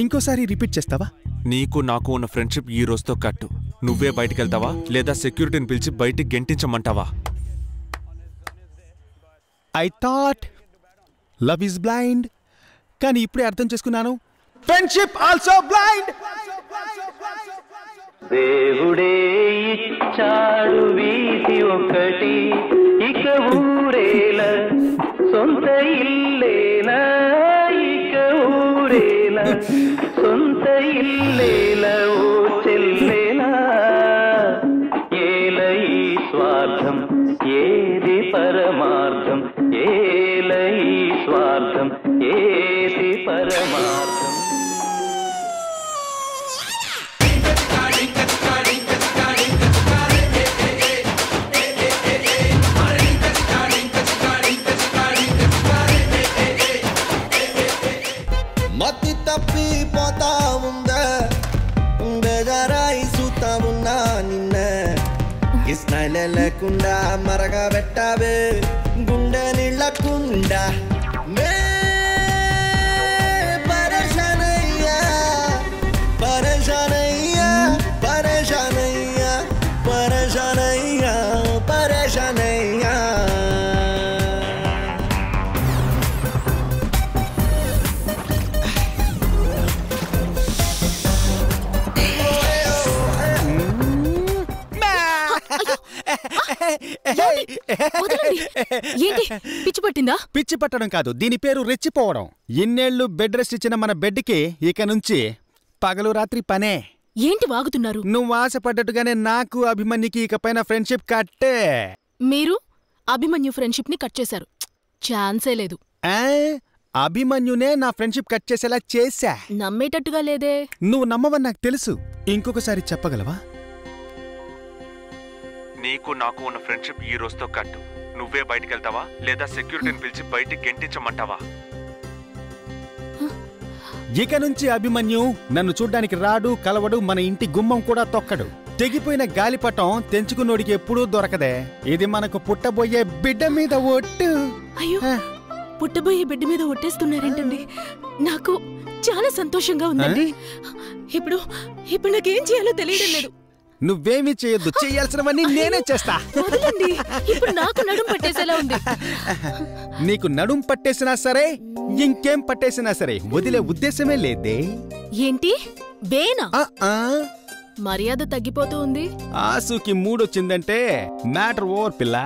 ఇంకోసారి రిపీట్ చేస్తావా? నీకు నాకు ఉన్న ఫ్రెండ్షిప్ ఈ రోజుతో కట్టు. నువ్వే బయటకెళ్తావా లేదా సెక్యూరిటీని పిలిచి బయటికి గెంటించమంటావా? I thought love is blind, కానీ ఇప్పుడే అర్థం చేసుకున్నాను ఫ్రెండ్షిప్ ఆల్సో బ్లైండ్. దేవుడే ఇచ్చాడు వీధి ఒకటి, ఇక ఊరేల సొంత ఇల్లేనా, ఇక ఊరేల సొంత ఇల్లేల ఓ చెల్లేనా, ఏల ఈ స్వార్థం ఏది పరమార్థం, ఏల ఈ స్వార్థం ఏది పరమార్థం. మతి తప్పి పోతా ఉందా, బెదరాయి చూతా ఉన్నా నిన్న, కృష్ణ లేకుండా మరగా పెట్టావే గుండె నీళ్ళకుండా. పిచ్చి పట్టడం కాదు, దీని పేరు రెచ్చిపోవడం. ఇన్నేళ్లు బెడ్ రెస్ట్ ఇచ్చిన మన బెడ్ కి ఇక నుంచి పగలు రాత్రి పనే. ఏంటి వాగుతున్నారు? నువ్వు ఆశపడ్డట్టుగానే నాకు అభిమన్యుకి ఇకపైన ఫ్రెండ్షిప్ కట్టే. మీరు అభిమన్యు ఫ్రెండ్షిప్ ని కట్ చేశారు, ఛాన్సే లేదు. అభిమన్యునే నా ఫ్రెండ్షిప్ కట్ చేసేలా చేశా. నమ్మేటట్టుగా లేదే. నువ్వు నమ్మవని నాకు తెలుసు, ఇంకొకసారి చెప్పగలవా? నీకు నాకు ఉన్న ఫ్రెండ్షిప్ ఈ రోజుతో కట్టు. నువ్వే బయటకెళ్తావా లేదా సెక్యూరిటీని పిలిచి బయటికి గెంటించమంటావా? ఇక నుంచి అభిమన్యు నన్ను చూడ్డానికి రాడు, కలవడు, మన ఇంటి గుమ్మం కూడా తొక్కడు. తెగిపోయిన గాలిపటం తెంచుకున్నోడికి ఎప్పుడూ దొరకదే. ఇది మనకు పుట్టబోయే బిడ్డ మీద ఒట్టు. అయ్యో పుట్టబోయే బిడ్డ మీద ఒట్టేస్తున్నారేంటండి? నాకు చాలా సంతోషంగా ఉందండి. ఇప్పుడు నాకేం చేయాలో తెలియడం లేదు. నువ్వేమి చేయొద్దు, చేయాల్సినవన్నీ నేనే చేస్తా. నీకు నడుం పట్టేసినా సరే ఇంకేం పట్టేసినా సరే వదిలే ఉద్దేశమే లేదే. ఏంటి బేనా? మర్యాద తగ్గిపోతూ ఉంది. ఆసుకి మూడొచ్చిందంటే మ్యాటర్ ఓవర్ పిల్ల.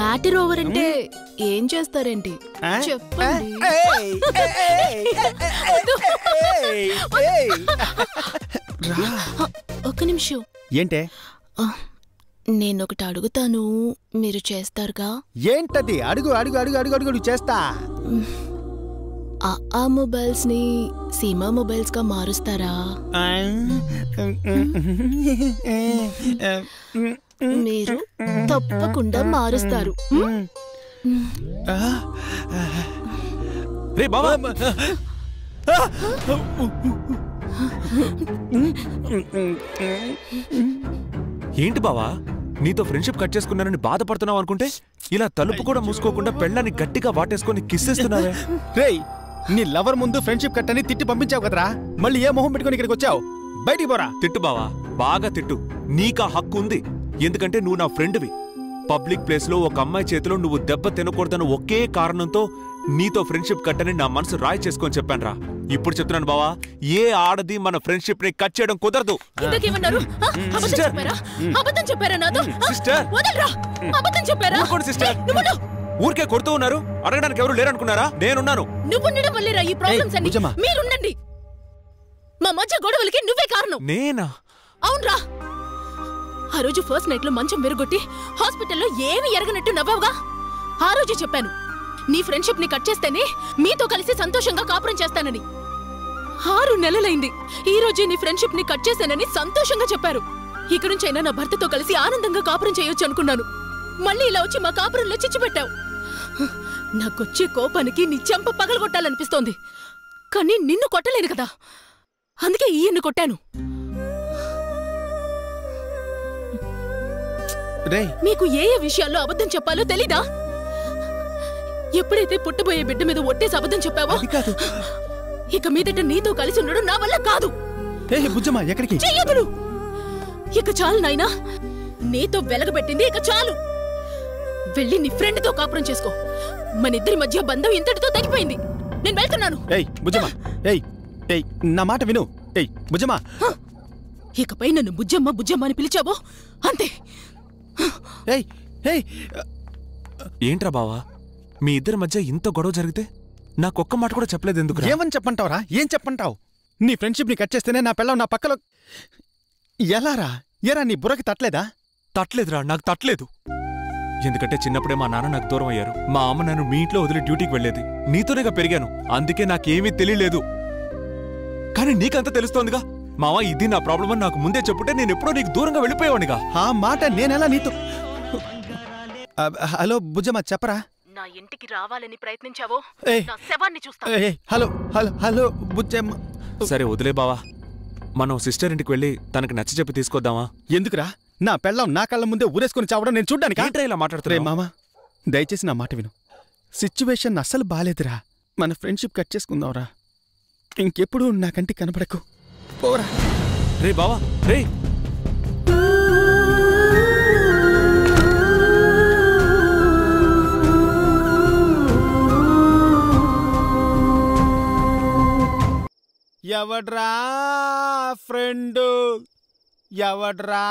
మ్యాటర్ ఓవర్ అంటే ఏం చేస్తారేంటి? ఒక్క నిమిషం. ఏంటే? నేనొకటి అడుగుతాను, మీరు చేస్తారుగా? ఏంటది? అడుగు అడుగు అడుగు అడుగు అడుగు చేస్తా. ఆ మొబైల్స్ ని సీమా మొబైల్స్ గా మారుస్తారా? మీరు తప్పకుండా మారుస్తారు. ఏంటి బావా, నీతో ఫ్రెండ్షిప్ కట్ చేసుకున్నానని బాధపడుతున్నావు అనుకుంటే ఇలా తలుపు కూడా మూసుకోకుండా పెళ్ళాన్ని గట్టిగా వాటేసుకొని కిస్సేస్తున్నావే. రేయ్, నీ లవర్ ముందు ఫ్రెండ్షిప్ కట్ అని తిట్టి పంపించావు కదరా, మళ్ళీ ఏ మొహం పెట్టుకొని ఇక్కడికి వచ్చావు? బయటికి పోరా. తిట్టు బావా, బాగా తిట్టు, నీకా హక్కు ఉంది. ఎందుకంటే నువ్వు నా ఫ్రెండ్వి. పబ్లిక్ ప్లేస్ లో ఒక అమ్మాయి చేతిలో నువ్వు దెబ్బ తినకూడదన్న ఒకే కారణంతో నీతో ఫ్రెండ్షిప్ కట్ అని నా మనసు రాయి చేసుకొని చెప్పాను రా. ఇప్పుడు చెప్తున్నాను బావా, ఏ ఆడది మన ఫ్రెండ్షిప్ ని కట్ చేయడం కుదరదు. ఊరికే కొడుతూ ఉన్నారు, అడగడానికి ఎవరు లేరనుకున్నారా? నేనున్నాను. అవునరా, ఆ రోజు ఫస్ట్ నైట్ లో మంచం మెరుగొట్టి హాస్పిటల్లో ఏమీ ఎరగనట్టు నవ్వావుగా. ఆ రోజు చెప్పాను, నీ ఫ్రెండ్షిప్ ని కట్ చేస్తేనే మీతో కలిసి సంతోషంగా కాపురం చేస్తానని. 6 నెలలైంది, ఈ రోజే నీ ఫ్రెండ్షిప్ ని కట్ చేశానని సంతోషంగా చెప్పారు. ఇక నుంచైనా నా భర్తతో కలిసి ఆనందంగా కాపురం చేయొచ్చు అనుకున్నాను. మళ్ళీ ఇలా వచ్చి మా కాపురంలో చిచ్చు పెట్టావు. నాకొచ్చే కోపానికి నీ చెంప పగలగొట్టాలనిపిస్తోంది, కానీ నిన్ను కొట్టలేను కదా, అందుకే ఈయన్ను కొట్టాను. మీకు ఏ ఏ విషయాల్లో అబద్ధం చెప్పాలో తెలీదా? ఎప్పుడైతే పుట్టబోయే బిడ్డ మీద ఒట్టేసి అబద్ధం చెప్పావో ఇక మీదట నీతో కలిసి ఉండడం నా వల్ల కాదు. ఇక చాలు నాయనా, నీతో వెలగబెట్టింది ఇక చాలు. వెళ్ళి నీ ఫ్రెండ్ తో కాపురం చేసుకో. మన ఇద్దరి మధ్య బంధం ఇంతటితో తగ్గిపోయింది. నేను వెళ్తున్నాను. నా మాట విను. ఇకపై నన్ను బుజ్జమ్మ బుజ్జమ్మ అని పిలిచావో అంతే. ఏంట్రా బావా, మీ ఇద్దరి మధ్య ఇంత గొడవ జరిగితే నాకొక్క మాట కూడా చెప్పలేదు ఎందుకు? ఏమని చెప్పంటావురా? ఏం చెప్పంటావు? నీ ఫ్రెండ్షిప్ ని కట్ చేస్తేనే నా పిల్లలు నా పక్కలో ఎలారా? ఏరా, నీ బుర్రకి తట్టలేదా? తట్టలేదురా, నాకు తట్టలేదు. ఎందుకంటే చిన్నప్పుడే మా నాన్న నాకు దూరం అయ్యారు. మా అమ్మ నన్ను మీ ఇంట్లో వదిలి డ్యూటీకి వెళ్లేది. నీతోనేగా పెరిగాను, అందుకే నాకేమీ తెలియలేదు. కానీ నీకంతా తెలుస్తోందిగా. మావా, ఇది నా ప్రాబ్లం అని నాకు ముందే చెప్పుంటే నేను ఎప్పుడో నీకు దూరంగా వెళ్ళిపోయేవాడిగా. ఆ మాట నేనెలా నీతో? హలో బుజ్జమ్మ, చెప్పరా. నా ఇంటికి రావాలని ప్రయత్నించావో నా శవాన్ని చూస్తాను. Hello hello hello Bujjamma. సరే వదిలే బావా, మనం సిస్టర్ ఇంటికి వెళ్ళి తనకి నచ్చ చెప్పి తీసుకొద్దామా? ఎందుకురా, నా పెళ్ళం నా కళ్ళ ముందే ఊరేసుకుని చావడం నేను చూడ్డానికి? ఇలా మాట్లాడుతున్నా మామా, దయచేసి నా మాట విను. సిచ్యువేషన్ అస్సలు బాలేదురా, మన ఫ్రెండ్షిప్ కట్ చేసుకుందాంరా. ఇంకెప్పుడు నాకంటే కనపడకు. రే బావా, రే ఎవడ్రా ఫ్రెండు, ఎవడ్రా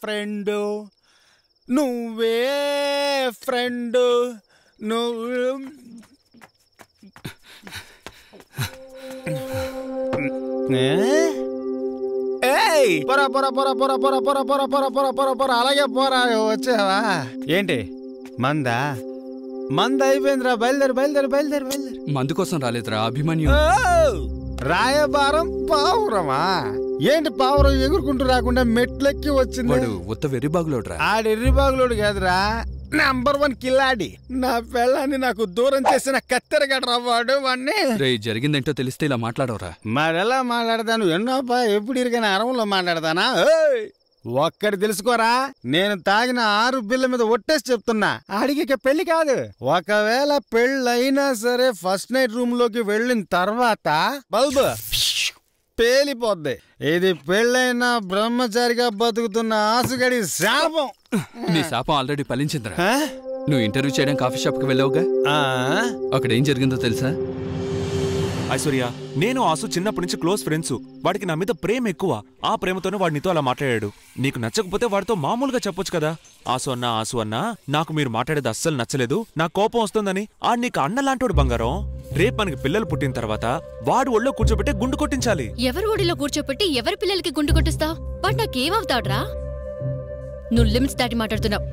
ఫ్రెండు, నువ్వే ఫ్రెండు నువ్వు. అలాగే పోరా, వచ్చావా? ఏంటి మందా? మంద అయిపోయిందిరా, బయలుదేరి బయలుదేరి బయలుదేరి బయలుదేరి. మందు కోసం రాలేదురా అభిమన్యు. రాయబారం పావురమా? ఏంటి పావురం ఎగురుకుంటూ రాకుండా మెట్లెక్కి వచ్చింది? ఉత్త వెర్రిబాగులోడు రా. ఆడెర్రిబాగులోడు కాదురా, #1 కిల్లాడి. నా పిల్లని నాకు దూరం చేసిన కత్తెరగడ్రావాడు వాణ్ణి. రే, జరిగిందేంటో తెలిస్తే ఇలా మాట్లాడవరా? మరెలా మాట్లాడతాను? ఎన్నోపా, ఎప్పుడు ఇరిగిన అరవంలో మాట్లాడతానా? ఒక్కటి తెలుసుకోరా, నేను తాగిన 6 బిళ్ళ మీద ఒట్టేసి చెప్తున్నా, అడిగిక పెళ్లి కాదు. ఒకవేళ పెళ్ళైనా సరే ఫస్ట్ నైట్ రూమ్ లోకి వెళ్ళిన తర్వాత బల్బు పేలిపోద్ది. ఇది పెళ్ళైన బ్రహ్మచారిగా బతుకుతున్న ఆసుగడి శాపం. నీ శాపం ఆల్రెడీ ఫలించిందిరా. నువ్వు ఇంటర్వ్యూ చేయడం కాఫీ షాప్ కి వెళ్ళావుగా, అక్కడ ఏం జరిగిందో తెలుసా? ఐశ్వర్య, నేను ఆసు చిన్నప్పటి నుంచి క్లోజ్ ఫ్రెండ్స్. వాడికి నా మీద ప్రేమ ఎక్కువ. ఆ ప్రేమతోనే వాడు నీతో అలా మాట్లాడాడు. నీకు నచ్చకపోతే వాడితో మామూలుగా చెప్పొచ్చు కదా. ఆసు అన్నా నాకు మీరు మాట్లాడేది అస్సలు నచ్చలేదు, నా కోపం వస్తుందని. ఆ నీకు అన్నలాంటోడు బంగారం. రేపు మనకి పిల్లలు పుట్టిన తర్వాత వాడు ఒళ్ళో కూర్చోబెట్టి గుండు కొట్టించాలి. ఎవరు ఒడిలో కూర్చోబెట్టి ఎవరి పిల్లలకి గుండు కొట్టిస్తావు? వాడు నాకేమవుతాడ్రా? నువ్వు లిమిట్స్ దాటి మాట్లాడుతున్నావు.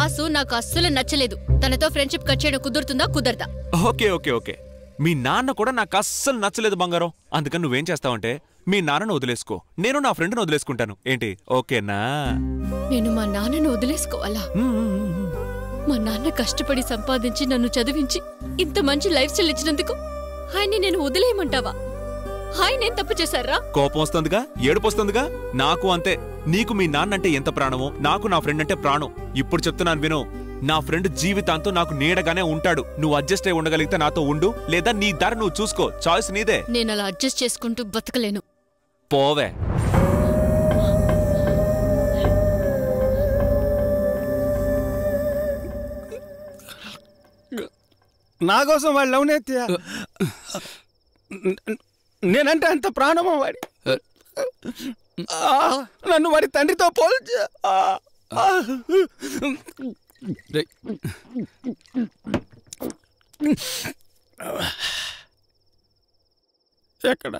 ఆసు నాకు అస్సలు నచ్చలేదు. తనతో ఫ్రెండ్షిప్ కట్ చేయడం కుదురుతుందా? కుదరదా? ఓకే ఓకే ఓకే, మీ నాన్న కూడా నాకు అస్సలు నచ్చలేదు బంగారం, అందుకని నువ్వేం చేస్తావంటే మీ నాన్నను వదిలేసుకో, నేను నా ఫ్రెండ్ను వదిలేసుకుంటాను. ఏంటి ఓకేనా? నేను మా నాన్నను వదిలేసుకోవాలా? మా నాన్న కష్టపడి సంపాదించి నన్ను చదివించి ఇంత మంచి లైఫ్ స్టైల్ ఇచ్చినందుకు ఆయన్ని నేను వదిలేయమంటావా? ఆయన తప్పు చేశారా? కోపం వస్తుందిగా, ఏడుపు వస్తుందిగా. నాకు అంతే. నీకు మీ నాన్నంటే ఎంత ప్రాణమో నాకు నా ఫ్రెండ్ అంటే ప్రాణం. ఇప్పుడు చెప్తున్నాను విను, నా ఫ్రెండ్ జీవితాంతో నాకు నీడగానే ఉంటాడు. నువ్వు అడ్జస్ట్ అయి ఉండగలిగితే నాతో ఉండు, లేదా నీ దారి నువ్వు చూసుకో, చాయిస్ నీదే. నేను అలా అడ్జస్ట్ చేసుకుంటూ బతకలేను. పోవే. నా కోసం వాళ్ళు లవ్ నేత్యా, నేనంటే అంత ప్రాణమా వాడి, నన్ను వాడి తండ్రితో పోల్చి. ఎక్కడ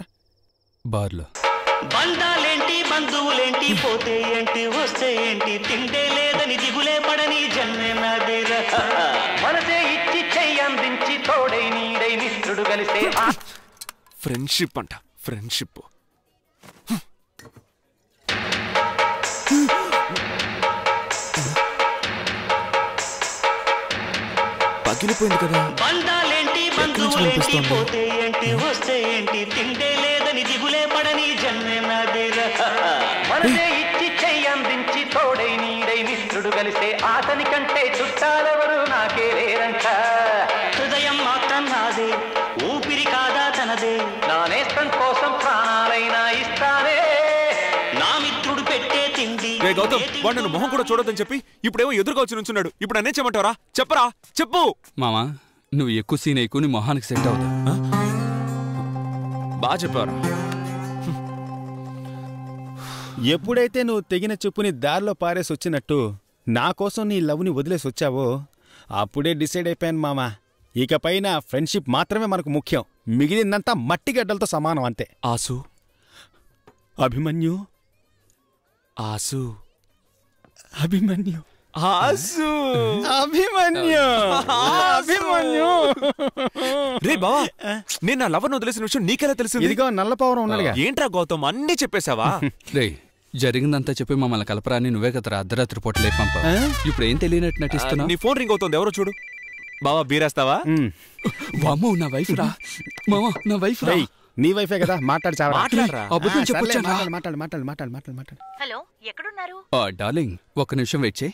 బార్లో బంధాలేంటి, బంధువులేంటి, పోతే ఏంటి, వస్తే ఏంటి, తింటే లేదని దిగులే పడని జన్మే నాదేరా, మనసే ఇచ్చి చెయ్యి అందించి తోడై నీడై నిష్ఠుడు కలిసే ఫ్రెండ్షిప్ అంట. ఫ్రెండ్షిప్ పగిలిపోయింది కదా. బంధాలేంటి, బంధువులేంటి, పోతే ఏంటి, వస్తే ఏంటి, తింటే లేదని దిగులే పడని జన్మే నాదేరా, మనసే ఇచ్చి చెయ్యి అందించి తోడై నీడై నిష్ఠుడు కలిసే, అతని కంటే చుట్టాలెవరు నాకే లేరంట, హృదయం మాత్రం నాదే, ఊపిరి కాదా తనదే, నానేష్టం కోసం ప్రాణాలైనా ఇస్తానే, నా మిత్రుడు పెట్టే తిండి. గౌతమ్ వాడు మొహం కూడా చూడొద్దని చెప్పి ఇప్పుడేమో ఎదురుగా వచ్చి నుంచున్నాడు, ఇప్పుడు అనే చెమంటారా? చెప్పరా, చెప్పు. మామా నువ్వు ఎక్కువ సీన్ ఎక్కువ, నీ మొహానికి సెట్ అవుతా. బాగా చెప్పారా? ఎప్పుడైతే నువ్వు తెగిన చెప్పుని దారిలో పారేసి వచ్చినట్టు నా కోసం నీ లవ్ని వదిలేసి వచ్చావో అప్పుడే డిసైడ్ అయిపోయాను మామా, ఇకపైన ఫ్రెండ్షిప్ మాత్రమే మనకు ముఖ్యం, మిగిలిందంతా మట్టిగడ్డలతో సమానం అంతే. ఆసు, అభిమన్యు, ఆసు, అభిమన్యు, ఆసు, అభిమన్యు, అభిమన్యు. రే బావా, నేను నా లవర్ను వదిలేసిన విషయం నీకెలా తెలిసింది? ఇదిగో నల్ల పావురం ఉన్నాడుగా. ఏంట్రా గౌతమ్ అన్నీ చెప్పేశావా? రే జరిగిందంతా చెప్పి మమ్మల్ని కలపరాని నువ్వే కదా అర్ధరాత్రి పూట లేపి పంపా, ఇప్పుడు ఏం తెలియనట్టు నటిస్తున్నా. నీ ఫోన్ రింగ్ అవుతుంది, ఎవరో చూడు. బావా బీరేస్తావా? వామ్మో నా వైఫ్ రా, మామా నా వైఫ్ రా. నీ వైఫే కదా, మాట్లాడు. డార్లింగ్ ఒక్క నిమిషం వెయిట్ చేయి.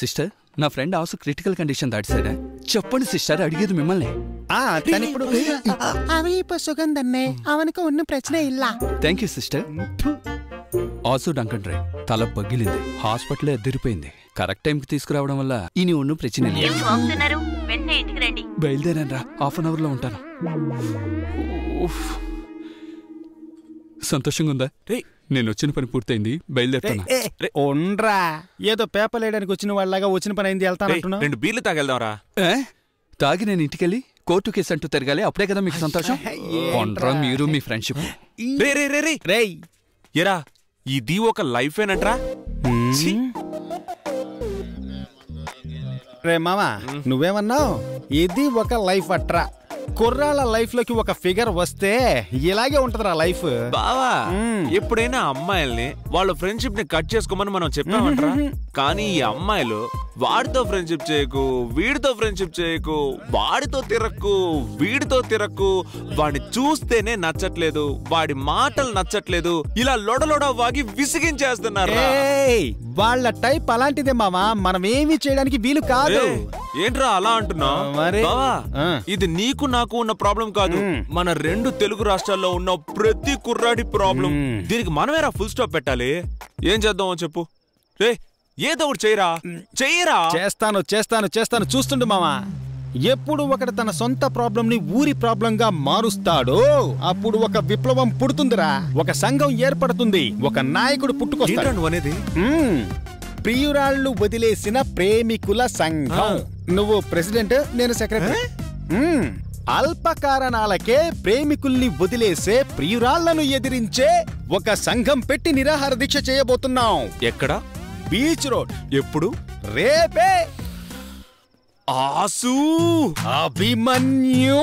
సిస్టర్ నా ఫ్రెండ్ ఆసు క్రిటికల్ కండిషన్ దాటిసాడా? చెప్పండి సిస్టర్, అడిగేది మిమ్మల్ని. Thank you sister. Aasu Duncan drive, తల పగిలింది, హాస్పిటల్ ఎదిరిపోయింది. కరెక్ట్ టైంకి తీసుకురావడం వల్ల ఈయన ఉన్న ప్రశ్న బయలుదేరా, హాఫ్ అన్ అవర్ లో ఉంటాను. సంతోషంగా ఉందా? నేను వచ్చిన పని పూర్తయింది, బయలుదేరుతాను. ఏదో పేపర్ వేయడానికి వచ్చిన వాళ్ళగా వచ్చిన పని అయింది, వెళ్తాను. రెండు బీర్లు తాగెళ్దాంరా. తాగి నేను ఇంటికెళ్ళి కోర్టు కేసు అంటూ తిరగాలి, అప్పుడే కదా మీకు సంతోషం. కొండ్రా మీరు మీ ఫ్రెండ్షిప్. ఏరా ఇది ఒక లైఫ్ ఏనంట్రా. రే మామా నువ్వేమన్నావు? ఇది ఒక లైఫ్ అట్రా. కుర్రాళ్ళ లైఫ్ లోకి ఒక ఫిగర్ వస్తే ఇలాగే ఉంటదిరా లైఫ్. బావా ఎప్పుడైనా అమ్మాయిల్ని వాళ్ళ ఫ్రెండ్షిప్ ని కట్ చేసుకోమని మనం చెప్పామంటారా, కానీ ఈ అమ్మాయిలు వాడితో ఫ్రెండ్షిప్ చేయకు, వీడితో ఫ్రెండ్షిప్ చేయకు, వాడితో తిరక్కు, వీడితో తిరక్కు, వాడిని చూస్తేనే నచ్చట్లేదు, వాడి మాటలు నచ్చట్లేదు, ఇలా లొడలోడ వాగి విసిగించేస్తున్నారు. వాళ్ళ టైప్ అలాంటిదే మామా, మనం ఏమీ చేయడానికి వీలు కాదు. ఏంట్రా అలా అంటున్నా? ఇది నీకు నాకు ఉన్న ప్రాబ్లం కాదు, మన రెండు తెలుగు రాష్ట్రాల్లో ఉన్న ప్రతి కుర్రాడి ప్రాబ్లం. దీనికి మనమేరా ఫుల్ స్టాప్ పెట్టాలి. ఏం చేద్దామో చెప్పు. రే ఏదో ఒకటి చేయరా. చేస్తాను చేస్తాను చేస్తాను, చూస్తుండు మామా. ఎప్పుడు ఒకటి తన సొంత ప్రాబ్లం ని ఊరి ప్రాబ్లం గా మారుస్తాడో అప్పుడు ఒక విప్లవం పుడుతుందిరా, ఒక సంఘం ఏర్పడుతుంది, ఒక నాయకుడు పుట్టుకొస్తాడు అనేది. ప్రియురాళ్లు వదిలేసిన ప్రేమికుల సంఘం. నువ్వు ప్రెసిడెంట్, నేను సెక్రటరీ. అల్ప కారణాలకే ప్రేమికుల్ని వదిలేసే ప్రియురాళ్లను ఎదిరించే ఒక సంఘం పెట్టి నిరాహార దీక్ష చేయబోతున్నాం. ఎక్కడ? Beach road. ఎప్పుడు? రేపే. ఆసు, అభిమన్యు.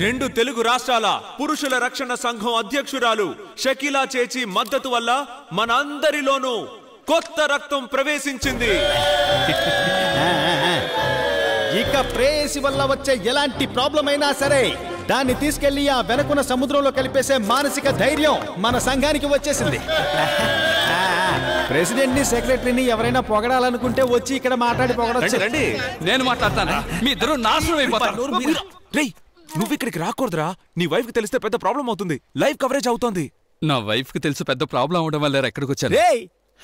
రెండు తెలుగు రాష్ట్రాల పురుషుల రక్షణ సంఘం అధ్యక్షురాలు షకీలా చేచి మద్దతు వల్ల మనందరిలోనూ కొత్త రక్తం ప్రవేశించింది. ఇక ప్రేయసి వల్ల వచ్చే ఎలాంటి ప్రాబ్లం అయినా సరే దాన్ని తీసుకెళ్లి ఆ వెనకున్న సముద్రంలో కలిపేసే మానసిక ధైర్యం మన సంఘానికి వచ్చేసింది. ప్రెసిడెంట్ ని సెక్రటరీని ఎవరైనా పొగడాలనుకుంటే వచ్చి ఇక్కడ మాట్లాడి పొగడొచ్చు. నేను మాట్లాడతాను, మీ ఇద్దరు నాశనం అయిపోతారు. నువ్వు ఇక్కడికి రాకూడదురా, నీ వైఫ్ కి తెలిస్తే పెద్ద ప్రాబ్లం అవుతుంది. లైవ్ కవరేజ్ అవుతోంది. నా వైఫ్ కి తెలిసి పెద్ద ప్రాబ్లం అవడం వల్ల ఎక్కడికి వచ్చాను.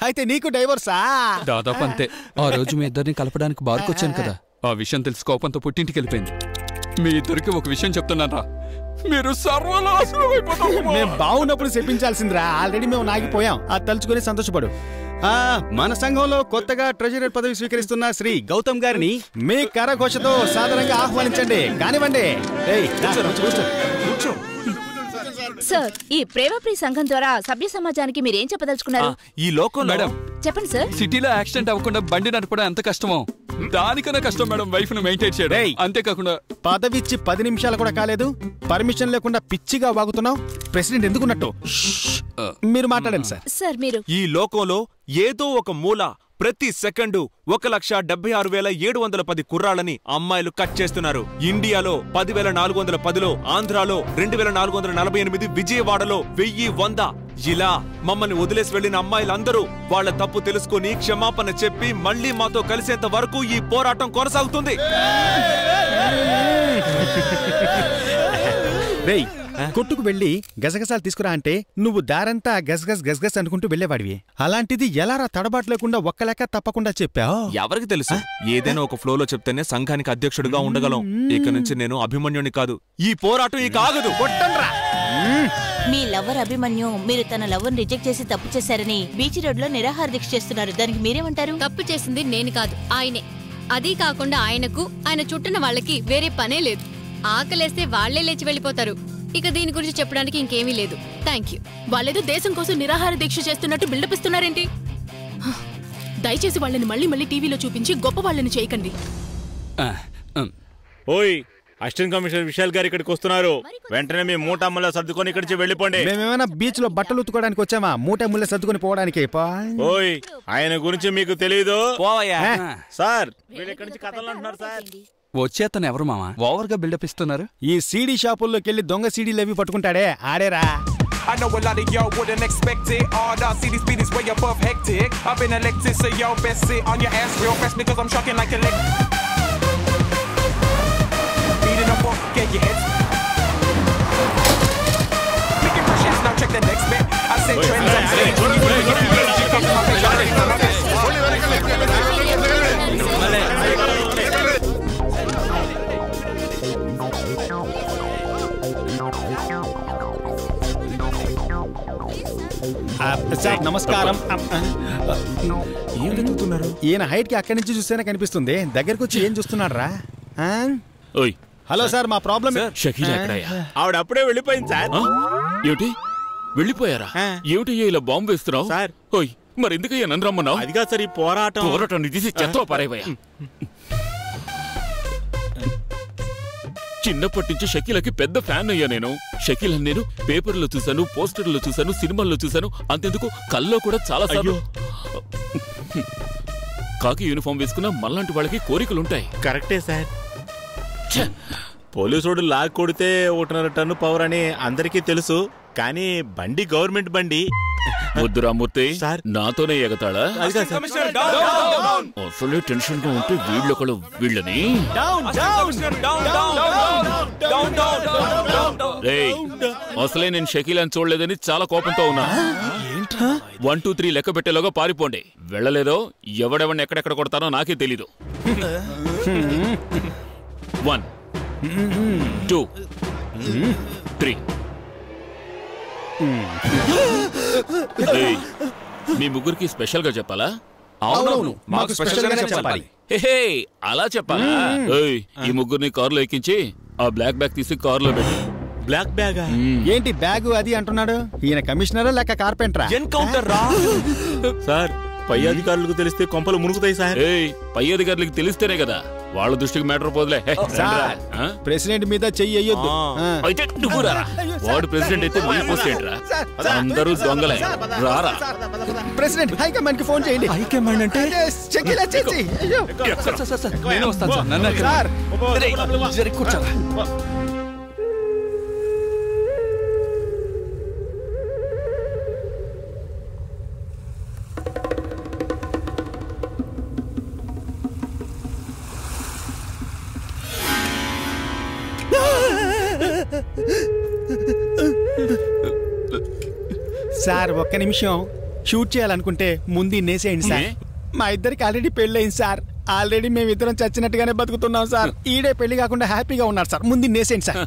అయితే నీకు డైవర్సా? దాదాపు అంతే. ఆ రోజు మీ ఇద్దరిని కలపడానికి బార్కు వచ్చాను కదా, ఆ విషయం తెలిసి కోపంతో పుట్టింటికి వెళ్ళిపోయింది. మీ ఇద్దరికి ఒక విషయం చెప్తున్నారా, మీరు సర్వనాశనం అయిపోతారు. మేము బాగున్నప్పుడు చెప్పించాల్సిందిరా, ఆల్రెడీ మేము నాగిపోయాం. అది తలుచుకుని సంతోషపడు. మన సంఘంలో కొత్తగా ట్రెజరర్ పదవి స్వీకరిస్తున్న శ్రీ గౌతమ్ గారిని మీ కరఘోషతో సాధారణంగా ఆహ్వానించండి. కానివ్వండి. సార్, ఈ ప్రేమప్రియ సంఘం ద్వారా సభ్య సమాజానికి మీరు ఏం చెప్పదలుచుకున్నారు? ఈ లోకం మేడం చెప్పండి సార్. సిటీలో యాక్సిడెంట్ అవ్వకుండా బండి నడపడం ఎంత కష్టమో దానికన్నా కష్టం మేడం వైఫ్ ను మెయింటైన్ చేయడం. అంతేకాకుండా పదవిచ్చి 10 నిమిషాలు కూడా కాలేదు, పర్మిషన్ లేకుండా పిచ్చిగా వాగుతున్నావు. ప్రెసిడెంట్ ఎందుకున్నట్టు మీరు మాట్లాడండి సార్. సార్, మీరు ఈ లోకంలో ఏదో ఒక మూల ప్రతి సెకండు 1,76,710 కుర్రాళ్ళని అమ్మాయిలు కట్ చేస్తున్నారు. ఇండియాలో 10,410లో, ఆంధ్రాలో 2,448, విజయవాడలో 1,100. ఇలా మమ్మల్ని వదిలేసి వెళ్లిన అమ్మాయిలందరూ వాళ్ళ తప్పు తెలుసుకుని క్షమాపణ చెప్పి మళ్లీ మాతో కలిసేంత వరకు ఈ పోరాటం కొనసాగుతుంది. కొట్టుకు వెళ్ళి గజగసాలు తీసుకురా అంటే నువ్వు దారంతా గజగజ్ గజగజ్ అనుకుంటూ వెళ్లేవాడివి. అలాంటిది ఎలారా తడబాటు లేకుండా ఒక్కలేక తప్పకుండా చెప్పావు? ఎవరికి తెలుసు, ఏదైనా ఒక ఫ్లో లో చెప్తేనే సంఘానికి అధ్యక్షుడిగా ఉండగలం. ఇక నుంచి నేను అభిమన్యుని కాదు. ఈ పోరాటం ఇక ఆగదు. మీ లవర్ అభిమన్యు, మీరు తన లవర్ ని రిజెక్ట్ చేసి తప్పు చేశారని బీచ్ రోడ్ లో నిరాహార దీక్ష చేస్తున్నారు. దానికి మీరేమంటారు? తప్పు చేసింది నేను కాదు, ఆయనే. అదీ కాకుండా ఆయనకు ఆయన చుట్టిన వాళ్ళకి వేరే పనే లేదు. ఆకలేస్తే వాళ్లే లేచి వెళ్ళిపోతారు. ఇక దీని గురించి చెప్పడానికి ఇంకేమీ లేదు. Thank you. వాళ్ళేదో దేశం కోసం నిరాహార దీక్ష చేస్తున్నట్టు బిల్డప్ ఇస్తున్నారేంటి? దయచేసి వాళ్ళని మళ్ళీ మళ్ళీ టీవీలో చూపించి గొప్ప వాళ్ళని చేయకండి. ఓయ్, అసిస్టెంట్ కమిషనర్ విశాల్ గారు ఇక్కడికి వస్తున్నారు. వెంటనే మీ మూట ముళ్ళ సర్దుకొని ఇక్కడికి వెళ్ళిపోండి. మేమేమైనా బీచ్ లో బట్టలు ఉత్తుకోవడానికి వచ్చామా? మూట ముళ్ళ సర్దుకొని పోవడానికి. ఓయ్, ఆయన గురించి మీకు తెలియదు. సార్, వీళ్ళు ఇక్కడి నుంచి కథలు అంటున్నారు సార్. వచ్చే తను ఎవరు మామా? ఓవర్ గా బిల్డప్ ఇస్తున్నారు. ఈ సీడీ షాపుల్లోకి వెళ్ళి దొంగ సీడీలు అవి పట్టుకుంటాడే ఆడేరా. I know a lot of y'all wouldn't expect it. All that city speed is way above hectic. I've been elected, so y'all best sit on your ass real fast because I'm shocking like electric. Beating up on, get your head. Making pressures, now check the next bit. I said trends, I'm saying. She comes from the shot, she's on my best. Sir నమస్కారం. ఏం వెతుకుతున్నారు? ఈయన height కి అక్కడి నుంచి చూస్తేనే కనిపిస్తుంది, దగ్గరకు వచ్చి ఏం చూస్తున్నాడు రా? హలో సార్, మా ప్రాబ్లం. ఆవిడ అప్పుడే వెళ్ళిపోయింది సార్. ఏమిటి వెళ్ళిపోయారా? ఏమిటి ఇలా బాంబు వేస్తున్నావు సార్? ఓయ్, మరి ఎందుకయ్యా నన్ను రమ్మన్నావు? అదిగా సార్, ఈ పోరాటం తీసి చెత్త పారైపోయా. చిన్నప్పటి నుంచి షకీలాకి పెద్ద ఫ్యాన్ అయ్యా నేను. షకీల్ నేను పేపర్లో చూశాను, పోస్టర్లో చూశాను, సినిమాల్లో చూశాను, అంతెందుకు కల్లో కూడా చాలా సార్లు. కాకి యూనిఫామ్ వేసుకున్న మళ్ళాంటి వాళ్ళకి కోరికలుంటాయి. కరెక్టే సార్. పోలీసుడు లాక్ కొడితే 1.5 టన్ను పవర్ అని అందరికీ తెలుసు, కానీ బండి గవర్నమెంట్ బండి. ముద్దురామూర్తి నాతోనే ఎగతాడా? అసలే టెన్షన్ గా ఉంటే వీళ్ళొకళ్ళు వీళ్ళని. అసలే నేను షకీలాని చూడలేదని చాలా కోపంతో ఉన్నా. 1, 2, 3 లెక్క పెట్టేలోగా పారిపోండి. వెళ్ళలేదో ఎవడెవడిని ఎక్కడెక్కడ కొడతానో నాకే తెలీదు. 1, 2, 3 మీ ముగ్గురికి స్పెషల్ గా చెప్పాలా? అలా చెప్పాలా? ఈ ముగ్గురిని కారులో ఎక్కించి ఆ బ్లాక్ బ్యాగ్ తీసి కారులో పెట్టి బ్లాక్ బ్యాగ్ ఏంటి బ్యాగ్ అది అంటున్నాడు ఈయన కమిషనరా లేక కార్పెంటరా? ఎన్కౌంటర్ రా సార్, పై అధికారులకు తెలిస్తే కొంపలు మునుగుతాయి సార్. పై అధికారులకు తెలిస్తేనే కదా వాళ్ళ దృష్టికి మ్యాటర్ పోదులే. ప్రెసిడెంట్ మీద చెయ్యి అయ్యొద్దు. అయితే వాడు ప్రెసిడెంట్ అయితే మీ పోస్ట్ ఏంట్రా? అందరూ దొంగలే రారా? ప్రెసిడెంట్ హై కమాండ్ కి ఫోన్ చేయండి. హై కమాండ్ అంటే చెకిలా చేసి నేను వస్తాను సార్. నన్న సార్ జరి కూర్చోరా. సార్ ఒక్క నిమిషం, షూట్ చేయాలనుకుంటే ముందు ఇన్నేసేయండి సార్. మా ఇద్దరికి ఆల్రెడీ పెళ్ళయింది సార్. ఆల్రెడీ మేమిద్దరం చచ్చినట్టుగానే బతుకుతున్నాం సార్. ఈడే పెళ్లి కాకుండా హ్యాపీగా ఉన్నారు సార్. ముందు ఇన్నేసేయండి సార్.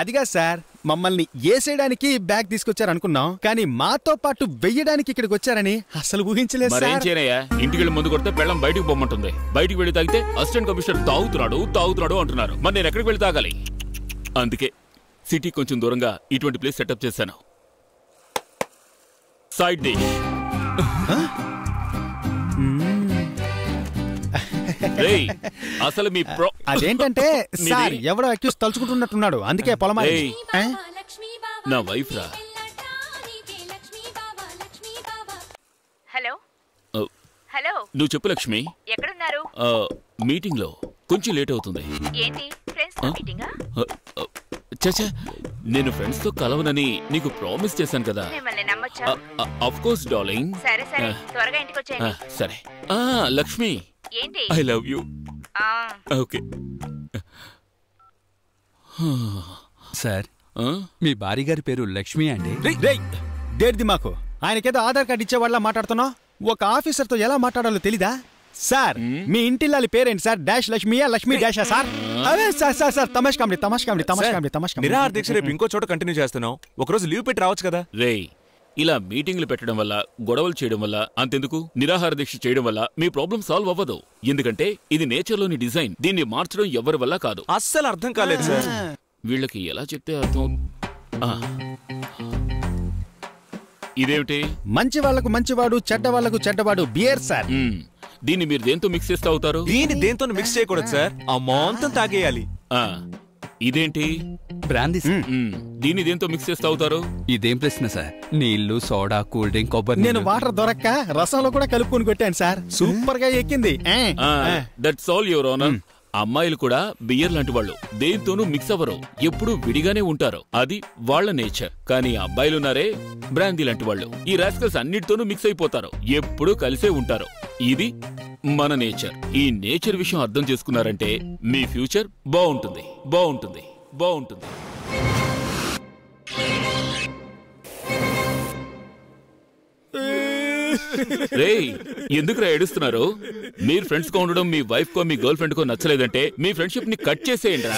అదిగా సార్, మమ్మల్ని ఏసేయడానికి బ్యాగ్ తీసుకొచ్చారు అనుకున్నాం, కానీ మాతో పాటు వెయ్యడానికి ఇక్కడికి వచ్చారని అసలు ఊహించలేదు. ఇంటికి వెళ్ళి ముందు కొడితే పెళ్ళం బయటకు పోమంటుంది. బయటకు వెళ్ళి తాగితే అసిస్టెంట్ కమిషనర్ తాగుతున్నాడు తాగుతున్నాడు అంటున్నారు. మరి నేను ఎక్కడికి వెళ్ళి తాగాలి? అందుకే సిటీ కొంచెం దూరంగా ఇటువంటి ప్లేస్ సెటప్ చేశాను. సైడ్ డిష్ అసలు మీ అదేంటంటే సార్, ఎవడో అక్యూస్ తలుచుకుంటున్నట్టున్నాడు, అందుకే పొలమై. నా వైఫ్ రా. హలో హలో, నువ్వు చెప్పు లక్ష్మి. ఎక్కడున్నారు? మీటింగ్ లో కొంచెం లేట్ అవుతుంది. ఏంటి ఫ్రెండ్స్ తో మీటింగా? చచ్చా, నేను ఫ్రెండ్స్ తో కలవనని నీకు ప్రామిస్ చేశాను కదా. Of course darling. సరే సరే, త్వరగా ఇంటికి వచ్చేయండి. సరే Lakshmi, I love you. Okay. Sir, మీ భార్య గారి పేరు లక్ష్మి అండి. డేట్ది మాకు ఆయనకేదో ఆధార్ కార్డు ఇచ్చేవాళ్ళ మాట్లాడుతున్నావు. ఒక ఆఫీసర్తో ఎలా మాట్లాడాలో తెలీదా సార్? మీ ఇంటిల్లాలి పేరేంటి సార్? డాష్ లక్ష్మియా, లక్ష్మీ డాషా సార్? అదే సార్ సార్ సార్, తమాష్ కామెడీ తమాష్ కామెడీ తమాష్ కామెడీ తమాష్ కామెడీ. నిరాహార దీక్ష రేపు ఇంకో చోట కంటిన్యూ చేస్తున్నావు. ఒకరోజు లీవ్ పెట్టి రావచ్చు కదా. రే, ఇలా మీటింగ్లు పెట్టడం వల్ల, గొడవలు చేయడం వల్ల, అంతెందుకు నిరాహార దీక్ష చేయడం వల్ల మీ ప్రాబ్లం సాల్వ్ అవ్వదు. ఎందుకంటే ఇది నేచర్లోని డిజైన్. దీన్ని మార్చడం ఎవరి వల్ల కాదు. అస్సలు అర్థం కాలేదు సార్ వీళ్ళకి. ఎలా చెప్తే అర్థం? ఇదేమిటి? మంచి వాళ్లకు మంచివాడు, చెడ్డ వాళ్లకు చెడ్డవాడు బియర్ సార్. దీన్ని మీరు దేంతో మిక్స్ చేస్తా అవుతారు? దీన్ని దేంతో మిక్స్ చేయకూడదు సార్. ఆ మోంతం తాగేయాలి. ఇదేంటి? బ్రాందీ. దీన్ని దేంతో మిక్స్ చేస్తా అవుతారు? ఇదేం ప్రశ్న సార్? నీళ్లు, సోడా, కూల్ డ్రింక్, కొబ్బరి. నేను వాటర్ దొరక్క రసంలో కూడా కలుపుకొని కొట్టాను సార్. సూపర్ గా ఎక్కింది. That's all your honour. అమ్మాయిలు కూడా బియర్ లాంటి వాళ్ళు దేంతోనూ మిక్స్ అవ్వరు, ఎప్పుడు విడిగానే ఉంటారు. అది వాళ్ళ నేచర్. కానీ అబ్బాయిలున్నారే బ్రాందీ లాంటి వాళ్ళు, ఈ రాస్కల్స్ అన్నిటితోనూ మిక్స్ అయిపోతారు, ఎప్పుడు కలిసే ఉంటారు. ఇది మన నేచర్. ఈ నేచర్ విషయం అర్థం చేసుకున్నారంటే మీ ఫ్యూచర్ బాగుంటుంది బాగుంటుంది బాగుంటుంది. రే, ఎందుకురా ఏడుస్తున్నారు? మీరు ఫ్రెండ్స్ గా ఉండడం మీ వైఫ్ కో మీ గర్ల్ ఫ్రెండ్ కో నచ్చలేదంటే మీ ఫ్రెండ్షిప్ ని కట్ చేసేయండి రా.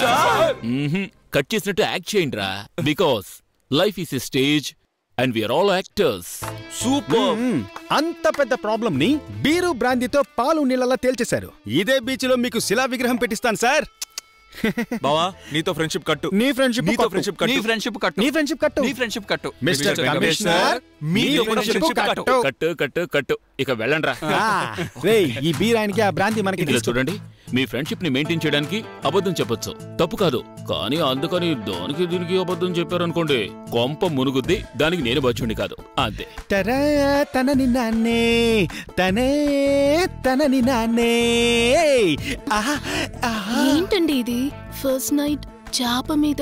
కట్ చేసినట్టు యాక్ట్ చేయండి రా. Because life is a stage and we are all actors. Super. అంత పెద్ద ప్రాబ్లం ని బీరు బ్రాందీతో పాలు నీళ్ళలా తేల్చేశారు. ఇదే బీచ్ లో మీకు శిలా విగ్రహం పెట్టిస్తాను సార్. బావా, నీతో ఫ్రెండ్షిప్ కట్టు. నీ ఫ్రెండ్షిప్ కట్టు. నీ ఫ్రెండ్షిప్ కట్టు. నీ ఫ్రెండ్షిప్ కట్టు. నీ ఫ్రెండ్షిప్ కట్టు. మిస్టర్ కమిషనర్, మీ ఫ్రెండ్షిప్ కట్టు కట్టు కట్టు కట్టు. ఇక వెళ్ళండిరా. రేయ్, ఈ బీర్ ఆయనకి, ఆ బ్రాందీ మనకి. ఇలా చూడండి, మీ ఫ్రెండ్షిప్ ని మెయింటైన్ చేయడానికి అబద్ధం చెప్పొచ్చు, తప్పు కాదు. కానీ అందుకని దానికి దీనికి అబద్ధం చెప్పారనుకోండి, కొంప మునుగుద్ది. దానికి నేను బాధ్యుడిని కాదు, అంతే. తరా తనని నాన్నే తనే తనని నాన్నే. ఏంటండి ఇది? ఫస్ట్ నైట్ చాప మీద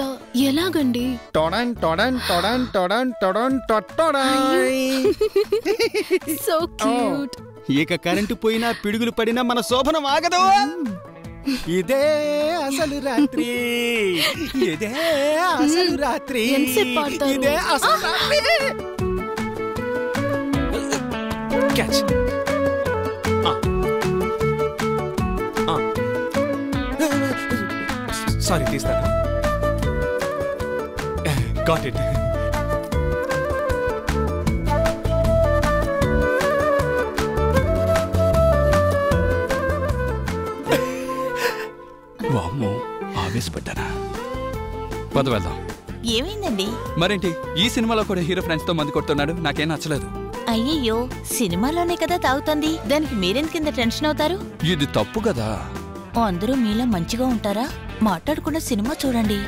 ఎలాగండి? టొడన్ టొడన్ టొడన్ టొడన్ టొడన్ టొట్టొడాయ్. So cute. ఏక కరెంటు పోయినా పిడుగులు పడినా మన శోభనం ఆగదు. ఇదే అసలు రాత్రి, ఇదే అసలు రాత్రి, ఇదే అసలు రాత్రి. సారీ, తీస్తాను. Got it. వామ్మో ఆవేశపడ్డారా? పద వెళ్దాం. ఏమైందండి? మరేంటి ఈ సినిమాలో కూడా హీరో ఫ్రెండ్స్ తో మంది కొడుతున్నాడు, నాకేం నచ్చలేదు. అయ్యయ్యో, సినిమాలోనే కదా తాగుతుంది, దానికి మీరెందుకింత టెన్షన్ అవుతారు? ఇది తప్పు కదా. అందరూ మీలా మంచిగా ఉంటారా? మాట్లాడుకున్న సినిమా చూడండి.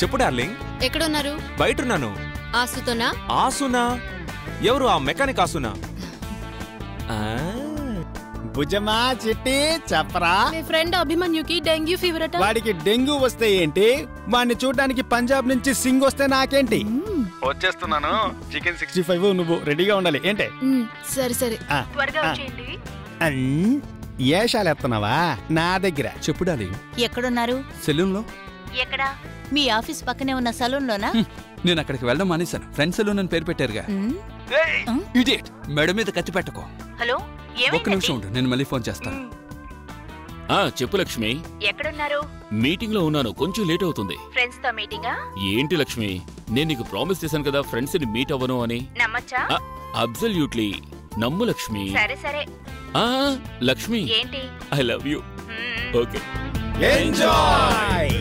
చెప్పు డార్లింగ్, ఎక్కడున్నారు? బయట ఉన్నాను. ఆసుతోనా? ఆసునా? ఎవరు? ఆ మెకానిక్ ఆసునా? భుజమా చిట్టి చెప్పరా, మీ ఫ్రెండ్ అభిమన్యుకి డెంగ్యూ ఫీవర్ అట. వాడికి డెంగ్యూ వస్తే ఏంటి, వాడిని చూడడానికి పంజాబ్ నుంచి సింగ్ వస్తే నాకేంటి? వచ్చేస్తున్నాను. చికెన్ 65 నువ్వు రెడీగా ఉండాలి. ఏంటి? సరే సరే త్వరగా వచ్చేయండి. ఏషాలేస్తున్నావా నా దగ్గర? చెప్పు డార్లింగ్, ఎక్కడున్నారు? సెలూన్ లో. ఎక్కడ? మీ ఆఫీస్ పక్కనే ఉన్న సెలూన్ లోనా? నేను అక్కడికి వెళ్ళడం మానేశాను, ఫ్రెండ్ సెలూన్ అని పేరు పెట్టారుగా. ఇడియట్, మేడం మీద కత్తి పెట్టుకో. హలో, ఒక్క నిమిషం ఉండు, నేను మళ్ళీ ఫోన్ చేస్తాను. చెప్పు లక్ష్మి, ఎక్కడున్నారు? మీటింగ్ లో ఉన్నాను, కొంచెం లేట్ అవుతుంది. ఫ్రెండ్స్ తో మీటింగా? ఏంటి లక్ష్మి, నేను నీకు ప్రామిస్ చేశాను కదా ఫ్రెండ్స్ ని మీట్ అవ్వను అని. నమ్మచ్చా? అబ్సల్యూట్లీ నమ్ము లక్ష్మి. సరే సరే లక్ష్మి, ఏంటి? I love you. Okay, enjoy.